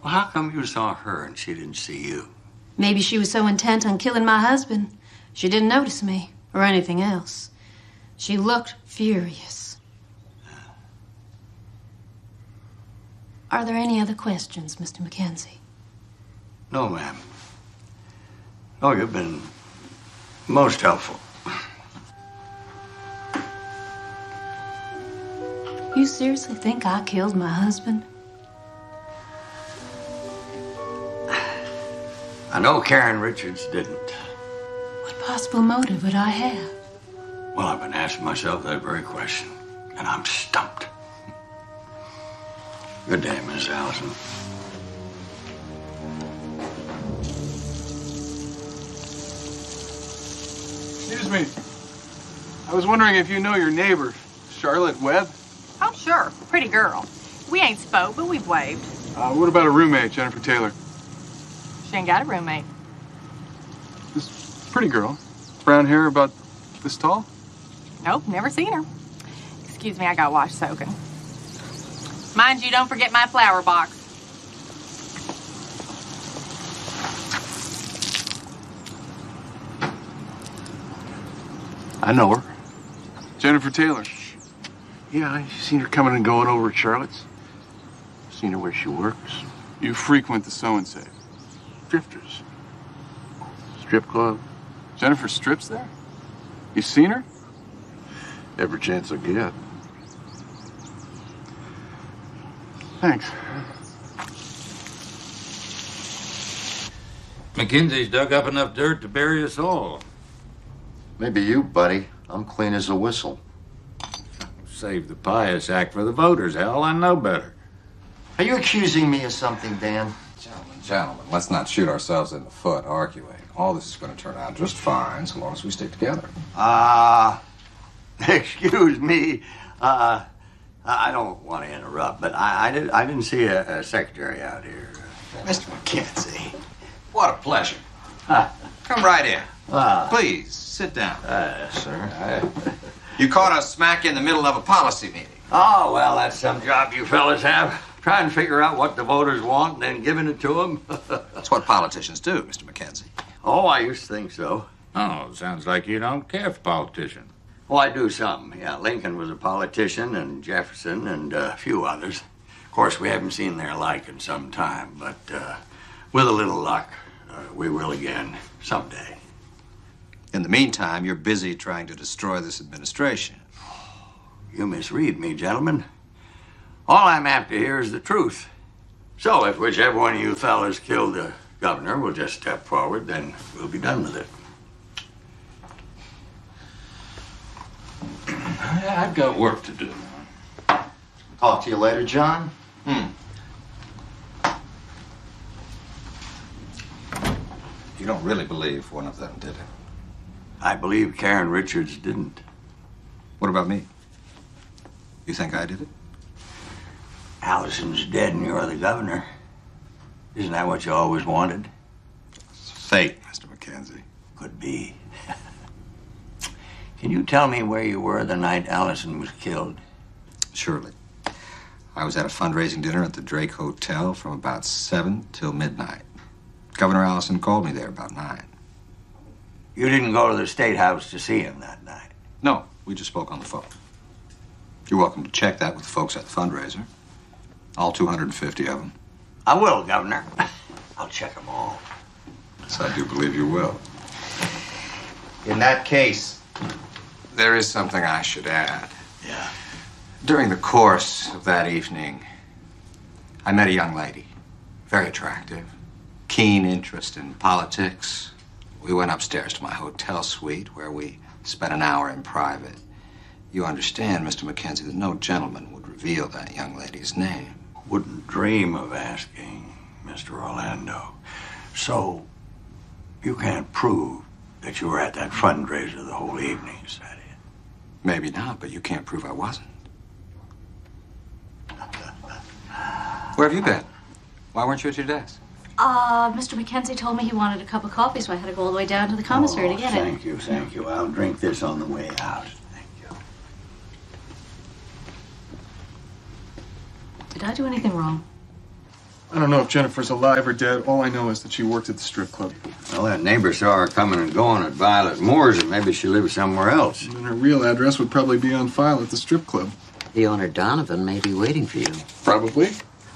Well, how come you saw her and she didn't see you? Maybe she was so intent on killing my husband, she didn't notice me or anything else. She looked furious. Uh. Are there any other questions, Mister McKenzie? No, ma'am. Oh, you've been most helpful. You seriously think I killed my husband? I know Karen Richards didn't. What possible motive would I have? Well, I've been asking myself that very question, and I'm stumped. Good day, Miss Allison. Excuse me. I was wondering if you know your neighbor, Charlotte Webb? Oh, sure. Pretty girl. We ain't spoke, but we've waved. Uh, what about a roommate, Jennifer Taylor? She ain't got a roommate. This pretty girl. Brown hair, about this tall? Nope, never seen her. Excuse me, I got washed soaking. Mind you, don't forget my flower box. I know her. Jennifer Taylor. Yeah, I've seen her coming and going over at Charlotte's. Seen her where she works. You frequent the so-and-so. Drifters. Strip club. Jennifer strips there? You've seen her? Every chance I get. Thanks. Mackenzie's dug up enough dirt to bury us all. Maybe you, buddy. I'm clean as a whistle. Save the pious act for the voters, Al. I know better. Are you accusing me of something, Dan? Gentlemen, gentlemen, let's not shoot ourselves in the foot arguing. All this is going to turn out just fine so long as we stick together. Ah, uh, excuse me. Uh, I don't want to interrupt, but I, I, did, I didn't see a, a secretary out here. Mister McKenzie, what a pleasure. Huh. Come right in. Uh, Please, sit down. Uh, sir. I... You caught us smack in the middle of a policy meeting. Oh, well, that's some job you fellas have. Trying to figure out what the voters want and then giving it to them. That's what politicians do, Mister McKenzie. Oh, I used to think so. Oh, sounds like you don't care for politicians. Well, I do some. Yeah, Lincoln was a politician, and Jefferson, and uh, a few others. Of course, we haven't seen their like in some time, but uh, with a little luck, uh, we will again someday. In the meantime, you're busy trying to destroy this administration. You misread me, gentlemen. All I'm after here is the truth. So if whichever one of you fellas killed the governor will just step forward, then we'll be done with it. I've got work to do. Talk to you later, John. Hmm. You don't really believe one of them did it? I believe Karen Richards didn't. What about me? You think I did it? Allison's dead and you're the governor. Isn't that what you always wanted? It's fate, Mister McKenzie. Could be. Can you tell me where you were the night Allison was killed? Surely. I was at a fundraising dinner at the Drake Hotel from about seven till midnight. Governor Allison called me there about nine. You didn't go to the State House to see him that night? No, we just spoke on the phone. You're welcome to check that with the folks at the fundraiser. All two hundred fifty of them. I will, Governor. I'll check them all. Yes, I do believe you will. In that case, there is something I should add. Yeah. During the course of that evening, I met a young lady. Very attractive. Keen interest in politics. We went upstairs to my hotel suite where we spent an hour in private. You understand, Mister McKenzie, that no gentleman would reveal that young lady's name. Wouldn't dream of asking, Mister Orlando. So, you can't prove that you were at that fundraiser the whole evening, is that it? Maybe not, but you can't prove I wasn't. Where have you been? Why weren't you at your desk? Uh, Mister McKenzie told me he wanted a cup of coffee, so I had to go all the way down to the commissary oh, to get thank it. Thank you, thank you. I'll drink this on the way out. Thank you. Did I do anything wrong? I don't know if Jennifer's alive or dead. All I know is that she worked at the strip club. Well, that neighbor saw her coming and going at Violet Moore's, and maybe she lives somewhere else. And her real address would probably be on file at the strip club. The owner, Donovan, may be waiting for you. Probably.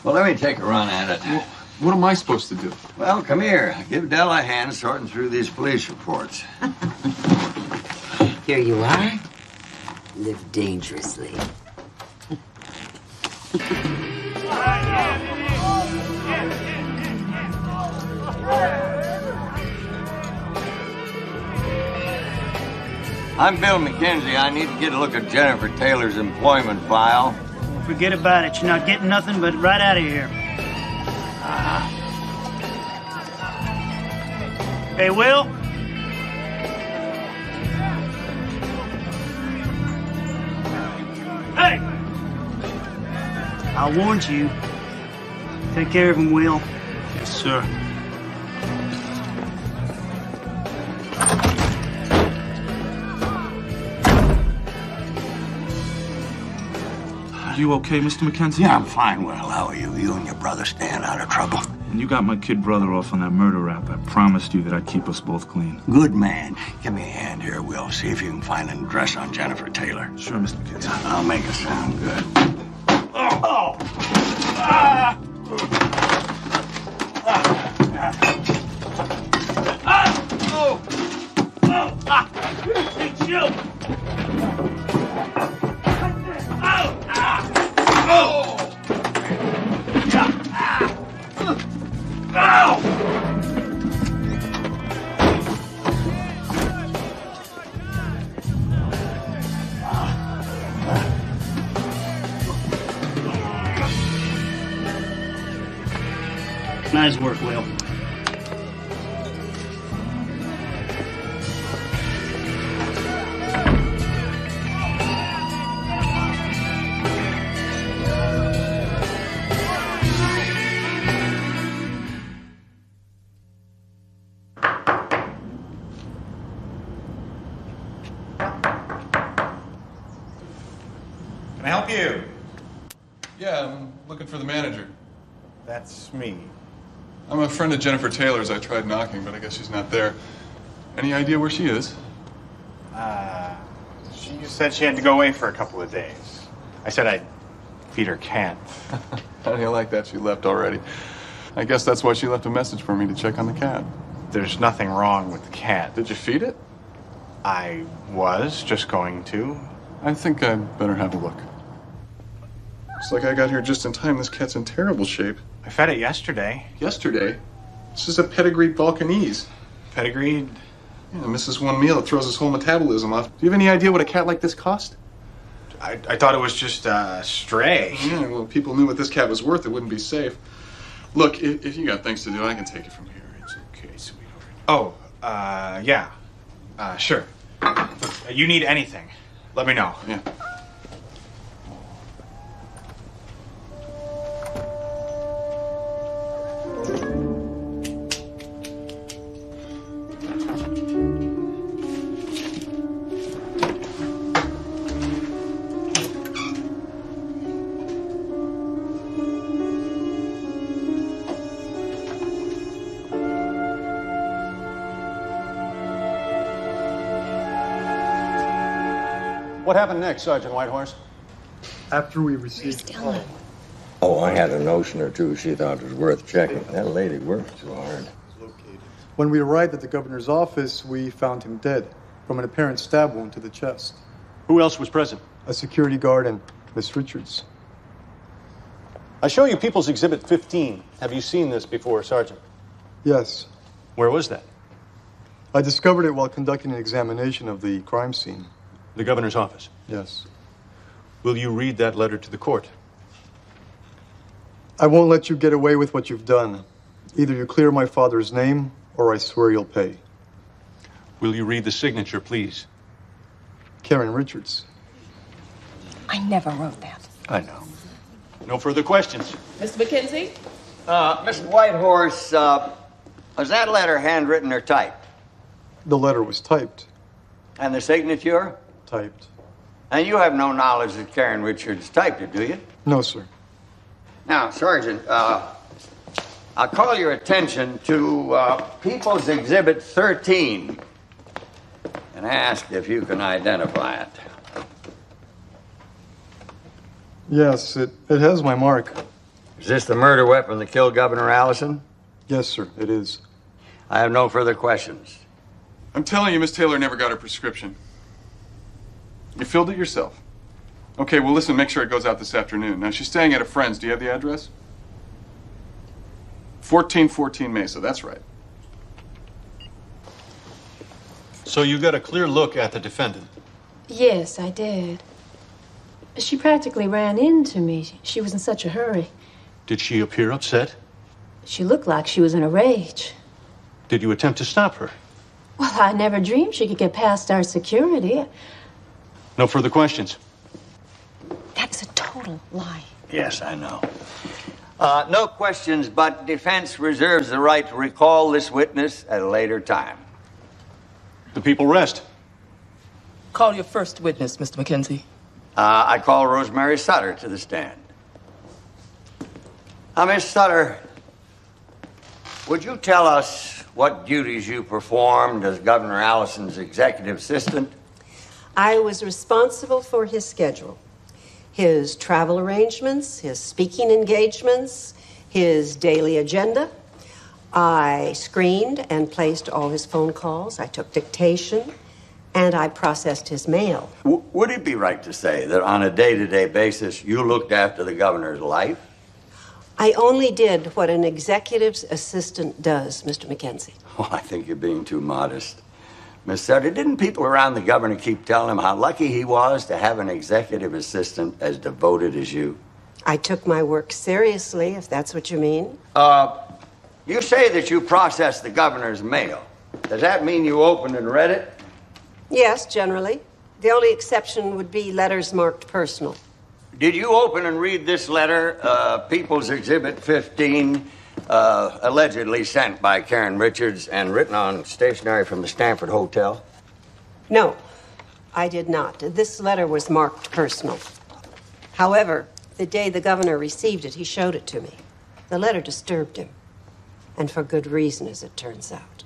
Well, let me take a run at it. Well, what am I supposed to do? Well, come here. Give Dell a hand sorting through these police reports. Here you are. Live dangerously. I'm Bill McKenzie. I need to get a look at Jennifer Taylor's employment file. Forget about it. You're not getting nothing but right out of here. Uh-huh. Hey, Will? Hey! I warned you. Take care of him, Will. Yes, sir. You okay, Mister McKenzie? Yeah, I'm fine. Well, how are you? You and your brother staying out of trouble? And you got my kid brother off on that murder rap. I promised you that I'd keep us both clean. Good man. Give me a hand here, Will. See if you can find an address on Jennifer Taylor. Sure, Mister McKenzie. I'll make it sound good. Oh! Oh. Ah. Ah. Ah. Ah. Oh! Oh! Ah! Hey, chill! Nice work, Will. Me. I'm a friend of Jennifer Taylor's. I tried knocking, but I guess she's not there. Any idea where she is? Uh, she said she had to go away for a couple of days. I said I'd feed her cat. How do you like that? She left already. I guess that's why she left a message for me to check on the cat. There's nothing wrong with the cat. Did you feed it? I was just going to. I think I'd better have a look. Looks like I got here just in time. This cat's in terrible shape. I fed it yesterday. Yesterday? This is a pedigreed Balkanese. Pedigreed? Yeah, it misses one meal. It throws his whole metabolism off. Do you have any idea what a cat like this cost? I, I thought it was just uh, stray. Yeah, well, if people knew what this cat was worth, it wouldn't be safe. Look, if, if you got things to do, I can take it from here. It's okay, sweetheart. Oh, uh, yeah. Uh, sure. If you need anything, let me know. Yeah. What happened next, Sergeant Whitehorse? After we received the call. Oh, I had a notion or two she thought was worth checking. That lady worked too hard. When we arrived at the governor's office, we found him dead from an apparent stab wound to the chest. Who else was present? A security guard and Miss Richards. I show you People's Exhibit fifteen. Have you seen this before, Sergeant? Yes. Where was that? I discovered it while conducting an examination of the crime scene. The governor's office? Yes. Will you read that letter to the court? I won't let you get away with what you've done. Either you clear my father's name, or I swear you'll pay. Will you read the signature, please? Karen Richards. I never wrote that. I know. No further questions. Mister McKenzie? Uh, Mister Whitehorse, uh, was that letter handwritten or typed? The letter was typed. And the signature? Typed. And you have no knowledge that Karen Richards typed it, do you? No, sir. Now, Sergeant, uh, I'll call your attention to uh, People's Exhibit thirteen and ask if you can identify it. Yes, it, it has my mark. Is this the murder weapon that killed Governor Allison? Yes, sir, it is. I have no further questions. I'm telling you, Miss Taylor never got her prescription. You filled it yourself. Okay, well, listen, make sure it goes out this afternoon. Now, she's staying at a friend's. Do you have the address? fourteen fourteen Mesa, that's right. So you got a clear look at the defendant? Yes, I did. She practically ran into me. She was in such a hurry. Did she appear upset? She looked like she was in a rage. Did you attempt to stop her? Well, I never dreamed she could get past our security. No further questions. That is a total lie. Yes, I know. Uh, no questions, but defense reserves the right to recall this witness at a later time. The people rest. Call your first witness, Mister McKenzie. Uh, I call Rosemary Sutter to the stand. Now, Miss Sutter, would you tell us what duties you performed as Governor Allison's executive assistant? I was responsible for his schedule, his travel arrangements, his speaking engagements, his daily agenda. I screened and placed all his phone calls. I took dictation, and I processed his mail. W- would it be right to say that on a day-to-day basis, you looked after the governor's life? I only did what an executive's assistant does, Mister McKenzie. Oh, I think you're being too modest. Miss Sutter, didn't people around the governor keep telling him how lucky he was to have an executive assistant as devoted as you? I took my work seriously, if that's what you mean. Uh, you say that you processed the governor's mail. Does that mean you opened and read it? Yes, generally. The only exception would be letters marked personal. Did you open and read this letter, uh, People's Exhibit fifteen, uh, allegedly sent by Karen Richards and written on stationery from the Stanford Hotel? No, I did not. This letter was marked personal. However, the day the governor received it, he showed it to me. The letter disturbed him, and for good reason, as it turns out.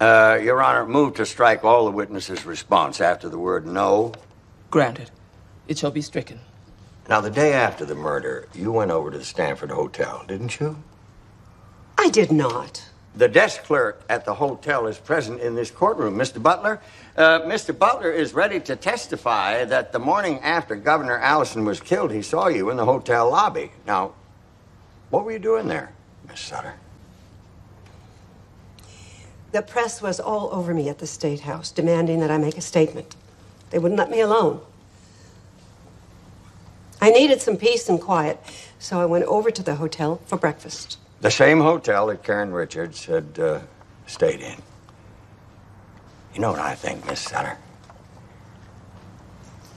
Uh, Your Honor, move to strike all the witnesses' response after the word no. Granted. It shall be stricken. Now, the day after the murder, you went over to the Stanford Hotel, didn't you? I did not. The desk clerk at the hotel is present in this courtroom, Mister Butler. Uh, Mister Butler is ready to testify that the morning after Governor Allison was killed, he saw you in the hotel lobby. Now, what were you doing there, Miss Sutter? The press was all over me at the State House, demanding that I make a statement. They wouldn't let me alone. I needed some peace and quiet, so I went over to the hotel for breakfast. The same hotel that Karen Richards had uh, stayed in. You know what I think, Miss Sutter?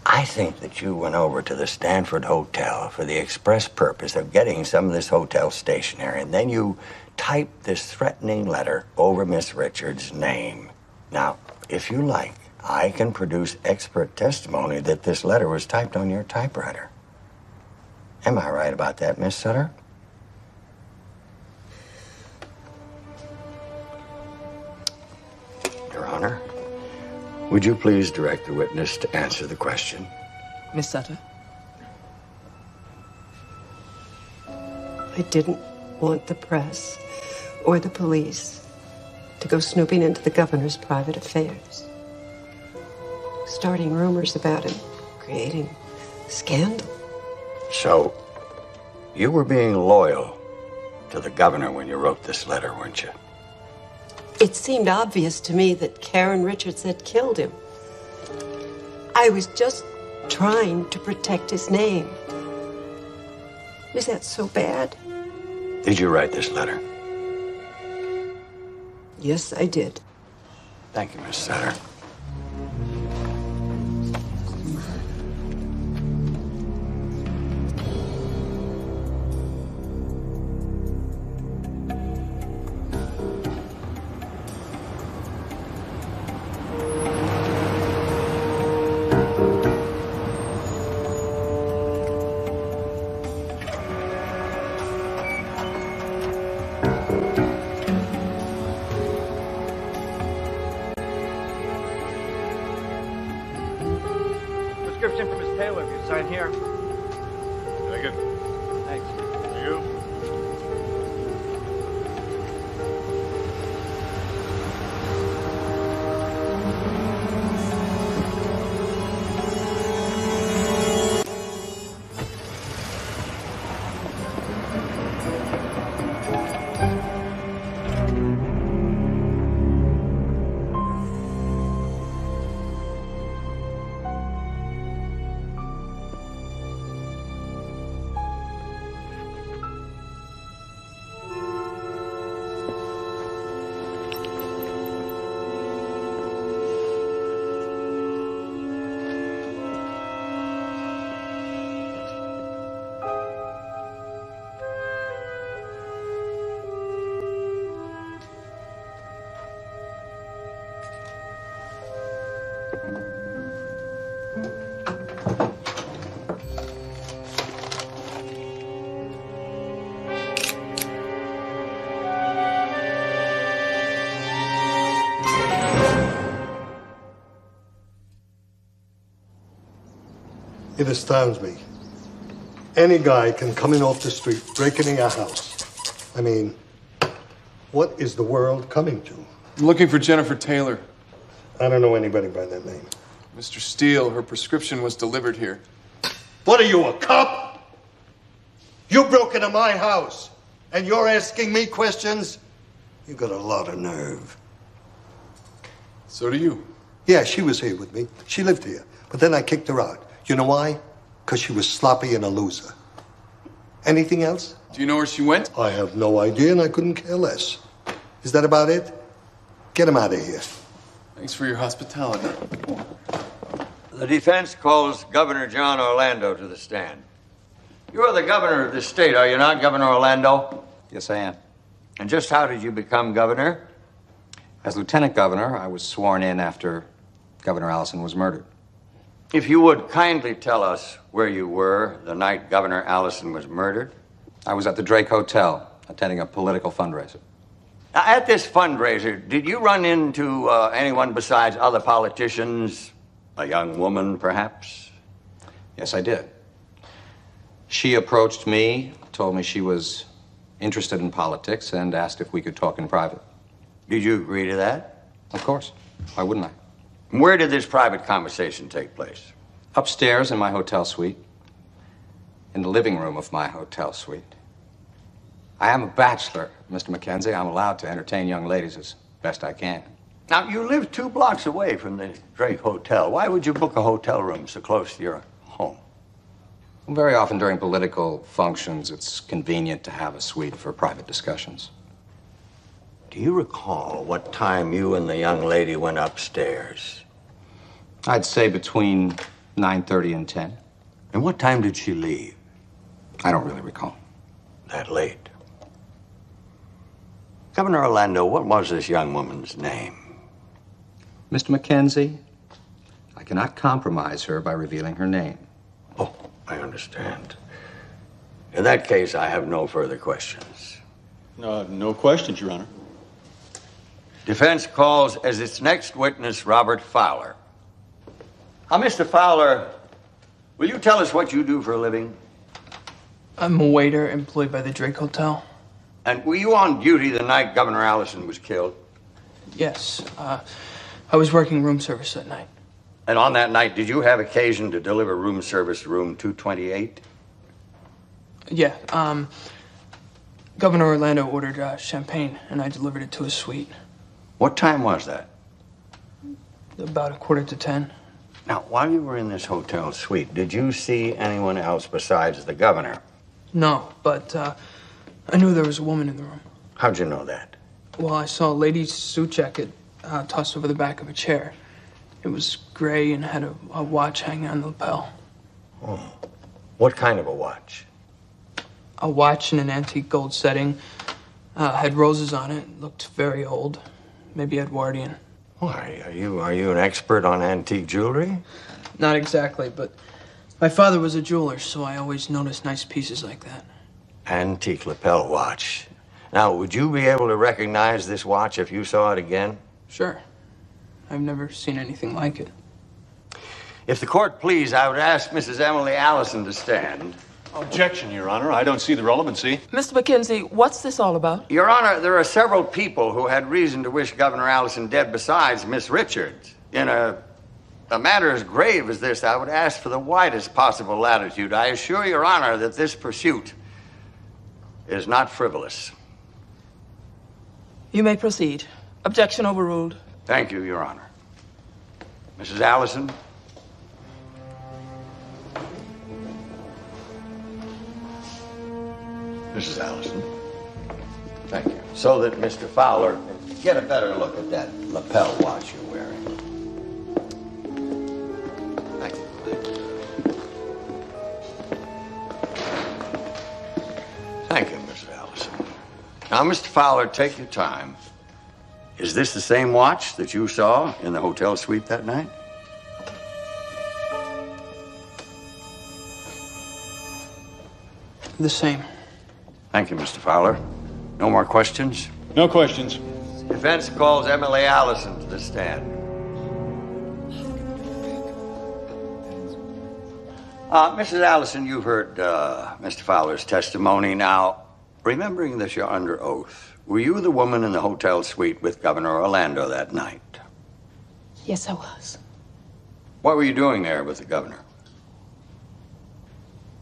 I think that you went over to the Stanford Hotel for the express purpose of getting some of this hotel stationery, and then you typed this threatening letter over Miss Richards' name. Now, if you like, I can produce expert testimony that this letter was typed on your typewriter. Am I right about that, Miss Sutter? Your Honor, would you please direct the witness to answer the question? Miss Sutter? I didn't want the press or the police to go snooping into the governor's private affairs, starting rumors about him, creating scandal. So, you were being loyal to the governor when you wrote this letter, weren't you? It seemed obvious to me that Karen Richards had killed him. I was just trying to protect his name. Is that so bad? Did you write this letter? Yes, I did. Thank you, Miss Sutter. It astounds me. Any guy can come in off the street, break into your house. I mean, what is the world coming to? I'm looking for Jennifer Taylor. I don't know anybody by that name. Mister Steele, her prescription was delivered here. What are you, a cop? You broke into my house, and you're asking me questions? You got a lot of nerve. So do you. Yeah, she was here with me. She lived here. But then I kicked her out. You know why? Because she was sloppy and a loser. Anything else? Do you know where she went? I have no idea, and I couldn't care less. Is that about it? Get him out of here. Thanks for your hospitality. The defense calls Governor John Orlando to the stand. You are the governor of this state, are you not, Governor Orlando? Yes, I am. And just how did you become governor? As lieutenant governor, I was sworn in after Governor Allison was murdered. If you would kindly tell us where you were the night Governor Allison was murdered. I was at the Drake Hotel, attending a political fundraiser. Now, at this fundraiser, did you run into uh, anyone besides other politicians? A young woman, perhaps? Yes, I did. She approached me, told me she was interested in politics, and asked if we could talk in private. Did you agree to that? Of course. Why wouldn't I? Where did this private conversation take place? Upstairs in my hotel suite. In the living room of my hotel suite. I am a bachelor, Mister McKenzie. I'm allowed to entertain young ladies as best I can. Now, you live two blocks away from the Drake Hotel. Why would you book a hotel room so close to your home? Well, very often during political functions, it's convenient to have a suite for private discussions. Do you recall what time you and the young lady went upstairs? I'd say between nine thirty and ten. And what time did she leave? I don't really recall. That late. Governor Orlando, what was this young woman's name? Mister McKenzie, I cannot compromise her by revealing her name. Oh, I understand. In that case, I have no further questions. Uh, no questions, Your Honor. Defense calls as its next witness Robert Fowler. Now, Mister Fowler, will you tell us what you do for a living? I'm a waiter employed by the Drake Hotel. And were you on duty the night Governor Allison was killed? Yes. Uh, I was working room service that night. And on that night, did you have occasion to deliver room service room two twenty-eight? Yeah. Um, Governor Orlando ordered uh, champagne, and I delivered it to his suite. What time was that? About a quarter to ten. Now, while you were in this hotel suite, did you see anyone else besides the governor? No, but... Uh, I knew there was a woman in the room. How'd you know that? Well, I saw a lady's suit jacket uh, tossed over the back of a chair. It was gray and had a, a watch hanging on the lapel. Oh. What kind of a watch? A watch in an antique gold setting. Uh, had roses on it. Looked very old. Maybe Edwardian. Why, are you, are you an expert on antique jewelry? Not exactly, but my father was a jeweler, so I always noticed nice pieces like that. Antique lapel watch. Now, would you be able to recognize this watch if you saw it again? Sure. I've never seen anything like it. If the court please, I would ask Missus Emily Allison to stand. Objection, Your Honor. I don't see the relevancy. Mister McKenzie, what's this all about? Your Honor, there are several people who had reason to wish Governor Allison dead besides Miss Richards. In a, a matter as grave as this, I would ask for the widest possible latitude. I assure Your Honor that this pursuit is not frivolous. You may proceed. Objection overruled. Thank you, Your Honor. Missus Allison. Missus Allison. Thank you. So that Mister Fowler can get a better look at that lapel watch you're wearing. Thank you. Thank you, Mister Allison. Now, Mister Fowler, take your time. Is this the same watch that you saw in the hotel suite that night? The same. Thank you, Mister Fowler. No more questions? No questions. Defense calls Emily Allison to the stand. Uh, Missus Allison, you've heard uh, Mister Fowler's testimony. Now, remembering that you're under oath, were you the woman in the hotel suite with Governor Orlando that night? Yes, I was. What were you doing there with the governor?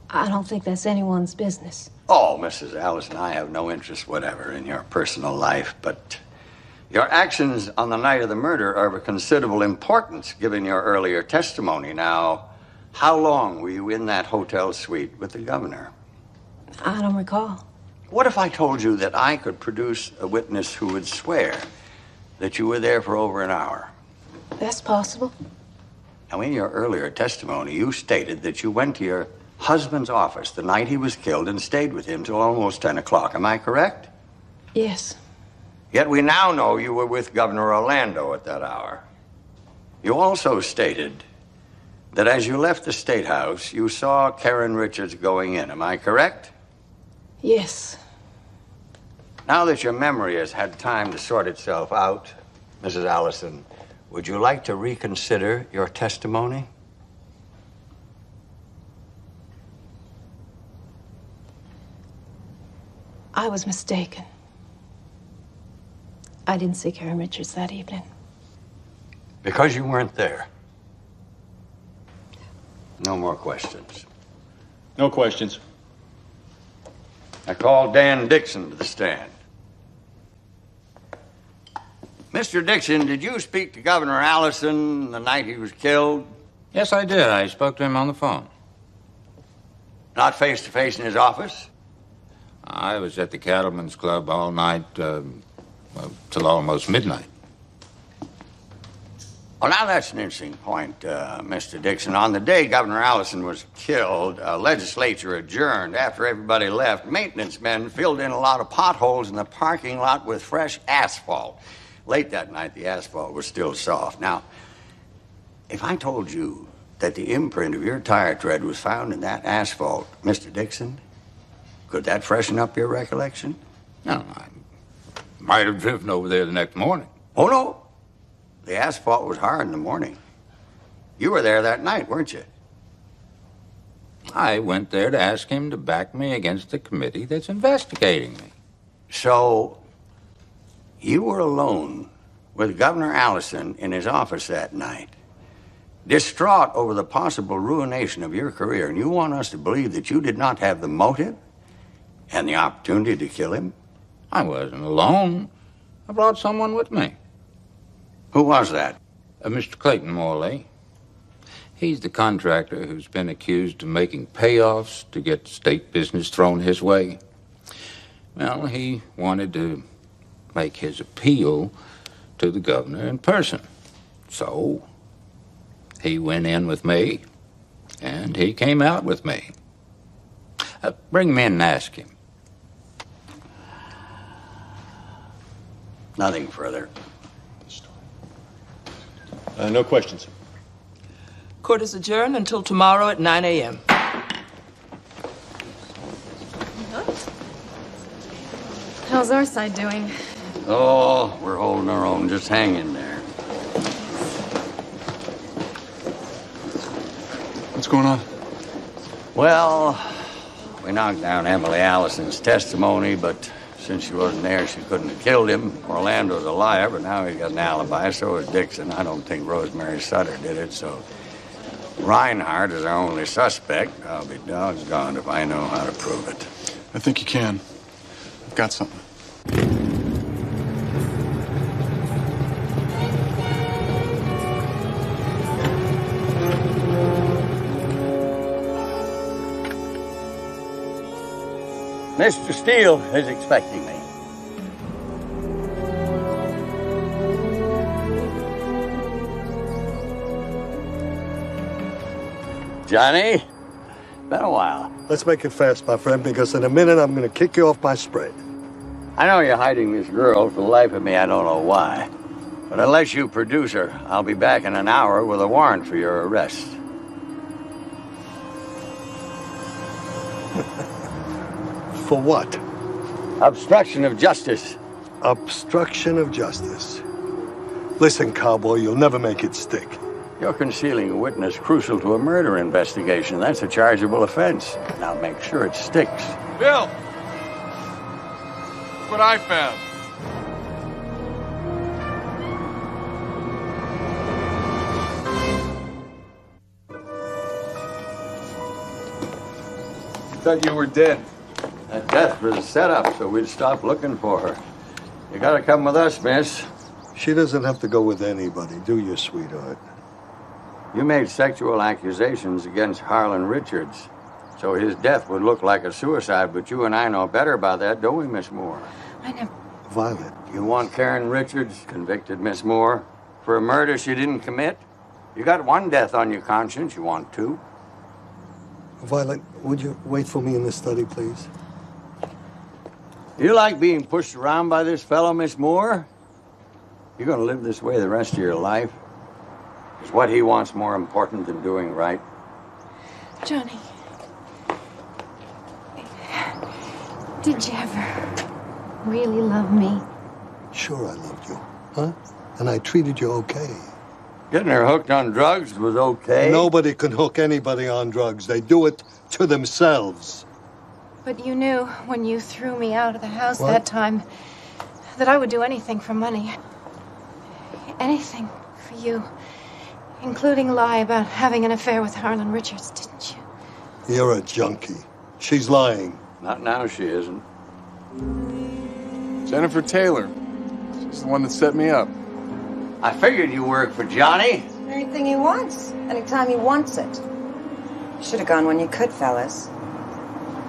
I don't think that's anyone's business. Oh, Missus Allison, I have no interest whatever in your personal life, but your actions on the night of the murder are of a considerable importance, given your earlier testimony. Now, how long were you in that hotel suite with the governor? I don't recall. What if I told you that I could produce a witness who would swear that you were there for over an hour? That's possible. Now, in your earlier testimony, you stated that you went to your husband's office the night he was killed and stayed with him till almost ten o'clock. Am I correct? Yes. Yet we now know you were with Governor Orlando at that hour. You also stated that as you left the State House, you saw Karen Richards going in. Am I correct? Yes. Now that your memory has had time to sort itself out, Missus Allison, would you like to reconsider your testimony? I was mistaken. I didn't see Karen Richards that evening. Because you weren't there. No more questions. No questions. I called Dan Dixon to the stand. Mister Dixon, did you speak to Governor Allison the night he was killed? Yes, I did. I spoke to him on the phone. Not face to face in his office? I was at the Cattlemen's Club all night, um, well, till almost midnight. Well, now that's an interesting point, uh, Mister Dixon. On the day Governor Allison was killed, uh, legislature adjourned. After everybody left, maintenance men filled in a lot of potholes in the parking lot with fresh asphalt. Late that night, the asphalt was still soft. Now, if I told you that the imprint of your tire tread was found in that asphalt, Mister Dixon, could that freshen up your recollection? No, I might have driven over there the next morning. Oh, no. The asphalt was hard in the morning. You were there that night, weren't you? I went there to ask him to back me against the committee that's investigating me. So, you were alone with Governor Allison in his office that night, distraught over the possible ruination of your career, and you want us to believe that you did not have the motive and the opportunity to kill him? I wasn't alone. I brought someone with me. Who was that? Uh, Mister Clayton Morley. He's the contractor who's been accused of making payoffs to get state business thrown his way. Well, he wanted to make his appeal to the governor in person. So, he went in with me, and he came out with me. Uh, bring him in and ask him. Nothing further. Uh, no questions. Court is adjourned until tomorrow at nine a m How's our side doing? Oh, we're holding our own. Just hang in there. What's going on? Well, we knocked down Emily Allison's testimony, but since she wasn't there, she couldn't have killed him. Orlando's a liar, but now he's got an alibi. So is Dixon. I don't think Rosemary Sutter did it, so Reinhardt is our only suspect. I'll be doggone if I know how to prove it. I think you can. I've got something. Mister Steele is expecting me. Johnny, been a while. Let's make it fast, my friend, because in a minute I'm going to kick you off my spread. I know you're hiding this girl. For the life of me, I don't know why. But unless you produce her, I'll be back in an hour with a warrant for your arrest. For what? Obstruction of justice. Obstruction of justice. Listen, cowboy, you'll never make it stick. You're concealing a witness crucial to a murder investigation. That's a chargeable offense. Now make sure it sticks. Bill! Look what I found. Thought you were dead. That death was a setup, so we'd stop looking for her. You gotta come with us, miss. She doesn't have to go with anybody, do you, sweetheart? You made sexual accusations against Harlan Richards, so his death would look like a suicide, but you and I know better about that, don't we, Miss Moore? I never... Violet. You want Karen Richards convicted, Miss Moore, for a murder she didn't commit? You got one death on your conscience, you want two? Violet, would you wait for me in the study, please? You like being pushed around by this fellow, Miss Moore? You're gonna live this way the rest of your life? Is what he wants more important than doing right? Johnny, did you ever really love me? Sure I loved you, huh? And I treated you okay. Getting her hooked on drugs was okay. Nobody can hook anybody on drugs. They do it to themselves. But you knew when you threw me out of the house what? that time that I would do anything for money. Anything for you. Including a lie about having an affair with Harlan Richards, didn't you? You're a junkie. She's lying. Not now she isn't. Jennifer Taylor. She's the one that set me up. I figured you worked for Johnny. Anything he wants. Anytime he wants it. You should have gone when you could, fellas.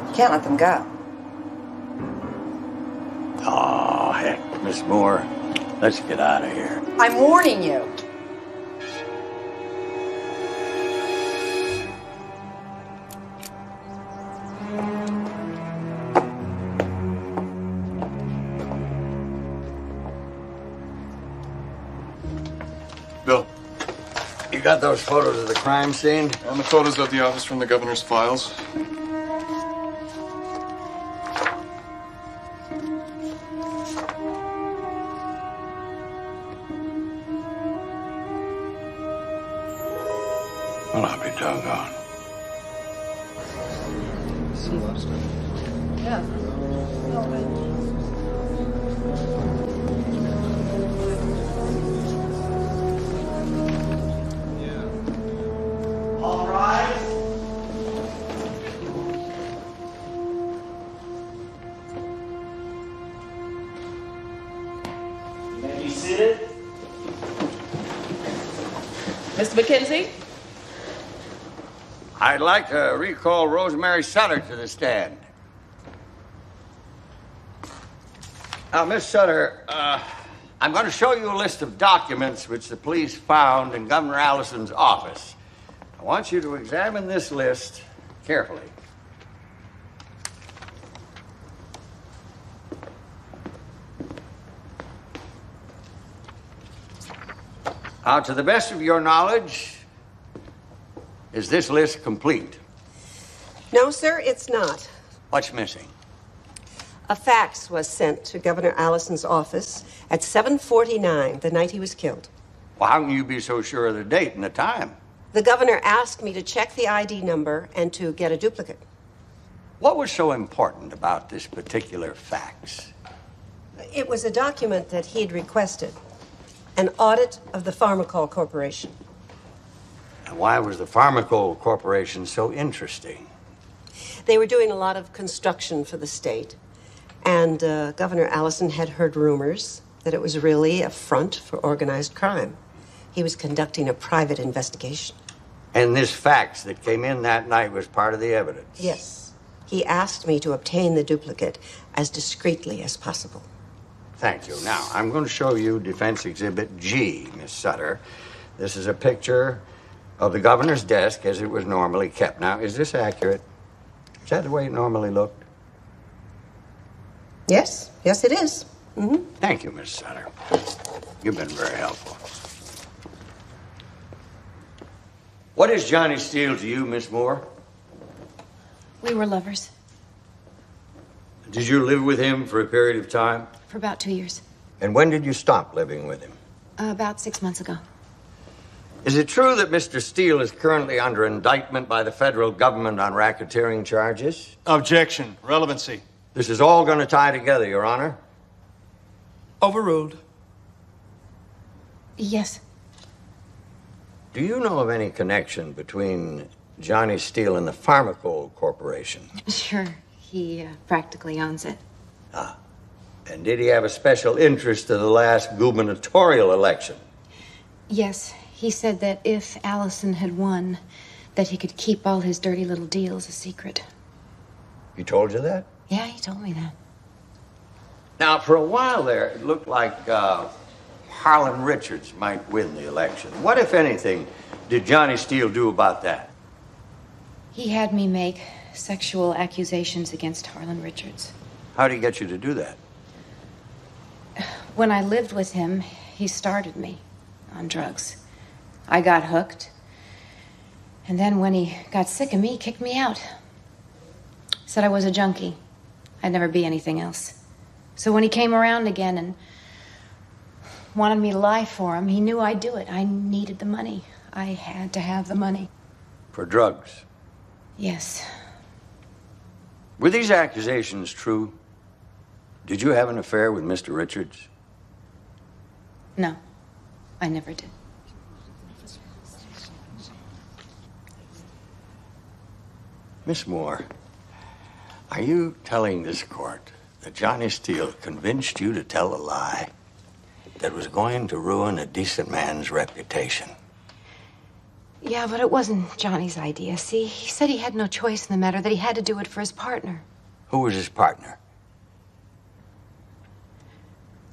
You can't let them go. Oh, heck, Miss Moore. Let's get out of here. I'm warning you. You got those photos of the crime scene? And the photos of the office from the governor's files. Well, I'll be doggone. Some lobster. Yeah. Mackenzie? I'd like to recall Rosemary Sutter to the stand. Now, Miss Sutter, uh, I'm going to show you a list of documents which the police found in Governor Allison's office. I want you to examine this list carefully. Now, to the best of your knowledge, is this list complete? No, sir, it's not. What's missing? A fax was sent to Governor Allison's office at seven forty-nine, the night he was killed. Well, how can you be so sure of the date and the time? The governor asked me to check the I D number and to get a duplicate. What was so important about this particular fax? It was a document that he'd requested. An audit of the Pharmacol Corporation. And why was the Pharmacol Corporation so interesting? They were doing a lot of construction for the state, and uh, Governor Allison had heard rumors that it was really a front for organized crime. He was conducting a private investigation. And this fax that came in that night was part of the evidence? Yes. He asked me to obtain the duplicate as discreetly as possible. Thank you. Now, I'm going to show you Defense Exhibit G, Miss Sutter. This is a picture of the governor's desk as it was normally kept. Now, is this accurate? Is that the way it normally looked? Yes. Yes, it is. Mm-hmm. Thank you, Miss Sutter. You've been very helpful. What is Johnny Steele to you, Miss Moore? We were lovers. Did you live with him for a period of time? For about two years. And when did you stop living with him? Uh, about six months ago. Is it true that Mister Steele is currently under indictment by the federal government on racketeering charges? Objection. Relevancy. This is all going to tie together, Your Honor. Overruled. Yes. Do you know of any connection between Johnny Steele and the Pharmacol Corporation? Sure. He uh, practically owns it. Ah. And did he have a special interest in the last gubernatorial election? Yes. He said that if Allison had won, that he could keep all his dirty little deals a secret. He told you that? Yeah, he told me that. Now, for a while there, it looked like uh, Harlan Richards might win the election. What, if anything, did Johnny Steele do about that? He had me make sexual accusations against Harlan Richards. How did he get you to do that? When I lived with him, he started me on drugs. I got hooked, and then when he got sick of me, he kicked me out. Said I was a junkie. I'd never be anything else. So when he came around again and wanted me to lie for him, he knew I'd do it. I needed the money. I had to have the money. For drugs? Yes. Were these accusations true? Did you have an affair with Mister Richards? No, I never did. Miss Moore, are you telling this court that Johnny Steele convinced you to tell a lie that was going to ruin a decent man's reputation? Yeah, but it wasn't Johnny's idea, see? He said he had no choice in the matter, that he had to do it for his partner. Who was his partner?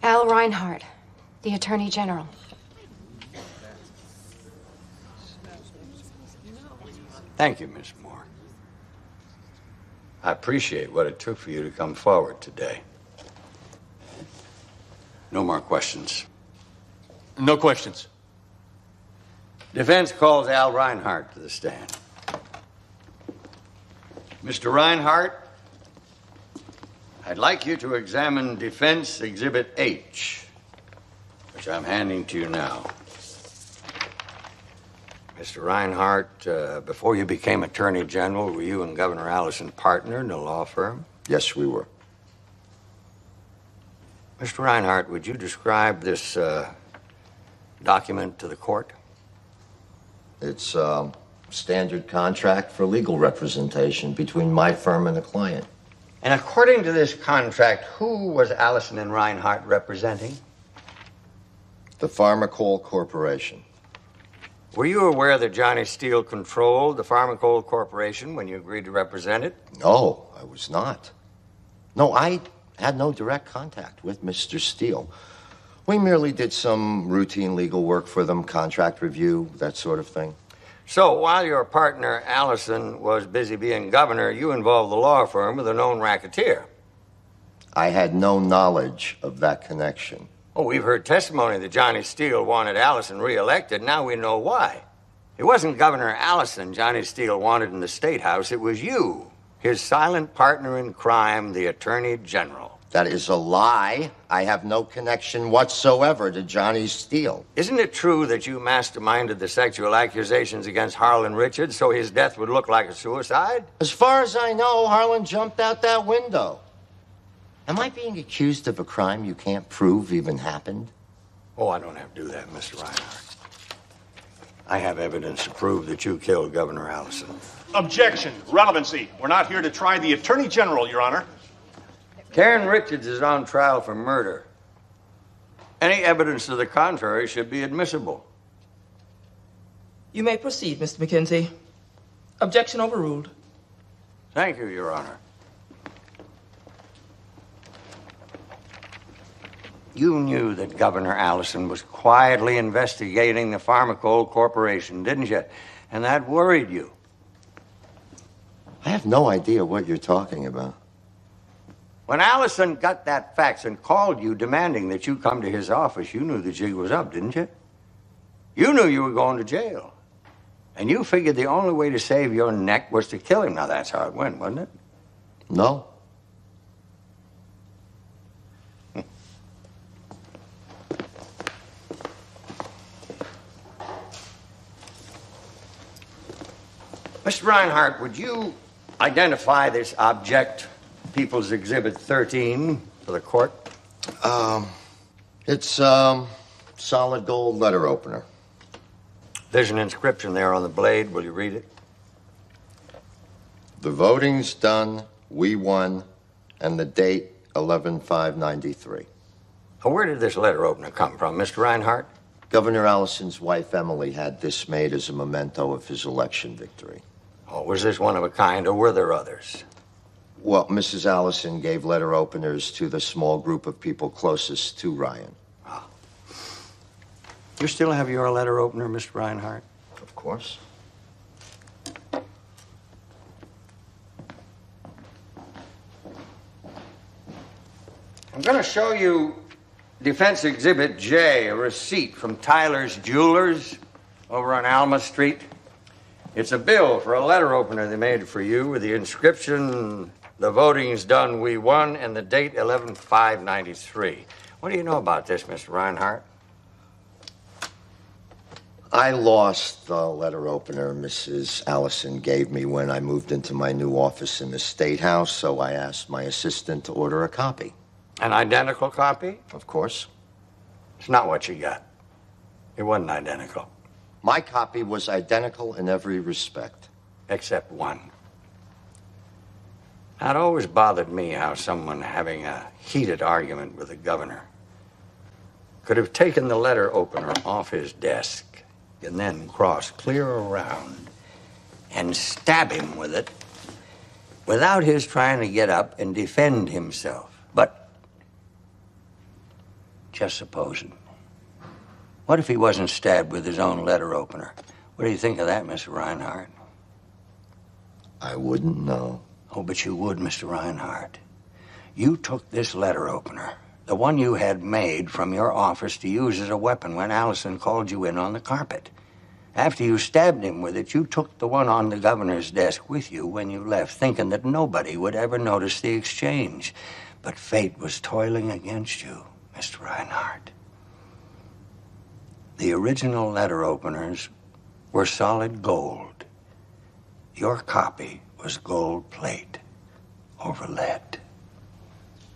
Al Reinhardt, the Attorney General. Thank you, Miss Moore. I appreciate what it took for you to come forward today. No more questions. No questions. Defense calls Al Reinhardt to the stand. Mister Reinhardt, I'd like you to examine Defense Exhibit H, which I'm handing to you now. Mister Reinhardt, uh, before you became Attorney General, were you and Governor Allison partner in a law firm? Yes, we were. Mister Reinhardt, would you describe this uh, document to the court? It's a um, standard contract for legal representation between my firm and a client. And according to this contract, who was Allison and Reinhardt representing? The Pharmacol Corporation. Were you aware that Johnny Steele controlled the Pharmacol Corporation when you agreed to represent it? No, I was not. No, I had no direct contact with Mister Steele. We merely did some routine legal work for them, contract review, that sort of thing. So while your partner, Allison, was busy being governor, you involved the law firm with a known racketeer. I had no knowledge of that connection. Oh, we've heard testimony that Johnny Steele wanted Allison reelected. Now we know why. It wasn't Governor Allison Johnny Steele wanted in the State House. It was you, his silent partner in crime, the Attorney General. That is a lie. I have no connection whatsoever to Johnny Steele. Isn't it true that you masterminded the sexual accusations against Harlan Richards so his death would look like a suicide? As far as I know, Harlan jumped out that window. Am I being accused of a crime you can't prove even happened? Oh, I don't have to do that, Mister Reinhardt. I have evidence to prove that you killed Governor Allison. Objection. Relevancy. We're not here to try the Attorney General, Your Honor. Karen Richards is on trial for murder. Any evidence to the contrary should be admissible. You may proceed, Mister McKenzie. Objection overruled. Thank you, Your Honor. You knew that Governor Allison was quietly investigating the Pharmacol Corporation, didn't you? And that worried you. I have no idea what you're talking about. When Allison got that fax and called you demanding that you come to his office, you knew the jig was up, didn't you? You knew you were going to jail. And you figured the only way to save your neck was to kill him. Now, that's how it went, wasn't it? No. Mister Reinhardt, would you identify this object, People's Exhibit thirteen, for the court? Um, it's, um, solid gold letter opener. There's an inscription there on the blade. Will you read it? The voting's done, we won, and the date, eleven five ninety-three. Where did this letter opener come from, Mister Reinhardt? Governor Allison's wife, Emily, had this made as a memento of his election victory. Oh, was this one of a kind, or were there others? Well, Missus Allison gave letter openers to the small group of people closest to Ryan. Oh. You still have your letter opener, Mister Reinhardt? Of course. I'm going to show you Defense Exhibit J, a receipt from Tyler's Jewelers over on Alma Street. It's a bill for a letter opener they made for you with the inscription, the voting's done, we won, and the date eleven five ninety-three. What do you know about this, Mister Reinhardt? I lost the letter opener Missus Allison gave me when I moved into my new office in the State House, so I asked my assistant to order a copy. An identical copy? Of course. It's not what you got. It wasn't identical. My copy was identical in every respect. Except one. Now, it always bothered me how someone having a heated argument with the governor could have taken the letter opener off his desk and then crossed clear around and stab him with it without his trying to get up and defend himself. Just supposing. What if he wasn't stabbed with his own letter opener? What do you think of that, Mister Reinhardt? I wouldn't know. Oh, but you would, Mister Reinhardt. You took this letter opener, the one you had made, from your office to use as a weapon when Allison called you in on the carpet. After you stabbed him with it, you took the one on the governor's desk with you when you left, thinking that nobody would ever notice the exchange. But fate was toiling against you, Mister Reinhardt. The original letter openers were solid gold. Your copy was gold plate over lead.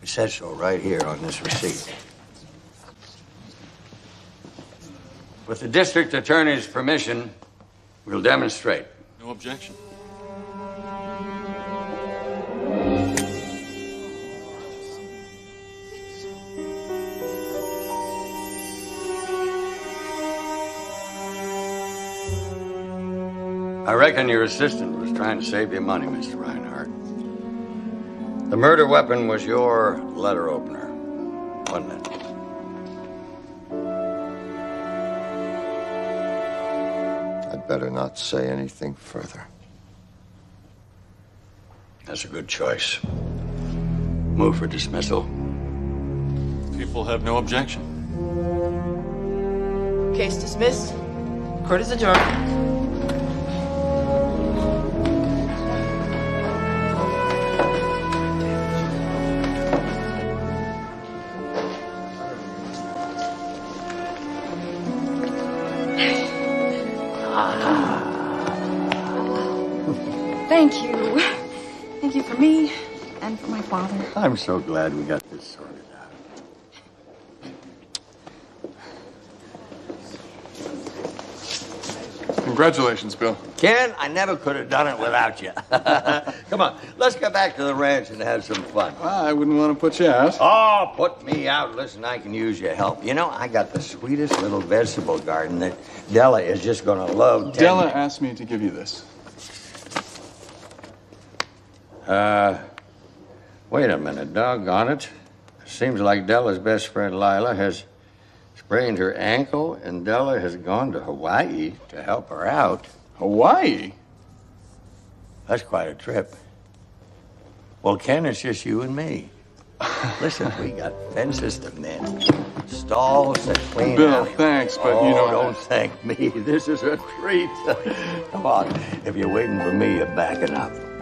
It says so right here on this receipt. With the district attorney's permission, we'll demonstrate. No objection. I reckon your assistant was trying to save you money, Mister Reinhardt. The murder weapon was your letter opener, wasn't it? I'd better not say anything further. That's a good choice. Move for dismissal. People have no objection. Case dismissed. Court is adjourned. I'm so glad we got this sorted out. Congratulations, Bill. Ken, I never could have done it without you. Come on, let's get back to the ranch and have some fun. Well, I wouldn't want to put you out. Oh, put me out. Listen, I can use your help. You know, I got the sweetest little vegetable garden that Della is just going to love. Della asked me to give you this. Uh... Wait a minute, doggone it. Seems like Della's best friend, Lila, has sprained her ankle, and Della has gone to Hawaii to help her out. Hawaii? That's quite a trip. Well, Ken, it's just you and me. Listen, we got fences to mend, stalls to clean. Bill, thanks, but oh, you know... don't thank me. This is a treat. Come on, if you're waiting for me, you're backing up.